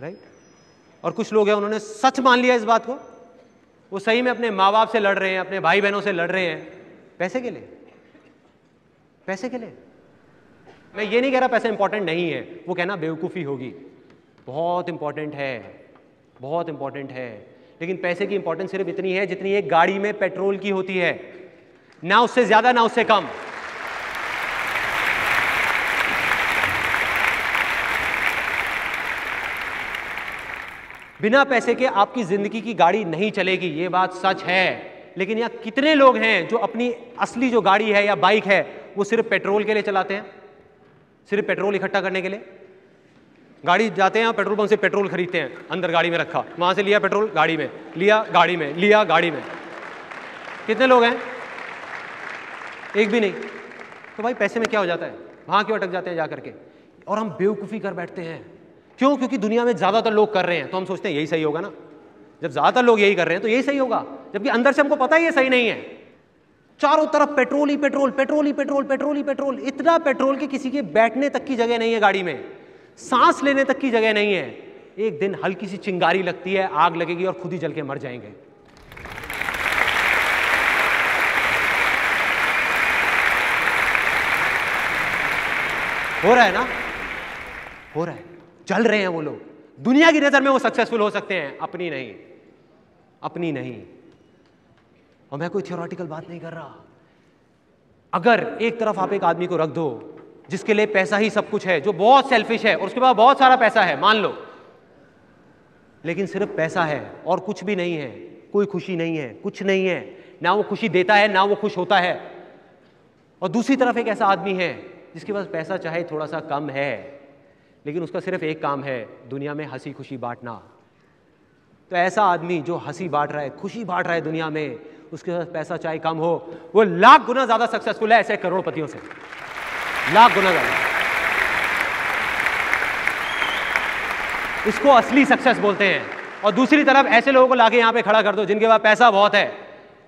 राइट? और कुछ लोग हैं उन्होंने सच मान लिया इस बात को, वो सही में अपने माँ बाप से लड़ रहे हैं, अपने भाई बहनों से लड़ रहे हैं पैसे के लिए, पैसे के लिए। मैं ये नहीं कह रहा पैसा इंपॉर्टेंट नहीं है, वो कहना बेवकूफ़ी होगी, बहुत इंपॉर्टेंट है, बहुत इंपॉर्टेंट है। लेकिन पैसे की इंपॉर्टेंस सिर्फ इतनी है जितनी एक गाड़ी में पेट्रोल की होती है, ना उससे ज़्यादा ना उससे कम। बिना पैसे के आपकी ज़िंदगी की गाड़ी नहीं चलेगी, ये बात सच है। लेकिन यहाँ कितने लोग हैं जो अपनी असली जो गाड़ी है या बाइक है वो सिर्फ पेट्रोल के लिए चलाते हैं, सिर्फ पेट्रोल इकट्ठा करने के लिए? गाड़ी जाते हैं और पेट्रोल पंप से पेट्रोल खरीदते हैं, अंदर गाड़ी में रखा, वहाँ से लिया पेट्रोल, गाड़ी में लिया, गाड़ी में लिया, गाड़ी में। कितने लोग हैं? एक भी नहीं। तो भाई पैसे में क्या हो जाता है, वहाँ क्यों अटक जाते हैं जा करके? और हम बेवकूफ़ी कर बैठते हैं, क्यों? क्योंकि दुनिया में ज़्यादातर लोग कर रहे हैं तो हम सोचते हैं यही सही होगा ना, जब ज़्यादातर लोग यही कर रहे हैं तो यही सही होगा, जबकि अंदर से हमको पता ही ये सही नहीं है। चारों तरफ पेट्रोल ही पेट्रोल, पेट्रोल ही पेट्रोल, पेट्रोल ही पेट्रोल, इतना पेट्रोल कि किसी के बैठने तक की जगह नहीं है गाड़ी में, सांस लेने तक की जगह नहीं है। एक दिन हल्की सी चिंगारी लगती है, आग लगेगी और खुद ही जल के मर जाएंगे। हो रहा है ना, हो रहा है, चल रहे हैं वो लोग। दुनिया की नज़र में वो सक्सेसफुल हो सकते हैं, अपनी नहीं, अपनी नहीं। और मैं कोई थियोरेटिकल बात नहीं कर रहा। अगर एक तरफ आप एक आदमी को रख दो जिसके लिए पैसा ही सब कुछ है, जो बहुत सेल्फिश है और उसके पास बहुत सारा पैसा है मान लो, लेकिन सिर्फ पैसा है और कुछ भी नहीं है, कोई खुशी नहीं है, कुछ नहीं है, ना वो खुशी देता है ना वो खुश होता है। और दूसरी तरफ एक ऐसा आदमी है जिसके पास पैसा चाहे थोड़ा सा कम है लेकिन उसका सिर्फ एक काम है, दुनिया में हंसी खुशी बांटना। तो ऐसा आदमी जो हंसी बांट रहा है, खुशी बांट रहा है दुनिया में, उसके पास पैसा चाहे कम हो, वो लाख गुना ज्यादा सक्सेसफुल है ऐसे करोड़पतियों से, लाख गुना ज्यादा। इसको असली सक्सेस बोलते हैं। और दूसरी तरफ ऐसे लोगों को लाके यहां पे खड़ा कर दो जिनके पास पैसा बहुत है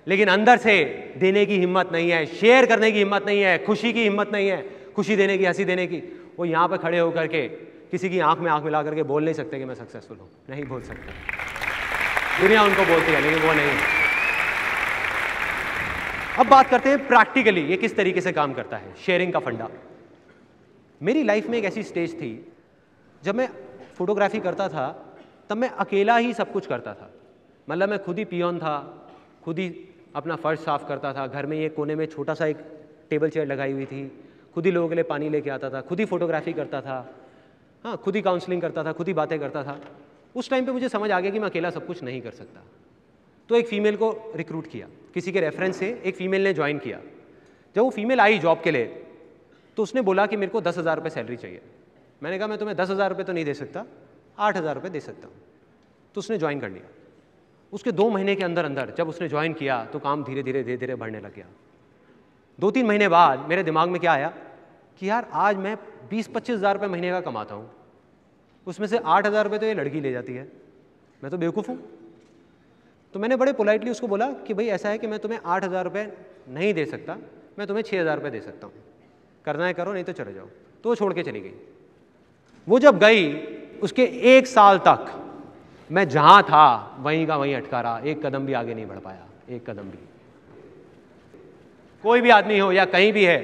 लेकिन अंदर से देने की हिम्मत नहीं है, शेयर करने की हिम्मत नहीं है, खुशी की हिम्मत नहीं है, खुशी देने की, हंसी देने की। वो यहाँ पे खड़े होकर के किसी की आंख में आंख मिला करके बोल नहीं सकते कि मैं सक्सेसफुल हूँ, नहीं बोल सकते। दुनिया उनको बोलती है लेकिन वो नहीं। अब बात करते हैं प्रैक्टिकली ये किस तरीके से काम करता है, शेयरिंग का फंडा। मेरी लाइफ में एक ऐसी स्टेज थी जब मैं फोटोग्राफी करता था तब मैं अकेला ही सब कुछ करता था, मतलब मैं खुद ही पियोन था, खुद ही अपना फर्श साफ करता था, घर में ये कोने में छोटा सा एक टेबल चेयर लगाई हुई थी, खुद ही लोगों के लिए पानी लेके आता था, खुद ही फोटोग्राफी करता था, हाँ खुद ही काउंसलिंग करता था, खुद ही बातें करता था। उस टाइम पे मुझे समझ आ गया कि मैं अकेला सब कुछ नहीं कर सकता, तो एक फ़ीमेल को रिक्रूट किया, किसी के रेफरेंस से एक फ़ीमेल ने ज्वाइन किया। जब वो फीमेल आई जॉब के लिए तो उसने बोला कि मेरे को दस हज़ार रुपये सैलरी चाहिए। मैंने कहा मैं तुम्हें दस हज़ार रुपये तो नहीं दे सकता, आठ हज़ार रुपये दे सकता हूँ। तो उसने ज्वाइन कर लिया। उसके दो महीने के अंदर अंदर जब उसने ज्वाइन किया तो काम धीरे धीरे धीरे धीरे बढ़ने लग गया। दो तीन महीने बाद मेरे दिमाग में क्या आया कि यार आज मैं बीस पच्चीस हज़ार रुपये महीने का कमाता हूँ, उसमें से आठ हज़ार रुपये तो ये लड़की ले जाती है, मैं तो बेवकूफ़ हूँ। तो मैंने बड़े पोलाइटली उसको बोला कि भाई ऐसा है कि मैं तुम्हें आठ हज़ार रुपये नहीं दे सकता, मैं तुम्हें छः हज़ार रुपये दे सकता हूँ, करना है करो नहीं तो चले जाओ। तो वो छोड़ के चली गई। वो जब गई उसके एक साल तक मैं जहाँ था वहीं का वहीं अटका रहा, एक कदम भी आगे नहीं बढ़ पाया, एक कदम भी। कोई भी आदमी हो या कहीं भी है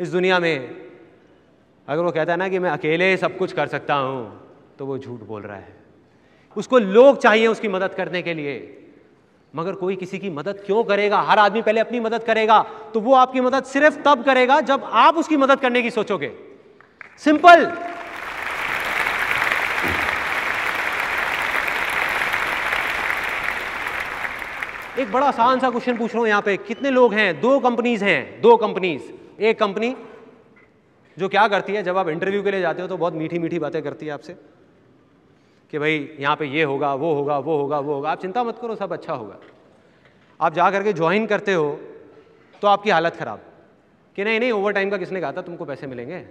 इस दुनिया में, अगर वो कहता है ना कि मैं अकेले सब कुछ कर सकता हूँ तो वो झूठ बोल रहा है। उसको लोग चाहिए उसकी मदद करने के लिए, मगर कोई किसी की मदद क्यों करेगा? हर आदमी पहले अपनी मदद करेगा। तो वो आपकी मदद सिर्फ तब करेगा जब आप उसकी मदद करने की सोचोगे। सिंपल। एक बड़ा आसान सा क्वेश्चन पूछ रहा हूं यहां पे, कितने लोग हैं? दो कंपनीज हैं, दो कंपनीज। एक कंपनी जो क्या करती है, जब आप इंटरव्यू के लिए जाते हो तो बहुत मीठी मीठी बातें करती है आपसे कि भाई यहां पे ये होगा, वो होगा, वो होगा, वो होगा, आप चिंता मत करो सब अच्छा होगा। आप जा करके ज्वाइन करते हो तो आपकी हालत खराब कि नहीं नहीं ओवर टाइम का किसने कहा था तुमको पैसे मिलेंगे,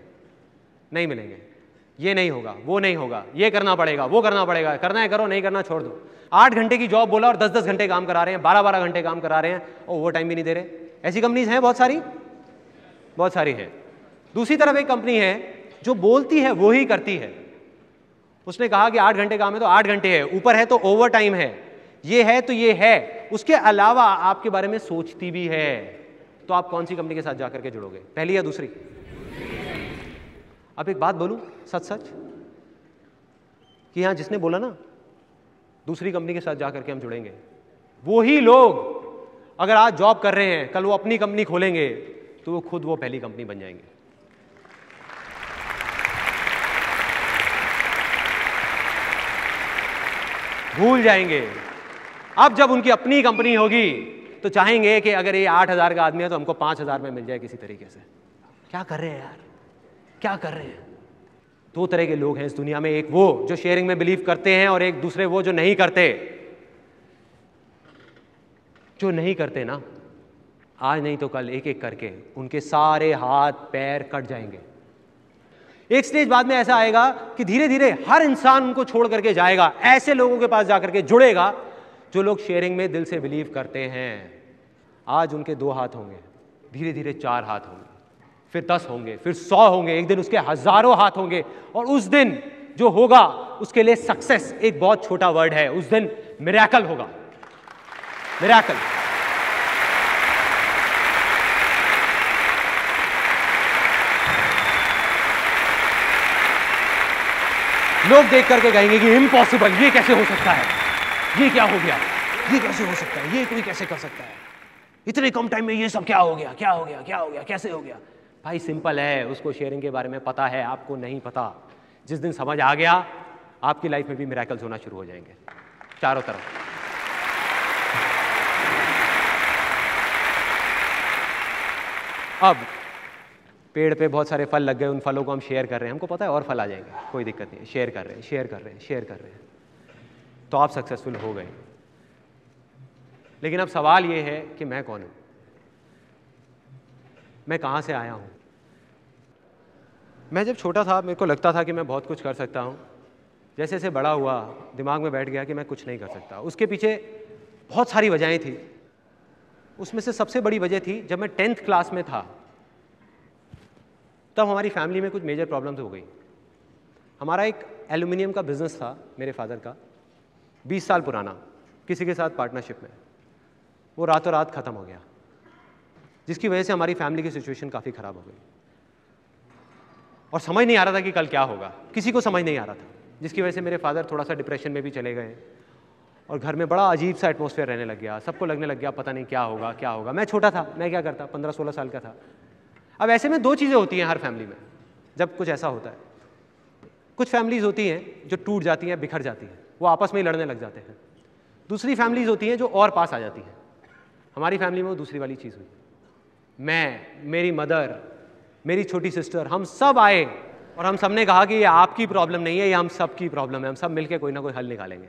नहीं मिलेंगे, ये नहीं होगा, वो नहीं होगा, ये करना पड़ेगा, वो करना पड़ेगा, करना है करो नहीं करना छोड़ दो। आठ घंटे की जॉब बोला और दस दस घंटे काम करा रहे हैं, बारह बारह घंटे काम करा रहे हैं और ओवर टाइम भी नहीं दे रहे। ऐसी कंपनीज हैं बहुत सारी, बहुत सारी हैं। दूसरी तरफ एक कंपनी है जो बोलती है वो ही करती है। उसने कहा कि आठ घंटे काम है तो आठ घंटे है, ऊपर है तो ओवर टाइम है, ये है तो ये है, उसके अलावा आपके बारे में सोचती भी है। तो आप कौन सी कंपनी के साथ जा करके जुड़ोगे, पहली या दूसरी? अब एक बात बोलूं सच सच कि यहां जिसने बोला ना दूसरी कंपनी के साथ जा करके हम जुड़ेंगे, वो ही लोग अगर आज जॉब कर रहे हैं कल वो अपनी कंपनी खोलेंगे तो वो खुद वो पहली कंपनी बन जाएंगे। भूल जाएंगे। अब जब उनकी अपनी कंपनी होगी तो चाहेंगे कि अगर ये आठ हजार का आदमी है तो हमको पांच हजार में मिल जाए किसी तरीके से। क्या कर रहे हैं यार, क्या कर रहे हैं? दो तरह के लोग हैं इस दुनिया में, एक वो जो शेयरिंग में बिलीव करते हैं और एक दूसरे वो जो नहीं करते। जो नहीं करते ना, आज नहीं तो कल एक एक करके उनके सारे हाथ पैर कट जाएंगे। एक स्टेज बाद में ऐसा आएगा कि धीरे धीरे हर इंसान उनको छोड़ करके जाएगा, ऐसे लोगों के पास जाकर के जुड़ेगा जो लोग शेयरिंग में दिल से बिलीव करते हैं। आज उनके दो हाथ होंगे, धीरे धीरे चार हाथ होंगे, फिर दस होंगे, फिर सौ होंगे, एक दिन उसके हजारों हाथ होंगे। और उस दिन जो होगा उसके लिए सक्सेस एक बहुत छोटा वर्ड है, उस दिन मिरेकल होगा, मिरेकल। लोग देख करके कहेंगे कि इम्पॉसिबल, ये कैसे हो सकता है, ये क्या हो गया, ये कैसे हो सकता है, ये कोई कैसे कर सकता है। इतने कम टाइम में ये सब क्या हो गया क्या हो गया क्या हो गया कैसे हो गया? भाई सिंपल है, उसको शेयरिंग के बारे में पता है, आपको नहीं पता। जिस दिन समझ आ गया आपकी लाइफ में भी मिराकल्स होना शुरू हो जाएंगे चारों तरफ। अब पेड़ पे बहुत सारे फल लग गए, उन फलों को हम शेयर कर रहे हैं, हमको पता है और फल आ जाएंगे, कोई दिक्कत नहीं है, शेयर कर रहे हैं शेयर कर रहे हैं शेयर कर रहे हैं तो आप सक्सेसफुल हो गए। लेकिन अब सवाल ये है कि मैं कौन हूँ, मैं कहाँ से आया हूँ। मैं जब छोटा था मेरे को लगता था कि मैं बहुत कुछ कर सकता हूँ, जैसे जैसे बड़ा हुआ दिमाग में बैठ गया कि मैं कुछ नहीं कर सकता। उसके पीछे बहुत सारी वजहें थी, उसमें से सबसे बड़ी वजह थी जब मैं टेंथ क्लास में था तब हमारी फैमिली में कुछ मेजर प्रॉब्लम्स हो गई। हमारा एक एल्यूमिनियम का बिजनेस था मेरे फादर का, बीस साल पुराना, किसी के साथ पार्टनरशिप में, वो रातों रात ख़त्म हो गया, जिसकी वजह से हमारी फैमिली की सिचुएशन काफ़ी ख़राब हो गई और समझ नहीं आ रहा था कि कल क्या होगा, किसी को समझ नहीं आ रहा था, जिसकी वजह से मेरे फादर थोड़ा सा डिप्रेशन में भी चले गए और घर में बड़ा अजीब सा एटमॉस्फेयर रहने लग गया। सबको लगने लग गया पता नहीं क्या होगा क्या होगा। मैं छोटा था, मैं क्या करता, पंद्रह सोलह साल का था। अब ऐसे में दो चीज़ें होती हैं हर फैमिली में जब कुछ ऐसा होता है। कुछ फैमिलीज़ होती हैं जो टूट जाती हैं, बिखर जाती हैं, वो आपस में ही लड़ने लग जाते हैं। दूसरी फैमिलीज़ होती हैं जो और पास आ जाती हैं। हमारी फैमिली में वो दूसरी वाली चीज़ हुई। मैं, मेरी मदर, मेरी छोटी सिस्टर, हम सब आए और हम सब ने कहा कि ये आपकी प्रॉब्लम नहीं है, ये हम सब की प्रॉब्लम है, हम सब मिलकर कोई ना कोई हल निकालेंगे,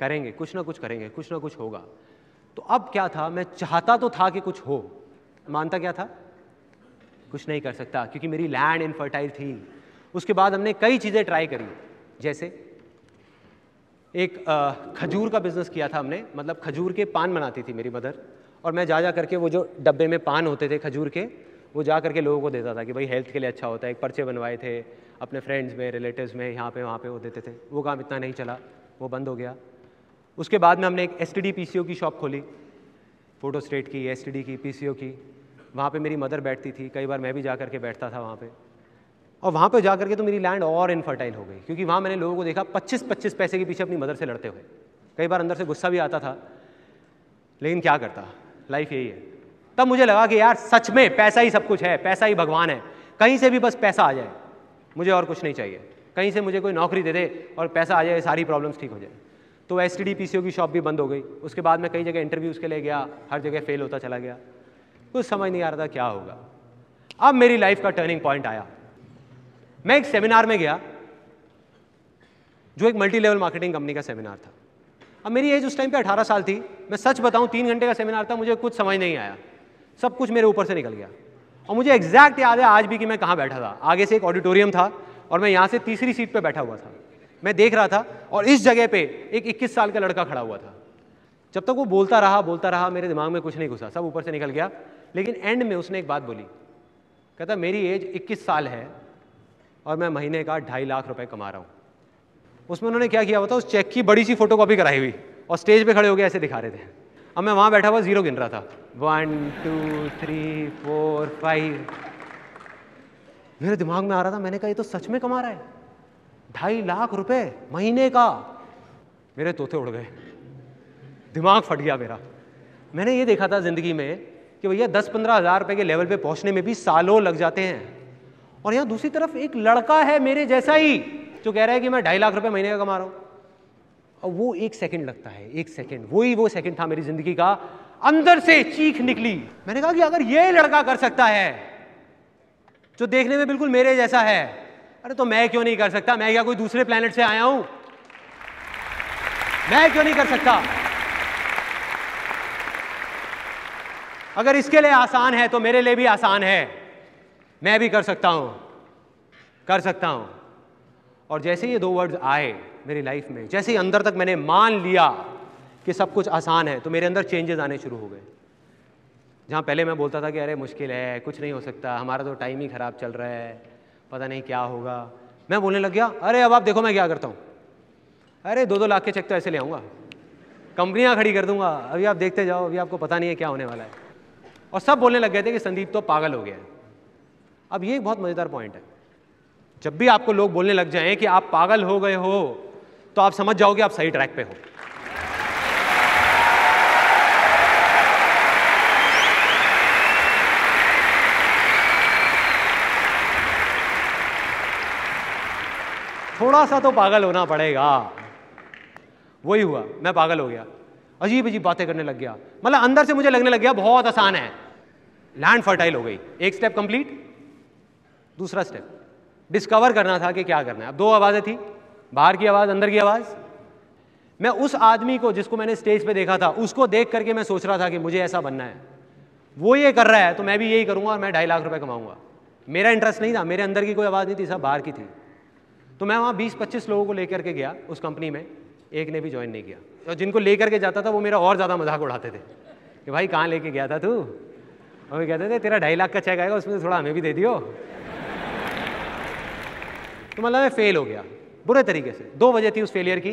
करेंगे कुछ ना कुछ, करेंगे कुछ ना कुछ होगा। तो अब क्या था, मैं चाहता तो था कि कुछ हो, मानता क्या था, कुछ नहीं कर सकता, क्योंकि मेरी लैंड इनफर्टाइल थी। उसके बाद हमने कई चीज़ें ट्राई करी, जैसे एक आ, खजूर का बिजनेस किया था हमने, मतलब खजूर के पान बनाती थी मेरी मदर और मैं जा जा करके वो जो डब्बे में पान होते थे खजूर के, वो जा करके लोगों को देता था कि भाई हेल्थ के लिए अच्छा होता है। एक पर्चे बनवाए थे अपने फ्रेंड्स में, रिलेटिव्स में, यहाँ पे वहाँ पे वो देते थे। वो काम इतना नहीं चला, वो बंद हो गया। उसके बाद में हमने एक S T D P C O की शॉप खोली, फोटो स्टेट की, एस टी डी की, पी सी ओ की। वहाँ पे मेरी मदर बैठती थी, कई बार मैं भी जा करके बैठता था वहाँ पे। और वहाँ पे जा करके तो मेरी लैंड और इनफर्टाइल हो गई, क्योंकि वहाँ मैंने लोगों को देखा पच्चीस पच्चीस पैसे के पीछे अपनी मदर से लड़ते हुए। कई बार अंदर से गुस्सा भी आता था, लेकिन क्या करता, लाइफ यही है। तब मुझे लगा कि यार सच में पैसा ही सब कुछ है, पैसा ही भगवान है, कहीं से भी बस पैसा आ जाए, मुझे और कुछ नहीं चाहिए। कहीं से मुझे कोई नौकरी दे दे और पैसा आ जाए, सारी प्रॉब्लम्स ठीक हो जाए। तो S T D P C O की शॉप भी बंद हो गई। उसके बाद मैं कई जगह इंटरव्यूज़ के लिए गया, हर जगह फेल होता चला गया, कुछ समझ नहीं आ रहा था क्या होगा। अब मेरी लाइफ का टर्निंग पॉइंट आया। मैं एक सेमिनार में गया जो एक मल्टी लेवल मार्केटिंग कंपनी का सेमिनार था। अब मेरी एज उस टाइम पे अठारह साल थी। मैं सच बताऊं, तीन घंटे का सेमिनार था, मुझे कुछ समझ नहीं आया, सब कुछ मेरे ऊपर से निकल गया। और मुझे एग्जैक्ट याद है आज भी कि मैं कहाँ बैठा था। आगे से एक ऑडिटोरियम था और मैं यहाँ से तीसरी सीट पर बैठा हुआ था। मैं देख रहा था और इस जगह पर एक इक्कीस साल का लड़का खड़ा हुआ था। जब तक वो बोलता रहा बोलता रहा मेरे दिमाग में कुछ नहीं घुसा, सब ऊपर से निकल गया। लेकिन एंड में उसने एक बात बोली, कहता मेरी एज इक्कीस साल है और मैं महीने का ढाई लाख रुपए कमा रहा हूँ। उसमें उन्होंने क्या किया बताओ, उस चेक की बड़ी सी फोटोकॉपी कराई हुई और स्टेज पे खड़े हो गए ऐसे दिखा रहे थे। अब मैं वहाँ बैठा हुआ जीरो गिन रहा था, one two three four five. मेरे दिमाग में आ रहा था, मैंने कहा ये तो सच में कमा रहा है ढाई लाख रुपये महीने का। मेरे तोते उड़ गए, दिमाग फट गया मेरा। मैंने ये देखा था ज़िंदगी में कि भैया दस पंद्रह हज़ार रुपये के लेवल पे पहुंचने में भी सालों लग जाते हैं, और यहाँ दूसरी तरफ एक लड़का है मेरे जैसा ही जो कह रहा है कि मैं ढाई लाख रुपए महीने का कमा रहा हूँ। और वो एक सेकंड लगता है, एक सेकंड, वही वो सेकंड था मेरी ज़िंदगी का। अंदर से चीख निकली, मैंने कहा कि अगर ये लड़का कर सकता है जो देखने में बिल्कुल मेरे जैसा है, अरे तो मैं क्यों नहीं कर सकता। मैं क्या कोई दूसरे प्लैनेट से आया हूँ, मैं क्यों नहीं कर सकता। अगर इसके लिए आसान है तो मेरे लिए भी आसान है, मैं भी कर सकता हूँ, कर सकता हूँ। और जैसे ये दो वर्ड्स आए मेरी लाइफ में, जैसे ही अंदर तक मैंने मान लिया कि सब कुछ आसान है, तो मेरे अंदर चेंजेस आने शुरू हो गए। जहाँ पहले मैं बोलता था कि अरे मुश्किल है, कुछ नहीं हो सकता, हमारा तो टाइम ही ख़राब चल रहा है, पता नहीं क्या होगा, मैं बोलने लग गया अरे अब आप देखो मैं क्या करता हूँ, अरे दो दो लाख के चेक तो ऐसे ले आऊँगा, कंपनियाँ खड़ी कर दूँगा, अभी आप देखते जाओ, अभी आपको पता नहीं है क्या होने वाला है। और सब बोलने लग गए थे कि संदीप तो पागल हो गया है। अब ये एक बहुत मज़ेदार पॉइंट है, जब भी आपको लोग बोलने लग जाएं कि आप पागल हो गए हो तो आप समझ जाओ कि आप सही ट्रैक पे हो। थोड़ा सा तो पागल होना पड़ेगा। वही हुआ, मैं पागल हो गया, अजीब अजीब बातें करने लग गया, मतलब अंदर से मुझे लगने लग गया बहुत आसान है, लैंड फर्टाइल हो गई। एक स्टेप कंप्लीट, दूसरा स्टेप डिस्कवर करना था कि क्या करना है। अब दो आवाज़ें थी, बाहर की आवाज़, अंदर की आवाज़। मैं उस आदमी को जिसको मैंने स्टेज पे देखा था, उसको देख करके मैं सोच रहा था कि मुझे ऐसा बनना है, वो ये कर रहा है तो मैं भी यही करूँगा और मैं ढाई लाख रुपए कमाऊँगा। मेरा इंटरेस्ट नहीं था, मेरे अंदर की कोई आवाज़ नहीं थी, सब बाहर की थी। तो मैं वहाँ बीस पच्चीस लोगों को लेकर के गया उस कंपनी में, एक ने भी ज्वाइन नहीं किया। और जिनको लेकर के जाता था वो मेरा और ज़्यादा मजाक उड़ाते थे कि भाई कहाँ लेके गया था तू, हमें कहते थे तेरा ढाई लाख का चेक आएगा उसमें थोड़ा हमें भी दे दियो। तो मतलब मैं फेल हो गया बुरे तरीके से। दो वजह थी उस फेलियर की,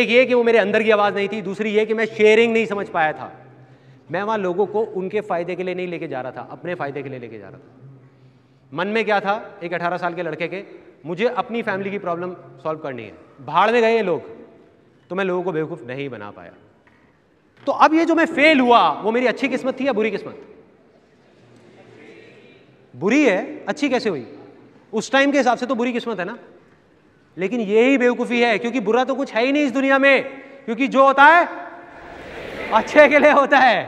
एक ये कि वो मेरे अंदर की आवाज़ नहीं थी, दूसरी ये कि मैं शेयरिंग नहीं समझ पाया था। मैं वहाँ लोगों को उनके फ़ायदे के लिए नहीं लेके जा रहा था, अपने फ़ायदे के लिए लेके जा रहा था। मन में क्या था एक अठारह साल के लड़के के, मुझे अपनी फैमिली की प्रॉब्लम सॉल्व करनी है। भाड़ में गए ये लोग, तो मैं लोगों को बेवकूफ़ नहीं बना पाया। तो अब ये जो मैं फेल हुआ वो मेरी अच्छी किस्मत थी या बुरी किस्मत? बुरी है, अच्छी कैसे हुई? उस टाइम के हिसाब से तो बुरी किस्मत है ना। लेकिन यही बेवकूफ़ी है, क्योंकि बुरा तो कुछ है ही नहीं इस दुनिया में, क्योंकि जो होता है अच्छे के लिए होता है।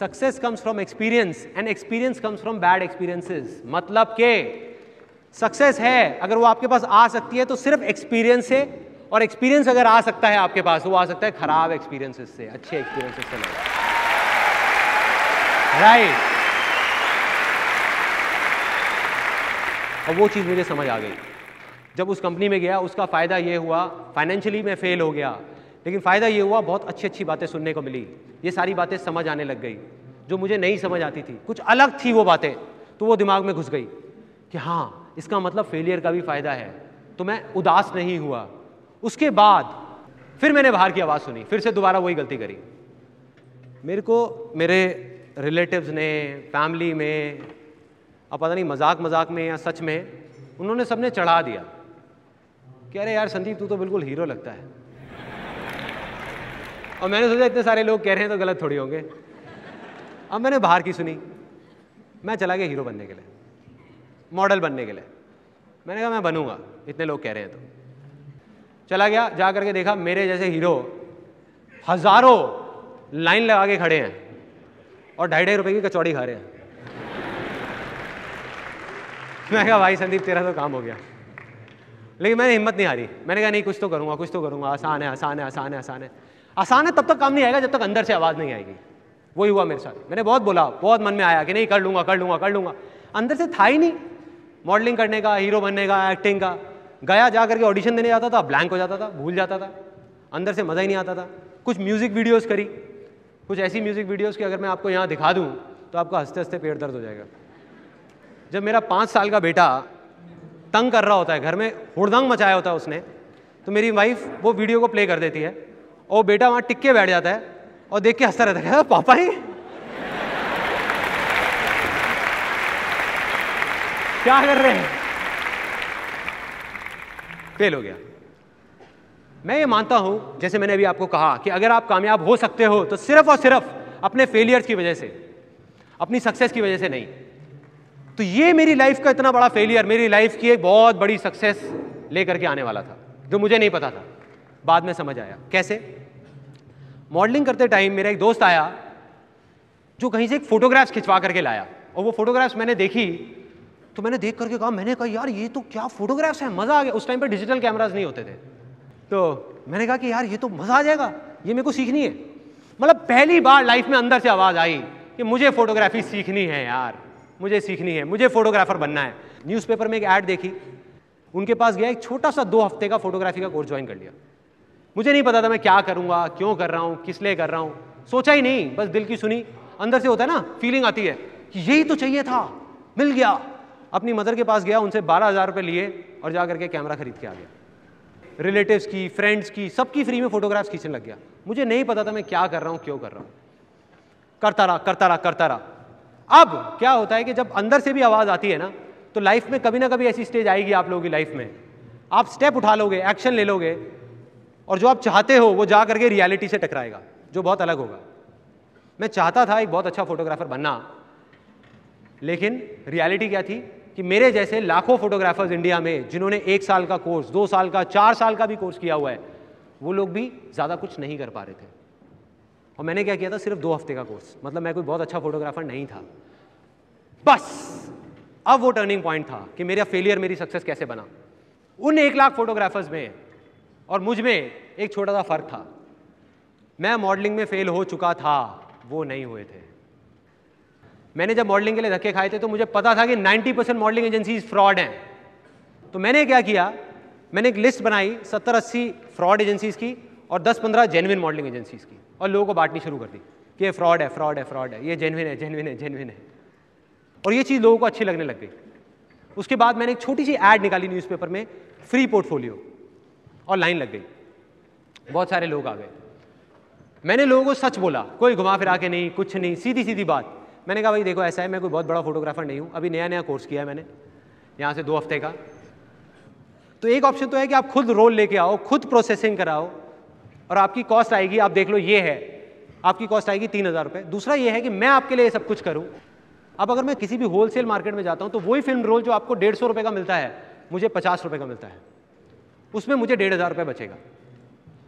Success comes from experience and experience comes from bad experiences. मतलब के सक्सेस है, अगर वो आपके पास आ सकती है तो सिर्फ एक्सपीरियंस से, और एक्सपीरियंस अगर आ सकता है आपके पास वो आ सकता है खराब एक्सपीरियंसेस से, अच्छे एक्सपीरियंसेस से नहीं। राइट, और वो चीज़ मुझे समझ आ गई जब उस कंपनी में गया। उसका फ़ायदा ये हुआ, फाइनेंशियली मैं फेल हो गया, लेकिन फ़ायदा ये हुआ बहुत अच्छी अच्छी बातें सुनने को मिली, ये सारी बातें समझ आने लग गई जो मुझे नहीं समझ आती थी, कुछ अलग थी वो बातें। तो वो दिमाग में घुस गई कि हाँ इसका मतलब फेलियर का भी फ़ायदा है, तो मैं उदास नहीं हुआ। उसके बाद फिर मैंने बाहर की आवाज़ सुनी, फिर से दोबारा वही गलती करी। मेरे को मेरे रिलेटिव्स ने, फैमिली में, अब पता नहीं मजाक मजाक में या सच में, उन्होंने सबने चढ़ा दिया कि अरे यार संदीप तू तो बिल्कुल हीरो लगता है। और मैंने सोचा इतने सारे लोग कह रहे हैं तो गलत थोड़ी होंगे। अब मैंने बाहर की सुनी, मैं चला गया हीरो बनने के लिए, मॉडल बनने के लिए। मैंने कहा मैं बनूंगा, इतने लोग कह रहे हैं तो। चला गया, जा करके देखा मेरे जैसे हीरो हज़ारों लाइन लगा के खड़े हैं और ढाई ढाई रुपये की कचौड़ी खा रहे हैं। मैं कहा भाई संदीप तेरा तो काम हो गया, लेकिन मैंने हिम्मत नहीं हारी। मैंने कहा नहीं कुछ तो करूँगा, कुछ तो करूँगा, आसान है आसान है आसान है आसान है आसान है तब तक काम नहीं आएगा जब तक अंदर से आवाज़ नहीं आएगी। वही हुआ मेरे साथ। मैंने बहुत बोला, बहुत मन में आया कि नहीं कर लूँगा कर लूँगा कर लूँगा, अंदर से था ही नहीं मॉडलिंग करने का, हीरो बनने का, एक्टिंग का। गया, जा करके ऑडिशन देने जाता था, ब्लैंक हो जाता था, भूल जाता था, अंदर से मज़ा ही नहीं आता था। कुछ म्यूज़िक वीडियोज़ करी, कुछ ऐसी म्यूज़िक वीडियोज़ कि अगर मैं आपको यहाँ दिखा दूँ तो आपका हंसते हंसते पेट दर्द हो जाएगा। जब मेरा पाँच साल का बेटा तंग कर रहा होता है, घर में हुड़दंग मचाया होता है उसने, तो मेरी वाइफ वो वीडियो को प्ले कर देती है और वो बेटा वहाँ टिक के बैठ जाता है और देख के हंसता रहता है। पापा ही क्या कर रहे हैं? फेल हो गया। मैं ये मानता हूँ, जैसे मैंने अभी आपको कहा, कि अगर आप कामयाब हो सकते हो तो सिर्फ और सिर्फ अपने फेलियर्स की वजह से, अपनी सक्सेस की वजह से नहीं। तो ये मेरी लाइफ का इतना बड़ा फेलियर मेरी लाइफ की एक बहुत बड़ी सक्सेस लेकर के आने वाला था, जो मुझे नहीं पता था, बाद में समझ आया। कैसे? मॉडलिंग करते टाइम मेरा एक दोस्त आया जो कहीं से एक फोटोग्राफ्स खिंचवा करके लाया, और वो फोटोग्राफ्स मैंने देखी तो मैंने देख करके कहा, मैंने कहा यार ये तो क्या फोटोग्राफ्स हैं, मज़ा आ गया। उस टाइम पर डिजिटल कैमराज नहीं होते थे, तो मैंने कहा कि यार ये तो मज़ा आ जाएगा, ये मेरे को सीखनी है। मतलब पहली बार लाइफ में अंदर से आवाज़ आई कि मुझे फोटोग्राफी सीखनी है यार, मुझे सीखनी है, मुझे फोटोग्राफर बनना है। न्यूज़पेपर में एक ऐड देखी, उनके पास गया, एक छोटा सा दो हफ्ते का फोटोग्राफी का कोर्स ज्वाइन कर लिया। मुझे नहीं पता था मैं क्या करूँगा, क्यों कर रहा हूँ, किस लिए कर रहा हूँ, सोचा ही नहीं, बस दिल की सुनी। अंदर से होता है ना, फीलिंग आती है कि यही तो चाहिए था, मिल गया। अपनी मदर के पास गया, उनसे बारह हज़ार रुपये लिए और जा करके कैमरा खरीद के आ गया। रिलेटिव्स की, फ्रेंड्स की, सबकी फ्री में फोटोग्राफ्स खींचने लग गया। मुझे नहीं पता था मैं क्या कर रहा हूँ, क्यों कर रहा हूँ। करता रहा करता रहा करता रहा। अब क्या होता है कि जब अंदर से भी आवाज़ आती है ना, तो लाइफ में कभी ना कभी ऐसी स्टेज आएगी आप लोगों की लाइफ में, आप स्टेप उठा लोगे, एक्शन ले लोगे, और जो आप चाहते हो वो जा करके रियलिटी से टकराएगा, जो बहुत अलग होगा। मैं चाहता था एक बहुत अच्छा फोटोग्राफर बनना, लेकिन रियलिटी क्या थी? कि मेरे जैसे लाखों फोटोग्राफर्स इंडिया में जिन्होंने एक साल का कोर्स, दो साल का, चार साल का भी कोर्स किया हुआ है, वो लोग भी ज़्यादा कुछ नहीं कर पा रहे थे। और मैंने क्या किया था, सिर्फ दो हफ्ते का कोर्स, मतलब मैं कोई बहुत अच्छा फोटोग्राफर नहीं था। बस अब वो टर्निंग पॉइंट था कि मेरा फेलियर मेरी सक्सेस कैसे बना। उन एक लाख फोटोग्राफर्स में और मुझ में एक छोटा सा फर्क था, मैं मॉडलिंग में फेल हो चुका था, वो नहीं हुए थे। मैंने जब मॉडलिंग के लिए धक्के खाए थे तो मुझे पता था कि नब्बे परसेंट मॉडलिंग एजेंसीज फ्रॉड हैं। तो मैंने क्या किया, मैंने एक लिस्ट बनाई सत्तर अस्सी फ्रॉड एजेंसीज की और दस पंद्रह जेन्युइन मॉडलिंग एजेंसीज की, और लोगों को बांटनी शुरू कर दी कि ये फ्रॉड है, फ्रॉड है, फ्रॉड है, ये जेन्युइन है, जेन्युइन है, जेन्युइन है। और ये चीज़ लोगों को अच्छी लगने लग गई। उसके बाद मैंने एक छोटी सी ऐड निकाली न्यूज़पेपर में, फ्री पोर्टफोलियो, और लाइन लग गई, बहुत सारे लोग आ गए। मैंने लोगों को सच बोला, कोई घुमा फिरा के नहीं, कुछ नहीं, सीधी सीधी बात। मैंने कहा भाई देखो ऐसा है, मैं कोई बहुत बड़ा फोटोग्राफर नहीं हूँ, अभी नया नया कोर्स किया है मैंने यहाँ से दो हफ्ते का। तो एक ऑप्शन तो है कि आप खुद रोल लेके आओ, खुद प्रोसेसिंग कराओ, और आपकी कॉस्ट आएगी, आप देख लो ये है, आपकी कॉस्ट आएगी तीन हज़ार रुपये। दूसरा ये है कि मैं आपके लिए सब कुछ करूँ। अब अगर मैं किसी भी होलसेल मार्केट में जाता हूँ तो वही फिल्म रोल जो आपको डेढ़ सौ रुपये का मिलता है, मुझे पचास रुपये का मिलता है, उसमें मुझे डेढ़ हज़ार रुपये बचेगा।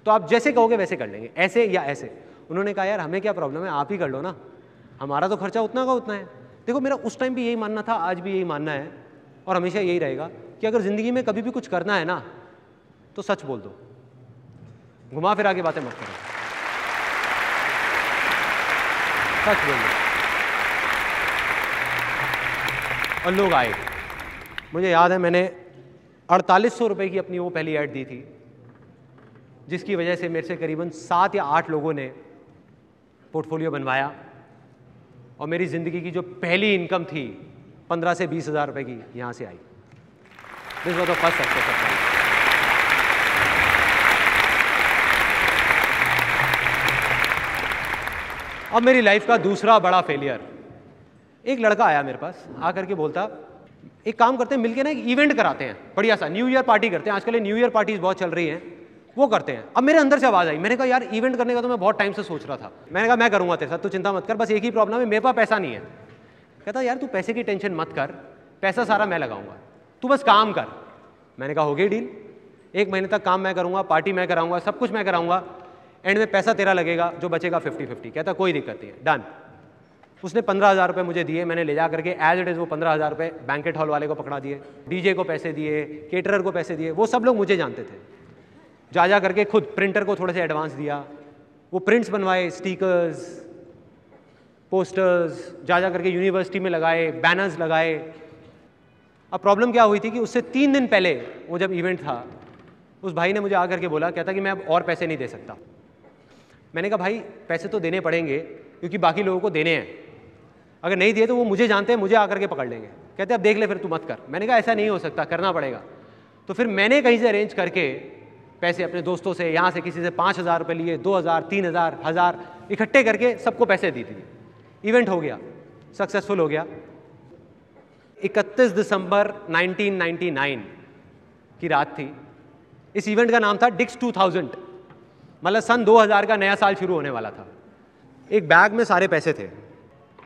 तो आप जैसे कहोगे वैसे कर लेंगे, ऐसे या ऐसे। उन्होंने कहा यार हमें क्या प्रॉब्लम है, आप ही कर लो ना, हमारा तो खर्चा उतना का उतना है। देखो मेरा उस टाइम भी यही मानना था, आज भी यही मानना है, और हमेशा यही रहेगा कि अगर ज़िंदगी में कभी भी कुछ करना है ना तो सच बोल दो, घुमा फिरा के बातें मत करो, सच बोल दो। और लोग आए। मुझे याद है मैंने अड़तालीस सौ रुपये की अपनी वो पहली ऐड दी थी, जिसकी वजह से मेरे से करीबन सात या आठ लोगों ने पोर्टफोलियो बनवाया, और मेरी ज़िंदगी की जो पहली इनकम थी पंद्रह से बीस हज़ार रुपये की, यहाँ से आई। This was the first success. अब मेरी लाइफ का दूसरा बड़ा फेलियर, एक लड़का आया मेरे पास, आकर के बोलता एक काम करते हैं, मिलके ना एक इवेंट कराते हैं, बढ़िया सा न्यू ईयर पार्टी करते हैं, आजकल न्यू ईयर पार्टीज बहुत चल रही हैं, वो करते हैं। अब मेरे अंदर से आवाज़ आई, मैंने कहा यार इवेंट करने का तो मैं बहुत टाइम से सोच रहा था, मैंने कहा मैं करूँगा तेरे साथ, तू चिंता मत कर, बस एक ही प्रॉब्लम है, मेरे पास पैसा नहीं है। कहता यार तू पैसे की टेंशन मत कर, पैसा सारा मैं लगाऊंगा, तू बस काम कर। मैंने कहा हो गई डील, एक महीने तक काम मैं करूँगा, पार्टी मैं कराऊँगा, सब कुछ मैं कराऊँगा, एंड में पैसा तेरा लगेगा, जो बचेगा फिफ्टी फिफ्टी। कहता कोई दिक्कत नहीं है, डन। उसने पंद्रह हज़ार रुपये मुझे दिए, मैंने ले जा करके एज इट इज़ वो पंद्रह हज़ार रुपये बैंकेट हॉल वाले को पकड़ा दिए, डीजे को पैसे दिए, केटरर को पैसे दिए, वो सब लोग मुझे जानते थे। जा जा करके खुद प्रिंटर को थोड़े से एडवांस दिया, वो प्रिंट्स बनवाए, स्टिकर्स, पोस्टर्स, जा जा करके यूनिवर्सिटी में लगाए, बैनर्स लगाए। अब प्रॉब्लम क्या हुई थी कि उससे तीन दिन पहले वो जब इवेंट था, उस भाई ने मुझे आ करके बोला, कहता कि मैं अब और पैसे नहीं दे सकता। मैंने कहा भाई पैसे तो देने पड़ेंगे क्योंकि बाकी लोगों को देने हैं, अगर नहीं दिए तो वो मुझे जानते हैं, मुझे आकर के पकड़ लेंगे। कहते अब देख ले फिर, तू मत कर। मैंने कहा ऐसा नहीं हो सकता, करना पड़ेगा। तो फिर मैंने कहीं से अरेंज करके पैसे अपने दोस्तों से, यहाँ से किसी से पाँच हज़ार रुपये लिए, दो हज़ार, तीन हज़ार, हज़ार इकट्ठे करके सबको पैसे दी थी। इवेंट हो गया, सक्सेसफुल हो गया। इकतीस दिसंबर नाइनटीन नाइन्टी नाइन की रात थी। इस इवेंट का नाम था डिक्स टू थाउजेंड, मतलब सन दो हज़ार का नया साल शुरू होने वाला था। एक बैग में सारे पैसे थे।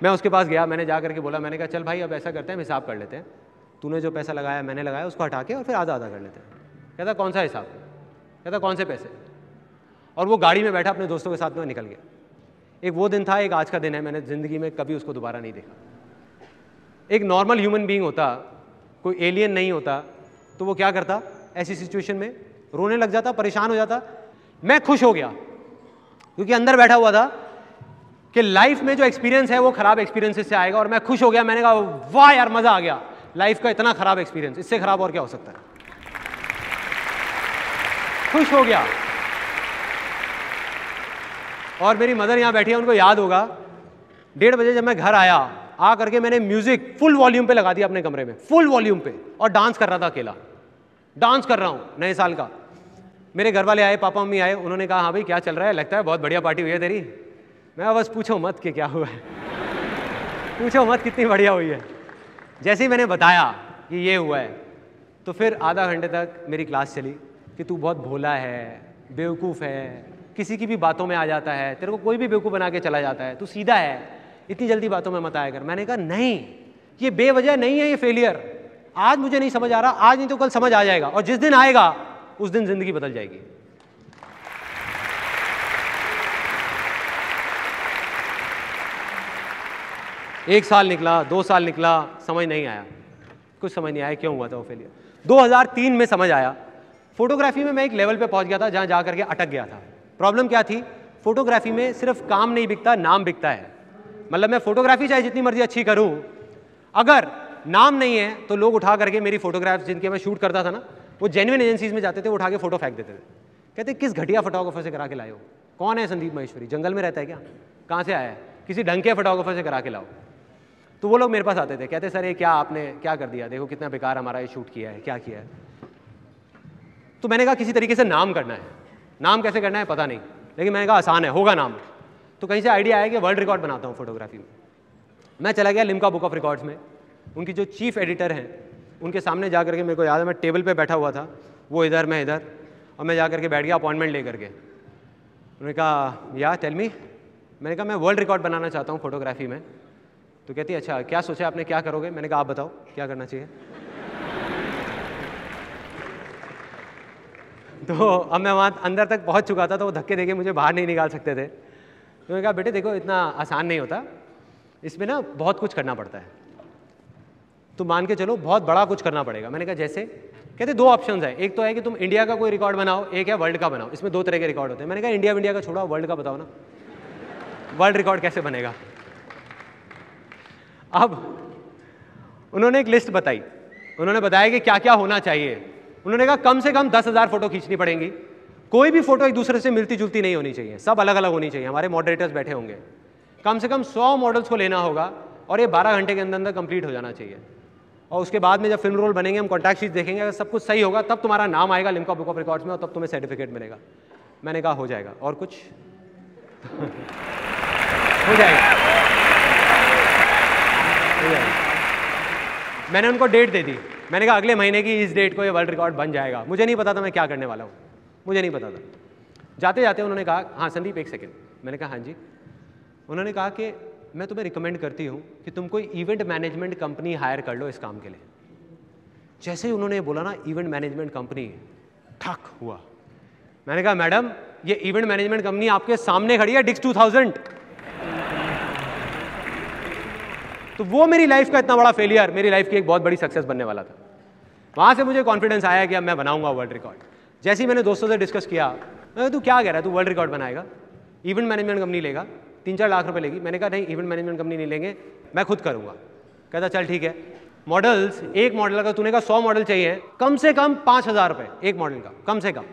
मैं उसके पास गया, मैंने जा करके बोला, मैंने कहा चल भाई अब ऐसा करते हैं, हम हिसाब कर लेते हैं, तूने जो पैसा लगाया मैंने लगाया, उसको हटा के और फिर आधा आधा कर लेते हैं। कहता कौन सा हिसाब, कहता कौन से पैसे। और वो गाड़ी में बैठा अपने दोस्तों के साथ में निकल गया। एक वो दिन था, एक आज का दिन है, मैंने ज़िंदगी में कभी उसको दोबारा नहीं देखा। एक नॉर्मल ह्यूमन बीइंग होता, कोई एलियन नहीं होता, तो वो क्या करता ऐसी सिचुएशन में, रोने लग जाता, परेशान हो जाता। मैं खुश हो गया क्योंकि अंदर बैठा हुआ था कि लाइफ में जो एक्सपीरियंस है वो खराब एक्सपीरियंसेस से आएगा, और मैं खुश हो गया। मैंने कहा वाह यार मज़ा आ गया, लाइफ का इतना खराब एक्सपीरियंस, इससे खराब और क्या हो सकता है। खुश हो गया। और मेरी मदर यहाँ बैठी है, उनको याद होगा, डेढ़ बजे जब मैं घर आया, आ करके मैंने म्यूजिक फुल वॉल्यूम पे लगा दिया अपने कमरे में, फुल वॉल्यूम पे, और डांस कर रहा था, अकेला डांस कर रहा हूँ नए साल का। मेरे घर वाले आए, पापा मम्मी आए, उन्होंने कहा हाँ भाई क्या चल रहा है, लगता है बहुत बढ़िया पार्टी हुई है तेरी। मैं बस पूछो मत कि क्या हुआ है, पूछो मत कितनी बढ़िया हुई है। जैसे ही मैंने बताया कि ये हुआ है, तो फिर आधा घंटे तक मेरी क्लास चली कि तू बहुत भोला है, बेवकूफ़ है, किसी की भी बातों में आ जाता है, तेरे को कोई भी बेवकूफ़ बना के चला जाता है, तू सीधा है, इतनी जल्दी बातों में मत आया कर। मैंने कहा नहीं, ये बेवजह नहीं है, ये फेलियर, आज मुझे नहीं समझ आ रहा, आज नहीं तो कल समझ आ जाएगा, और जिस दिन आएगा उस दिन जिंदगी बदल जाएगी। एक साल निकला, दो साल निकला, समझ नहीं आया, कुछ समझ नहीं आया क्यों हुआ था वो फेलियर। दो हज़ार तीन में समझ आया। फोटोग्राफी में मैं एक लेवल पे पहुंच गया था जहां जा करके अटक गया था। प्रॉब्लम क्या थी, फोटोग्राफी में सिर्फ काम नहीं बिकता, नाम बिकता है। मतलब मैं फोटोग्राफी चाहे जितनी मर्जी अच्छी करूं, अगर नाम नहीं है तो लोग उठा करके मेरी फोटोग्राफ जिनके मैं शूट करता था ना, वो जेन्युइन एजेंसीज में जाते थे, उठा के फोटो फेंक देते थे, कहते किस घटिया फोटोग्राफर से करा के लाए हो, कौन है संदीप महेश्वरी, जंगल में रहता है क्या, कहाँ से आया है, किसी ढंग के फोटोग्राफर से करा के लाओ। तो वो लोग मेरे पास आते थे, कहते सर ये क्या आपने क्या कर दिया, देखो कितना बेकार हमारा ये शूट किया है, क्या किया है। तो मैंने कहा किसी तरीके से नाम करना है, नाम कैसे करना है पता नहीं, लेकिन मैंने कहा आसान है, होगा नाम। तो कहीं से आइडिया आया कि वर्ल्ड रिकॉर्ड बनाता हूँ फोटोग्राफी में। मैं चला गया लिम का बुक ऑफ रिकॉर्ड्स में, उनकी जो चीफ एडिटर हैं उनके सामने जा करके, मेरे को याद है मैं टेबल पे बैठा हुआ था, वो इधर मैं इधर, और मैं जा करके बैठ गया अपॉइंटमेंट ले करके। उन्होंने कहा या टेल मी, मैंने कहा मैं वर्ल्ड रिकॉर्ड बनाना चाहता हूँ फोटोग्राफी में। तो कहती अच्छा क्या सोचा आपने, क्या करोगे। मैंने कहा आप बताओ क्या करना चाहिए। तो अब मैं वहाँ अंदर तक पहुँच चुका था, तो वो धक्के देके मुझे बाहर नहीं निकाल सकते थे। तो मैंने कहा बेटे देखो इतना आसान नहीं होता, इसमें ना बहुत कुछ करना पड़ता है, तो मान के चलो बहुत बड़ा कुछ करना पड़ेगा। मैंने कहा जैसे, कहते दो ऑप्शंस हैं, एक तो है कि तुम इंडिया का कोई रिकॉर्ड बनाओ, एक है वर्ल्ड का बनाओ। इसमें दो तरह के रिकॉर्ड होते हैं। मैंने कहा इंडिया इंडिया का छोड़ा, वर्ल्ड का बताओ ना, वर्ल्ड रिकॉर्ड कैसे बनेगा। अब उन्होंने एक लिस्ट बताई, उन्होंने बताया कि क्या क्या होना चाहिए। उन्होंने कहा कम से कम दस हज़ार फोटो खींचनी पड़ेंगी, कोई भी फोटो एक दूसरे से मिलती जुलती नहीं होनी चाहिए, सब अलग अलग होनी चाहिए, हमारे मॉडरेटर्स बैठे होंगे। कम से कम सौ मॉडल्स को लेना होगा और ये बारह घंटे के अंदर अंदर कंप्लीट हो जाना चाहिए। और उसके बाद में जब फिल्म रोल बनेंगे, हम कॉन्टैक्ट शीट देखेंगे, अगर सब कुछ सही होगा तब तुम्हारा नाम आएगा लिम का बुक ऑफ रिकॉर्ड्स में, और तब तुम्हें सर्टिफिकेट मिलेगा। मैंने कहा हो जाएगा और कुछ हो जाएगा, हो जाएगा। मैंने उनको डेट दे दी, मैंने कहा अगले महीने की इस डेट को ये वर्ल्ड रिकॉर्ड बन जाएगा। मुझे नहीं पता था मैं क्या करने वाला हूँ, मुझे नहीं पता था। जाते जाते उन्होंने कहा हाँ संदीप एक सेकेंड, मैंने कहा हाँ जी। उन्होंने कहा कि मैं तुम्हें रिकमेंड करती हूँ कि तुम कोई इवेंट मैनेजमेंट कंपनी हायर कर लो इस काम के लिए। जैसे ही उन्होंने बोला ना इवेंट मैनेजमेंट कंपनी, ठक हुआ। मैंने कहा मैडम ये इवेंट मैनेजमेंट कंपनी आपके सामने खड़ी है, डिक्स टू थाउज़ेंड। तो वो मेरी लाइफ का इतना बड़ा फेलियर मेरी लाइफ की एक बहुत बड़ी सक्सेस बनने वाला था। वहाँ से मुझे कॉन्फिडेंस आया कि अब मैं बनाऊंगा वर्ल्ड रिकॉर्ड। जैसे ही मैंने दोस्तों से डिस्कस किया, मैंने तू क्या कह रहा है, तू वर्ल्ड रिकॉर्ड बनाएगा, इवेंट मैनेजमेंट कंपनी लेगा, तीन चार लाख रुपए लेगी। मैंने कहा नहीं इवेंट मैनेजमेंट कंपनी नहीं लेंगे, मैं खुद करूँगा। कहता चल ठीक है। मॉडल्स, एक मॉडल का तूने कहा सौ मॉडल चाहिए, कम से कम पाँच हज़ार रुपये एक मॉडल का, कम से कम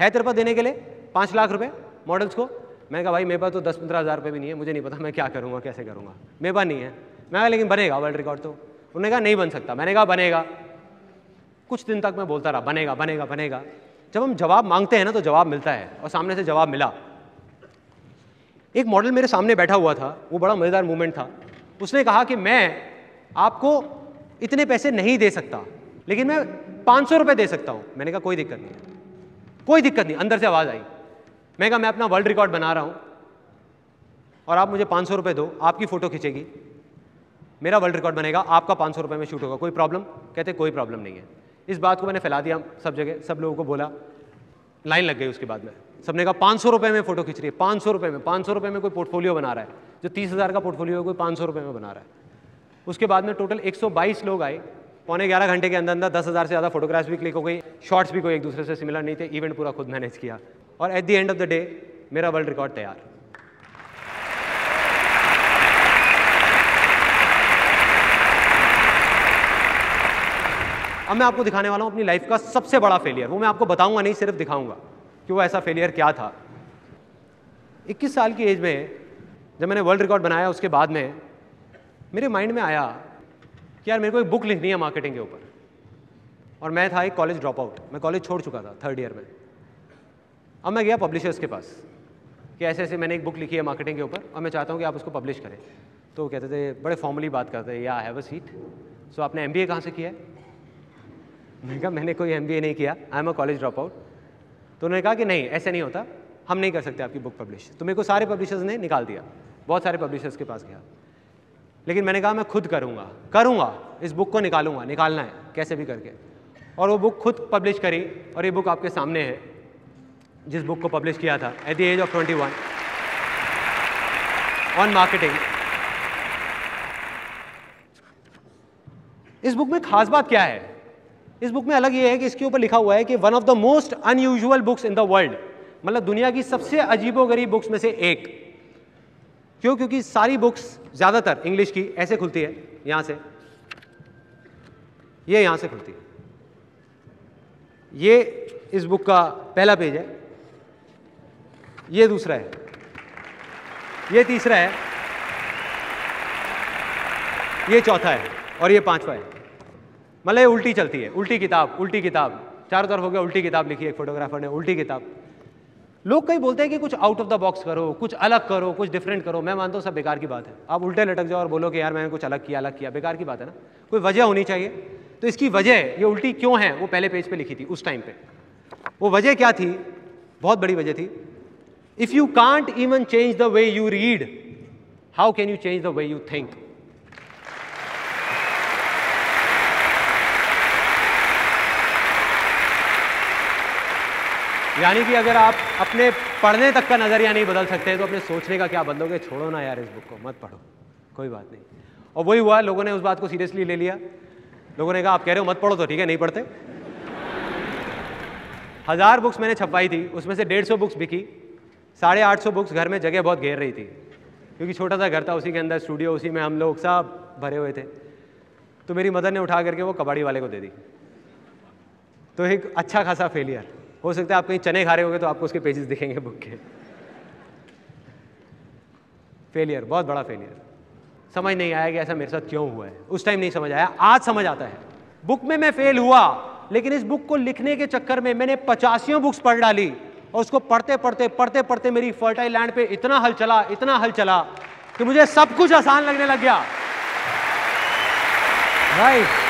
है तेरे पास देने के लिए पाँच लाख रुपये मॉडल्स को। मैंने कहा भाई मेरे पास तो दस पंद्रह हज़ार रुपये भी नहीं है, मुझे नहीं पता मैं क्या करूँगा कैसे करूँगा, मेरे पास नहीं है। मैं कहा लेकिन बनेगा वर्ल्ड रिकॉर्ड तो। उन्होंने कहा नहीं बन सकता। मैंने कहा बनेगा। कुछ दिन तक मैं बोलता रहा बनेगा बनेगा बनेगा। जब हम जवाब मांगते हैं ना तो जवाब मिलता है, और सामने से जवाब मिला। एक मॉडल मेरे सामने बैठा हुआ था, वो बड़ा मज़ेदार मूवमेंट था। उसने कहा कि मैं आपको इतने पैसे नहीं दे सकता, लेकिन मैं पाँच सौ रुपये दे सकता हूँ। मैंने कहा कोई दिक्कत नहीं, कोई दिक्कत नहीं। अंदर से आवाज़ आई, मैंने कहा मैं अपना वर्ल्ड रिकॉर्ड बना रहा हूँ और आप मुझे पाँच सौ रुपये दो, आपकी फ़ोटो खींचेगी, मेरा वर्ल्ड रिकॉर्ड बनेगा, आपका पाँच सौ रुपये में शूट होगा, कोई प्रॉब्लम। कहते कोई प्रॉब्लम नहीं है। इस बात को मैंने फैला दिया सब जगह, सब लोगों को बोला, लाइन लग गई। उसके बाद में सबने कहा पाँच सौ रुपये में फ़ोटो खींच रही है, पाँच सौ रुपये में, पाँच सौ रुपये में कोई पोर्टफोलियो बना रहा है, जो तीस हज़ार का पोर्टफोलियो है कोई पाँच सौ रुपये में बना रहा है। उसके बाद में टोटल एक सौ बाईस लोग आए। पौने ग्यारह घंटे के अंदर अंदर दस हज़ार से ज़्यादा फोटोग्राफ्स भी क्लिक हो गई, शॉट्स भी कोई एक दूसरे से सिमिलर नहीं थे, इवेंट पूरा खुद मैनेज किया, और at the end of the day मेरा वर्ल्ड रिकॉर्ड तैयार। अब मैं आपको दिखाने वाला हूँ अपनी लाइफ का सबसे बड़ा फेलियर। वो मैं आपको बताऊंगा नहीं, सिर्फ दिखाऊंगा कि वो ऐसा फेलियर क्या था। इक्कीस साल की एज में जब मैंने वर्ल्ड रिकॉर्ड बनाया, उसके बाद में मेरे माइंड में आया कि यार मेरे को एक बुक लिखनी है मार्केटिंग के ऊपर। और मैं था एक कॉलेज ड्रॉप आउट, मैं कॉलेज छोड़ चुका था थर्ड ईयर में। अब मैं गया पब्लिशर्स के पास कि ऐसे ऐसे मैंने एक बुक लिखी है मार्केटिंग के ऊपर और मैं चाहता हूँ कि आप उसको पब्लिश करें। तो वो कहते थे बड़े फॉर्मली बात करते हैं, या आई हैव अ सीट, सो आपने एम बी ए कहाँ से किया है। मैंने कहा मैंने कोई एम बी ए नहीं किया, I am a college drop out. तो उन्होंने कहा कि नहीं ऐसे नहीं होता, हम नहीं कर सकते आपकी बुक पब्लिश। तो मेरे को सारे पब्लिशर्स ने निकाल दिया, बहुत सारे पब्लिशर्स के पास गया, लेकिन मैंने कहा मैं खुद करूँगा करूँगा इस बुक को निकालूंगा, निकालना है कैसे भी करके। और वो बुक खुद पब्लिश करी और ये बुक आपके सामने है जिस बुक को पब्लिश किया था at the age of twenty one on marketing. इस बुक में खास बात क्या है, इस बुक में अलग ये है कि इसके ऊपर लिखा हुआ है कि one of the most unusual books in the world, मतलब दुनिया की सबसे अजीबोगरीब बुक्स में से एक। क्यों? क्योंकि सारी बुक्स ज़्यादातर इंग्लिश की ऐसे खुलती है, यहाँ से, ये यहाँ से खुलती है। ये इस बुक का पहला पेज है, ये दूसरा है, ये तीसरा है, ये चौथा है और ये पांचवा है। मतलब ये उल्टी चलती है, उल्टी किताब, उल्टी किताब, चारों तरफ हो गया उल्टी किताब लिखी है एक फोटोग्राफर ने, उल्टी किताब। लोग कहीं बोलते हैं कि कुछ आउट ऑफ द बॉक्स करो, कुछ अलग करो, कुछ डिफरेंट करो। मैं मानता हूँ सब बेकार की बात है। आप उल्टे लटक जाओ और बोलो कि यार मैंने कुछ अलग किया, अलग किया, बेकार की बात है ना। कोई वजह होनी चाहिए। तो इसकी वजह, ये उल्टी क्यों है, वो पहले पेज पे लिखी थी उस टाइम पे। वो वजह क्या थी? बहुत बड़ी वजह थी। If you can't even change the way you read, how can you change the way you think? यानी कि अगर आप अपने पढ़ने तक का नज़रिया नहीं बदल सकते तो अपने सोचने का क्या बदलोगे? छोड़ो ना यार, इस बुक को मत पढ़ो, कोई बात नहीं। और वही हुआ, लोगों ने उस बात को सीरियसली ले लिया। लोगों ने कहा आप कह रहे हो मत पढ़ो तो ठीक है, नहीं पढ़ते। हज़ार बुक्स मैंने छपवाई थी, उसमें से डेढ़ सौ बुक्स बिकी, साढ़े आठ सौ बुक्स। घर में जगह बहुत घेर रही थी क्योंकि छोटा सा घर था, उसी के अंदर स्टूडियो, उसी में हम लोग सब भरे हुए थे। तो मेरी मदर ने उठा करके वो कबाड़ी वाले को दे दी। तो एक अच्छा खासा फेलियर। हो सकता है आप कहीं चने खा रहे होंगे तो आपको उसके पेजेस दिखेंगे बुक के। फेलियर, बहुत बड़ा फेलियर। समझ नहीं आया कि ऐसा मेरे साथ क्यों हुआ है। उस टाइम नहीं समझ आया, आज समझ आता है। बुक में मैं फेल हुआ, लेकिन इस बुक को लिखने के चक्कर में मैंने पचासियों बुक्स पढ़ डाली और उसको पढ़ते पढ़ते पढ़ते पढ़ते मेरी फर्टाइल लैंड पे इतना हल चला, इतना हल चला कि मुझे सब कुछ आसान लगने लग गया। राइट।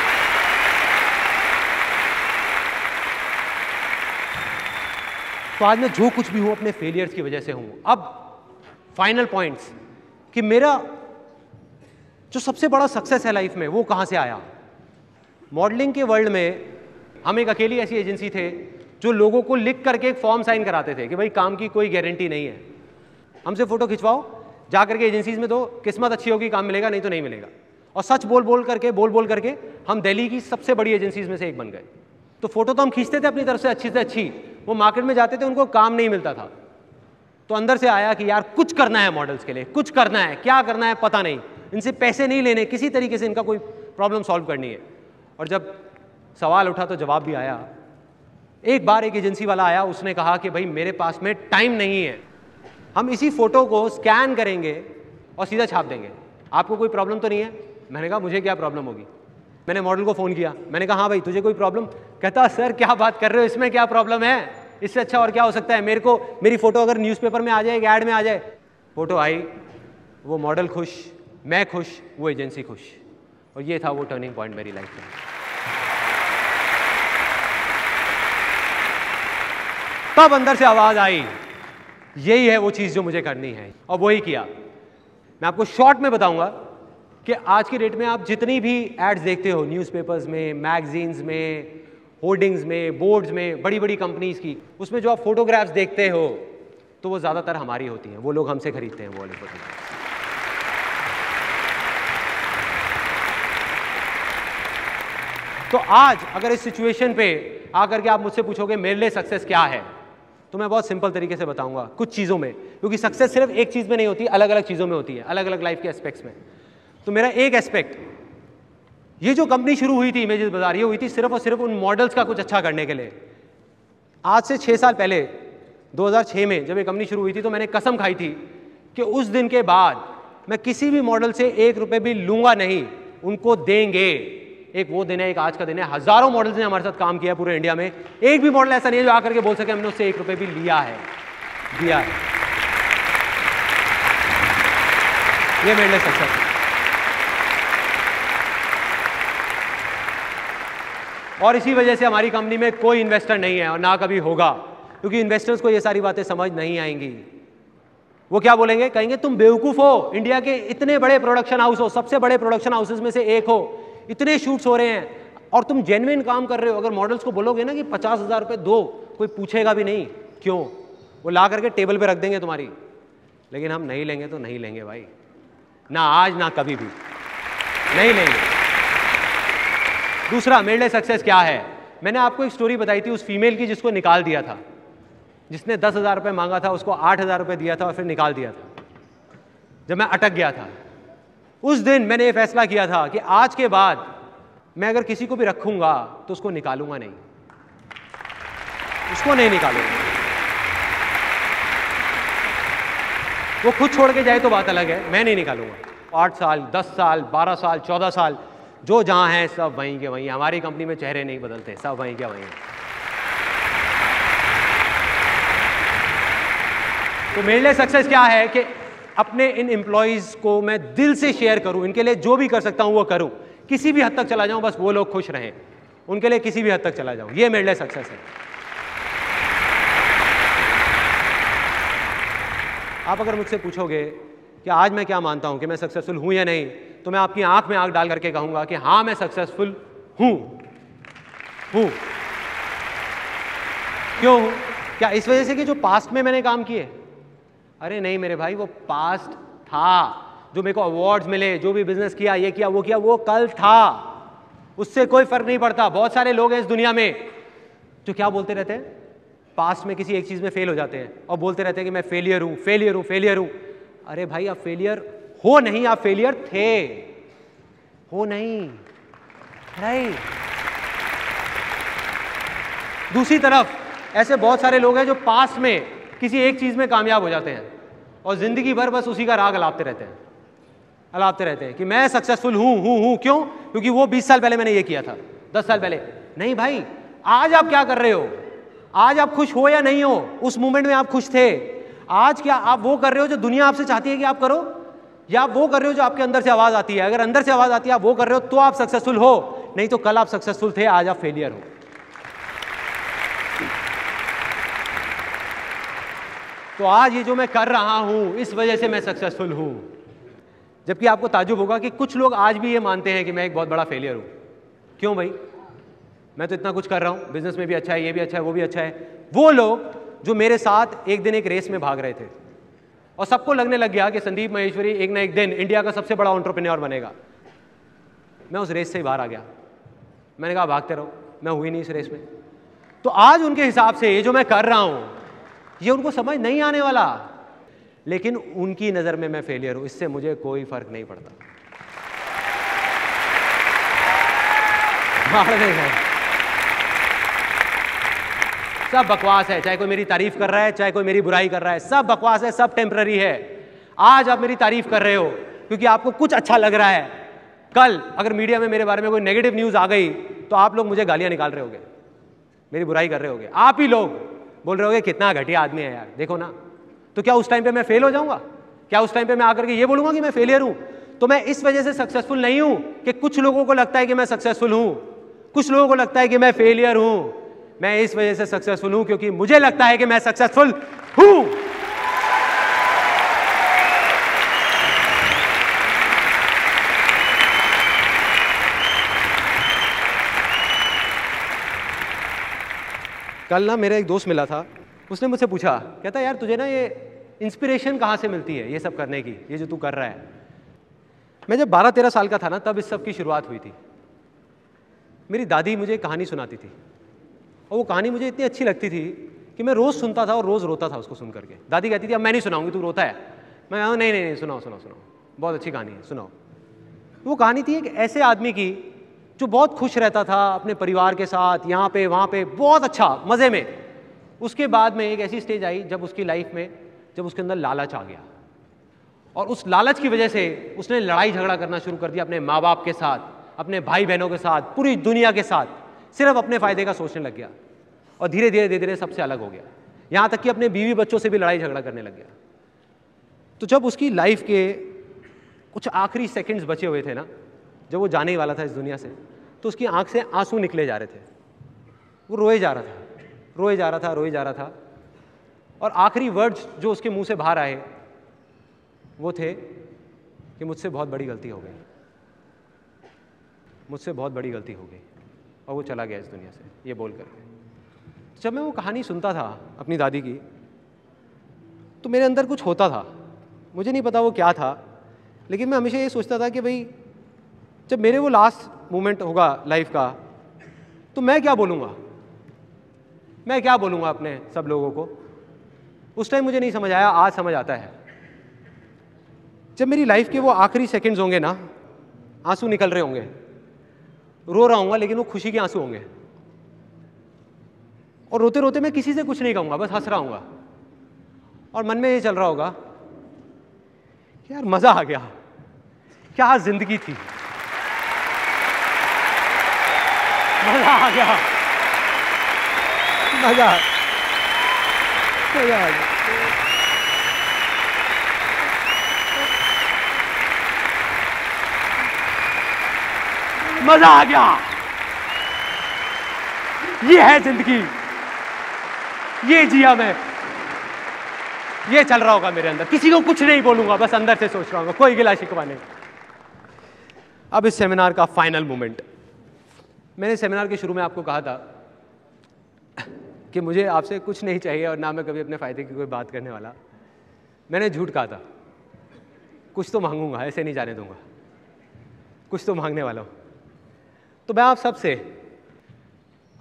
तो आज मैं जो कुछ भी हूँ अपने फेलियर्स की वजह से हूँ। अब फाइनल पॉइंट्स कि मेरा जो सबसे बड़ा सक्सेस है लाइफ में वो कहाँ से आया। मॉडलिंग के वर्ल्ड में हम एक अकेली ऐसी एजेंसी थे जो लोगों को लिख करके एक फॉर्म साइन कराते थे कि भाई काम की कोई गारंटी नहीं है, हमसे फ़ोटो खिंचवाओ, जा करके एजेंसीज में दो, किस्मत अच्छी होगी काम मिलेगा, नहीं तो नहीं मिलेगा। और सच बोल बोल करके बोल बोल करके हम दिल्ली की सबसे बड़ी एजेंसीज में से एक बन गए। तो फ़ोटो तो हम खींचते थे अपनी तरफ से अच्छी से अच्छी, वो मार्केट में जाते थे, उनको काम नहीं मिलता था। तो अंदर से आया कि यार कुछ करना है, मॉडल्स के लिए कुछ करना है, क्या करना है पता नहीं, इनसे पैसे नहीं लेने, किसी तरीके से इनका कोई प्रॉब्लम सॉल्व करनी है। और जब सवाल उठा तो जवाब भी आया। एक बार एक एजेंसी वाला आया, उसने कहा कि भाई मेरे पास में टाइम नहीं है, हम इसी फ़ोटो को स्कैन करेंगे और सीधा छाप देंगे, आपको कोई प्रॉब्लम तो नहीं है? मैंने कहा मुझे क्या प्रॉब्लम होगी। मैंने मॉडल को फ़ोन किया, मैंने कहा हाँ भाई तुझे कोई प्रॉब्लम? कहता सर क्या बात कर रहे हो, इसमें क्या प्रॉब्लम है, इससे अच्छा और क्या हो सकता है, मेरे को मेरी फ़ोटो अगर न्यूज़पेपर में आ जाए, ऐड में आ जाए। फ़ोटो आई, वो मॉडल खुश, मैं खुश, वो एजेंसी खुश। और ये था वो टर्निंग पॉइंट मेरी लाइफ में। तब अंदर से आवाज़ आई, यही है वो चीज़ जो मुझे करनी है, और वही किया। मैं आपको शॉर्ट में बताऊंगा कि आज की डेट में आप जितनी भी एड्स देखते हो न्यूज़पेपर्स में, मैगजीन्स में, होर्डिंग्स में, बोर्ड्स में, बड़ी बड़ी कंपनीज़ की, उसमें जो आप फोटोग्राफ्स देखते हो तो वो ज़्यादातर हमारी होती हैं, वो लोग हमसे खरीदते हैं वो वाली फोटोग्राफ्स। तो आज अगर इस सिचुएशन पे आकर के आप मुझसे पूछोगे मेरे लिए सक्सेस क्या है, तो मैं बहुत सिंपल तरीके से बताऊंगा कुछ चीज़ों में, क्योंकि सक्सेस सिर्फ एक चीज़ में नहीं होती, अलग अलग चीज़ों में होती है, अलग अलग लाइफ के एस्पेक्ट्स में। तो मेरा एक एस्पेक्ट, ये जो कंपनी शुरू हुई थी इमेजेस बाजार, ये हुई थी सिर्फ और सिर्फ उन मॉडल्स का कुछ अच्छा करने के लिए। आज से छः साल पहले दो हज़ार छः में जब ये कंपनी शुरू हुई थी तो मैंने कसम खाई थी कि उस दिन के बाद मैं किसी भी मॉडल से एक रुपये भी लूँगा नहीं, उनको देंगे। एक वो दिन है, एक आज का दिन है। हजारों मॉडल्स ने हमारे साथ काम किया पूरे इंडिया में, एक भी मॉडल ऐसा नहीं है जो आकर के बोल सके हमने उससे एक रुपए भी लिया है, दिया है। ये मेरे लिए सक्सेस है। और इसी वजह से हमारी कंपनी में कोई इन्वेस्टर नहीं है और ना कभी होगा, क्योंकि इन्वेस्टर्स को ये सारी बातें समझ नहीं आएंगी। वो क्या बोलेंगे, कहेंगे तुम बेवकूफ हो, इंडिया के इतने बड़े प्रोडक्शन हाउस हो, सबसे बड़े प्रोडक्शन हाउसेज में से एक हो, इतने शूट्स हो रहे हैं और तुम जेन्युइन काम कर रहे हो, अगर मॉडल्स को बोलोगे ना कि पचास हज़ार रुपये दो, कोई पूछेगा भी नहीं क्यों, वो ला करके टेबल पे रख देंगे तुम्हारी। लेकिन हम नहीं लेंगे तो नहीं लेंगे भाई, ना आज ना कभी भी नहीं लेंगे। दूसरा, मेरे लिए सक्सेस क्या है? मैंने आपको एक स्टोरी बताई थी उस फीमेल की जिसको निकाल दिया था, जिसने दस हज़ार रुपये मांगा था, उसको आठ हज़ार रुपये दिया था और फिर निकाल दिया था। जब मैं अटक गया था उस दिन मैंने ये फैसला किया था कि आज के बाद मैं अगर किसी को भी रखूंगा तो उसको निकालूंगा नहीं, उसको नहीं निकालूंगा। वो खुद छोड़ के जाए तो बात अलग है, मैं नहीं निकालूंगा। आठ साल, दस साल, बारह साल, चौदह साल, जो जहां हैं सब वहीं के वहीं। हमारी कंपनी में चेहरे नहीं बदलते, सब वहीं के वहीं हैं। तो मेरे लिए सक्सेस क्या है कि अपने इन एम्प्लॉयज़ को मैं दिल से शेयर करूं, इनके लिए जो भी कर सकता हूं वो करूं, किसी भी हद तक चला जाऊं, बस वो लोग खुश रहें, उनके लिए किसी भी हद तक चला जाऊं। ये मेरे लिए सक्सेस है। आप अगर मुझसे पूछोगे कि आज मैं क्या मानता हूं कि मैं सक्सेसफुल हूं या नहीं, तो मैं आपकी आंख में आंख डाल करके कहूंगा कि हाँ मैं सक्सेसफुल हूं। हूं क्यों? क्या इस वजह से कि जो पास्ट में मैंने काम किए? अरे नहीं मेरे भाई, वो पास्ट था। जो मेरे को अवार्ड्स मिले, जो भी बिजनेस किया, ये किया, वो किया, वो कल था, उससे कोई फर्क नहीं पड़ता। बहुत सारे लोग हैं इस दुनिया में जो क्या बोलते रहते हैं, पास्ट में किसी एक चीज़ में फेल हो जाते हैं और बोलते रहते हैं कि मैं फेलियर हूँ, फेलियर हूँ, फेलियर हूँ। अरे भाई, आप फेलियर हो नहीं, आप फेलियर थे। हो नहीं, नहीं। दूसरी तरफ ऐसे बहुत सारे लोग हैं जो पास्ट में किसी एक चीज़ में कामयाब हो जाते हैं और ज़िंदगी भर बस उसी का राग अलापते रहते हैं, अलापते रहते हैं कि मैं सक्सेसफुल हूँ, हूँ, हूँ। क्यों? क्योंकि वो बीस साल पहले मैंने ये किया था, दस साल पहले। नहीं भाई, आज आप क्या कर रहे हो? आज आप खुश हो या नहीं हो? उस मोमेंट में आप खुश थे? आज क्या आप वो कर रहे हो जो दुनिया आपसे चाहती है कि आप करो, या आप वो कर रहे हो जो आपके अंदर से आवाज़ आती है? अगर अंदर से आवाज़ आती है, आप वो कर रहे हो तो आप सक्सेसफुल हो, नहीं तो कल आप सक्सेसफुल थे, आज आप फेलियर हो। तो आज ये जो मैं कर रहा हूँ, इस वजह से मैं सक्सेसफुल हूँ। जबकि आपको ताजुब होगा कि कुछ लोग आज भी ये मानते हैं कि मैं एक बहुत बड़ा फेलियर हूँ। क्यों भाई? मैं तो इतना कुछ कर रहा हूँ, बिजनेस में भी अच्छा है, ये भी अच्छा है, वो भी अच्छा है। वो लोग जो मेरे साथ एक दिन एक रेस में भाग रहे थे और सबको लगने लग गया कि संदीप माहेश्वरी एक ना एक दिन इंडिया का सबसे बड़ा एंटरप्रेन्योर बनेगा, मैं उस रेस से ही बाहर आ गया। मैंने कहा भागते रहो, मैं हुई नहीं इस रेस में। तो आज उनके हिसाब से ये जो मैं कर रहा हूँ, ये उनको समझ नहीं आने वाला, लेकिन उनकी नज़र में मैं फेलियर हूँ, इससे मुझे कोई फर्क नहीं पड़ता। सब बकवास है, चाहे कोई मेरी तारीफ कर रहा है, चाहे कोई मेरी बुराई कर रहा है, सब बकवास है, सब टेम्पररी है। आज आप मेरी तारीफ कर रहे हो क्योंकि आपको कुछ अच्छा लग रहा है। कल अगर मीडिया में मेरे बारे में कोई नेगेटिव न्यूज़ आ गई तो आप लोग मुझे गालियाँ निकाल रहे होगे, मेरी बुराई कर रहे होगे। आप ही लोग बोल रहे होगे कितना घटिया आदमी है यार, देखो ना। तो क्या उस टाइम पे मैं फेल हो जाऊंगा? क्या उस टाइम पे मैं आकर के ये बोलूंगा कि मैं फेलियर हूं? तो मैं इस वजह से सक्सेसफुल नहीं हूं कि कुछ लोगों को लगता है कि मैं सक्सेसफुल हूं, कुछ लोगों को लगता है कि मैं फेलियर हूं। मैं इस वजह से सक्सेसफुल हूं क्योंकि मुझे लगता है कि मैं सक्सेसफुल हूं। कल ना मेरा एक दोस्त मिला था, उसने मुझसे पूछा, कहता यार तुझे ना ये इंस्पिरेशन कहाँ से मिलती है ये सब करने की, ये जो तू कर रहा है? मैं जब बारह तेरह साल का था ना, तब इस सब की शुरुआत हुई थी। मेरी दादी मुझे एक कहानी सुनाती थी और वो कहानी मुझे इतनी अच्छी लगती थी कि मैं रोज़ सुनता था और रोज़ रोता था उसको सुन करके। दादी कहती थी अब मैं नहीं सुनाऊँगी, तू रोता है। मैं कहूँ नहीं नहीं नहीं सुनाओ सुनाओ सुनाओ, बहुत अच्छी कहानी है, सुनाओ। वो कहानी थी एक ऐसे आदमी की जो बहुत खुश रहता था अपने परिवार के साथ, यहाँ पे वहाँ पे, बहुत अच्छा मज़े में। उसके बाद में एक ऐसी स्टेज आई जब उसकी लाइफ में, जब उसके अंदर लालच आ गया और उस लालच की वजह से उसने लड़ाई झगड़ा करना शुरू कर दिया अपने माँ बाप के साथ, अपने भाई बहनों के साथ, पूरी दुनिया के साथ, सिर्फ अपने फ़ायदे का सोचने लग गया और धीरे धीरे धीरे धीरे सबसे अलग हो गया। यहाँ तक कि अपने बीवी बच्चों से भी लड़ाई झगड़ा करने लग गया। तो जब उसकी लाइफ के कुछ आखिरी सेकेंड्स बचे हुए थे ना, जब वो जाने ही वाला था इस दुनिया से, तो उसकी आंख से आंसू निकले जा रहे थे। वो रोए जा रहा था, रोए जा रहा था, रोए जा रहा था और आखिरी वर्ड्स जो उसके मुंह से बाहर आए वो थे कि मुझसे बहुत बड़ी गलती हो गई। मुझसे बहुत बड़ी गलती हो गई, और वो चला गया इस दुनिया से ये बोल करके। जब मैं वो कहानी सुनता था अपनी दादी की, तो मेरे अंदर कुछ होता था, मुझे नहीं पता वो क्या था, लेकिन मैं हमेशा ये सोचता था कि भाई जब मेरे वो लास्ट मोमेंट होगा लाइफ का, तो मैं क्या बोलूँगा, मैं क्या बोलूँगा अपने सब लोगों को। उस टाइम मुझे नहीं समझ आया, आज समझ आता है। जब मेरी लाइफ के वो आखिरी सेकंड्स होंगे ना, आंसू निकल रहे होंगे, रो रहा हूँगा, लेकिन वो खुशी के आंसू होंगे, और रोते रोते मैं किसी से कुछ नहीं कहूँगा, बस हंस रहा हूँगा, और मन में ये चल रहा होगा कि यार मज़ा आ गया, क्या जिंदगी थी, मज़ा आ गया, मज़ा मज़ा आ गया। मजा आ गया, ये है जिंदगी, ये जिया मैं, ये चल रहा होगा मेरे अंदर। किसी को कुछ नहीं बोलूंगा, बस अंदर से सोच रहा हूँ, कोई गिला शिकवा नहीं। अब इस सेमिनार का फाइनल मोमेंट। मैंने सेमिनार के शुरू में आपको कहा था कि मुझे आपसे कुछ नहीं चाहिए और ना मैं कभी अपने फायदे की कोई बात करने वाला। मैंने झूठ कहा था, कुछ तो मांगूंगा, ऐसे नहीं जाने दूंगा, कुछ तो मांगने वाला हूँ। तो मैं आप सबसे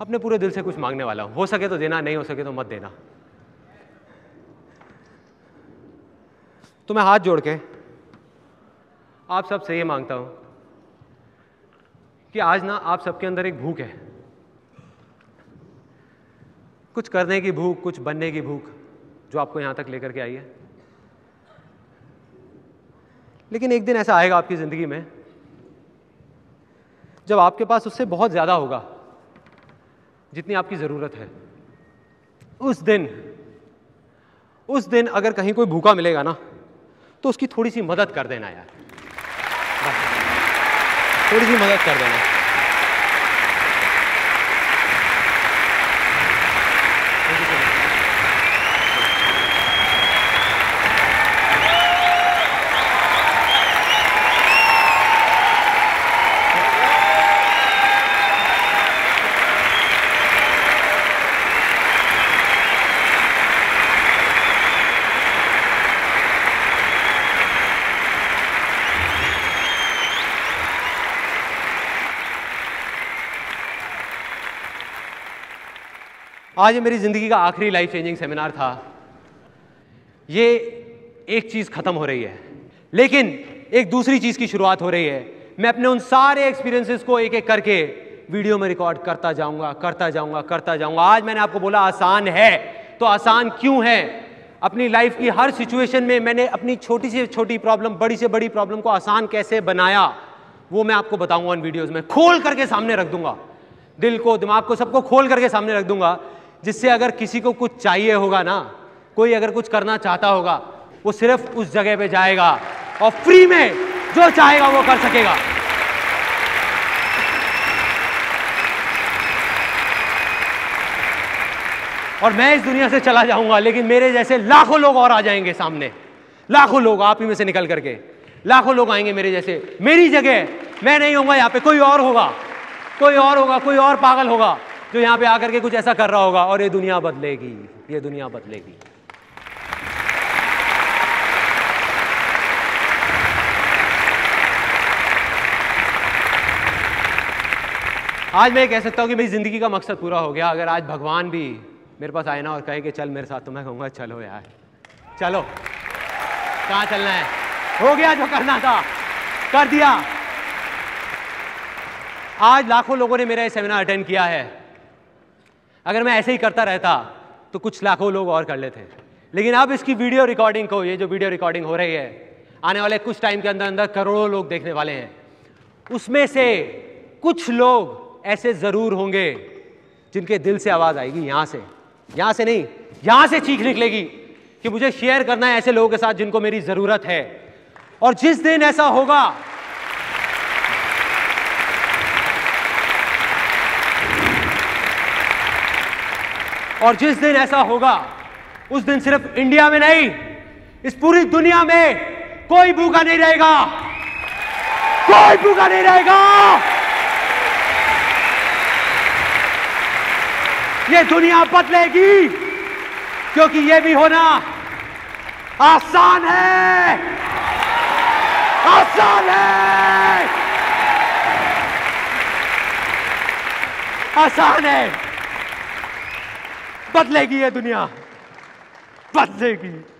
अपने पूरे दिल से कुछ मांगने वाला हूं, हो सके तो देना, नहीं हो सके तो मत देना। तो मैं हाथ जोड़ के आप सबसे ये मांगता हूं कि आज ना आप सबके अंदर एक भूख है, कुछ करने की भूख, कुछ बनने की भूख, जो आपको यहां तक लेकर के आई है। लेकिन एक दिन ऐसा आएगा आपकी जिंदगी में जब आपके पास उससे बहुत ज़्यादा होगा जितनी आपकी ज़रूरत है। उस दिन उस दिन अगर कहीं कोई भूखा मिलेगा ना, तो उसकी थोड़ी सी मदद कर देना यार, थोड़ी सी मदद कर देना। आज मेरी ज़िंदगी का आखिरी लाइफ चेंजिंग सेमिनार था। ये एक चीज़ ख़त्म हो रही है, लेकिन एक दूसरी चीज़ की शुरुआत हो रही है। मैं अपने उन सारे एक्सपीरियंसेस को एक एक करके वीडियो में रिकॉर्ड करता जाऊंगा, करता जाऊंगा, करता जाऊंगा। आज मैंने आपको बोला आसान है, तो आसान क्यों है? अपनी लाइफ की हर सिचुएशन में मैंने अपनी छोटी से छोटी प्रॉब्लम, बड़ी से बड़ी प्रॉब्लम को आसान कैसे बनाया, वो मैं आपको बताऊँगा उन वीडियोज़ में। खोल करके सामने रख दूंगा, दिल को, दिमाग को, सबको खोल करके सामने रख दूंगा, जिससे अगर किसी को कुछ चाहिए होगा ना, कोई अगर कुछ करना चाहता होगा, वो सिर्फ उस जगह पे जाएगा और फ्री में जो चाहेगा वो कर सकेगा। और मैं इस दुनिया से चला जाऊंगा, लेकिन मेरे जैसे लाखों लोग और आ जाएंगे सामने, लाखों लोग आप ही में से निकल करके, लाखों लोग आएंगे मेरे जैसे। मेरी जगह मैं नहीं होऊंगा, यहाँ पे कोई और होगा, कोई और होगा, कोई और पागल होगा जो यहाँ पे आकर के कुछ ऐसा कर रहा होगा, और ये दुनिया बदलेगी, ये दुनिया बदलेगी। आज मैं कह सकता हूँ कि मेरी जिंदगी का मकसद पूरा हो गया। अगर आज भगवान भी मेरे पास आए ना और कहे कि चल मेरे साथ, तो मैं कहूँगा चलो यार, चलो, कहाँ चलना है, हो गया जो करना था, कर दिया। आज लाखों लोगों ने मेरा ये सेमिनार अटेंड किया है। अगर मैं ऐसे ही करता रहता तो कुछ लाखों लोग और कर लेते, लेकिन अब इसकी वीडियो रिकॉर्डिंग को, ये जो वीडियो रिकॉर्डिंग हो रही है, आने वाले कुछ टाइम के अंदर अंदर करोड़ों लोग देखने वाले हैं। उसमें से कुछ लोग ऐसे ज़रूर होंगे जिनके दिल से आवाज़ आएगी, यहाँ से, यहाँ से नहीं, यहाँ से चीख निकलेगी कि मुझे शेयर करना है ऐसे लोगों के साथ जिनको मेरी ज़रूरत है। और जिस दिन ऐसा होगा, और जिस दिन ऐसा होगा, उस दिन सिर्फ इंडिया में नहीं, इस पूरी दुनिया में कोई भूखा नहीं रहेगा, कोई भूखा नहीं रहेगा। मुझे दुनिया बदलेगी, क्योंकि ये भी होना आसान है, आसान है, आसान है। बदलेगी ये दुनिया, बदलेगी।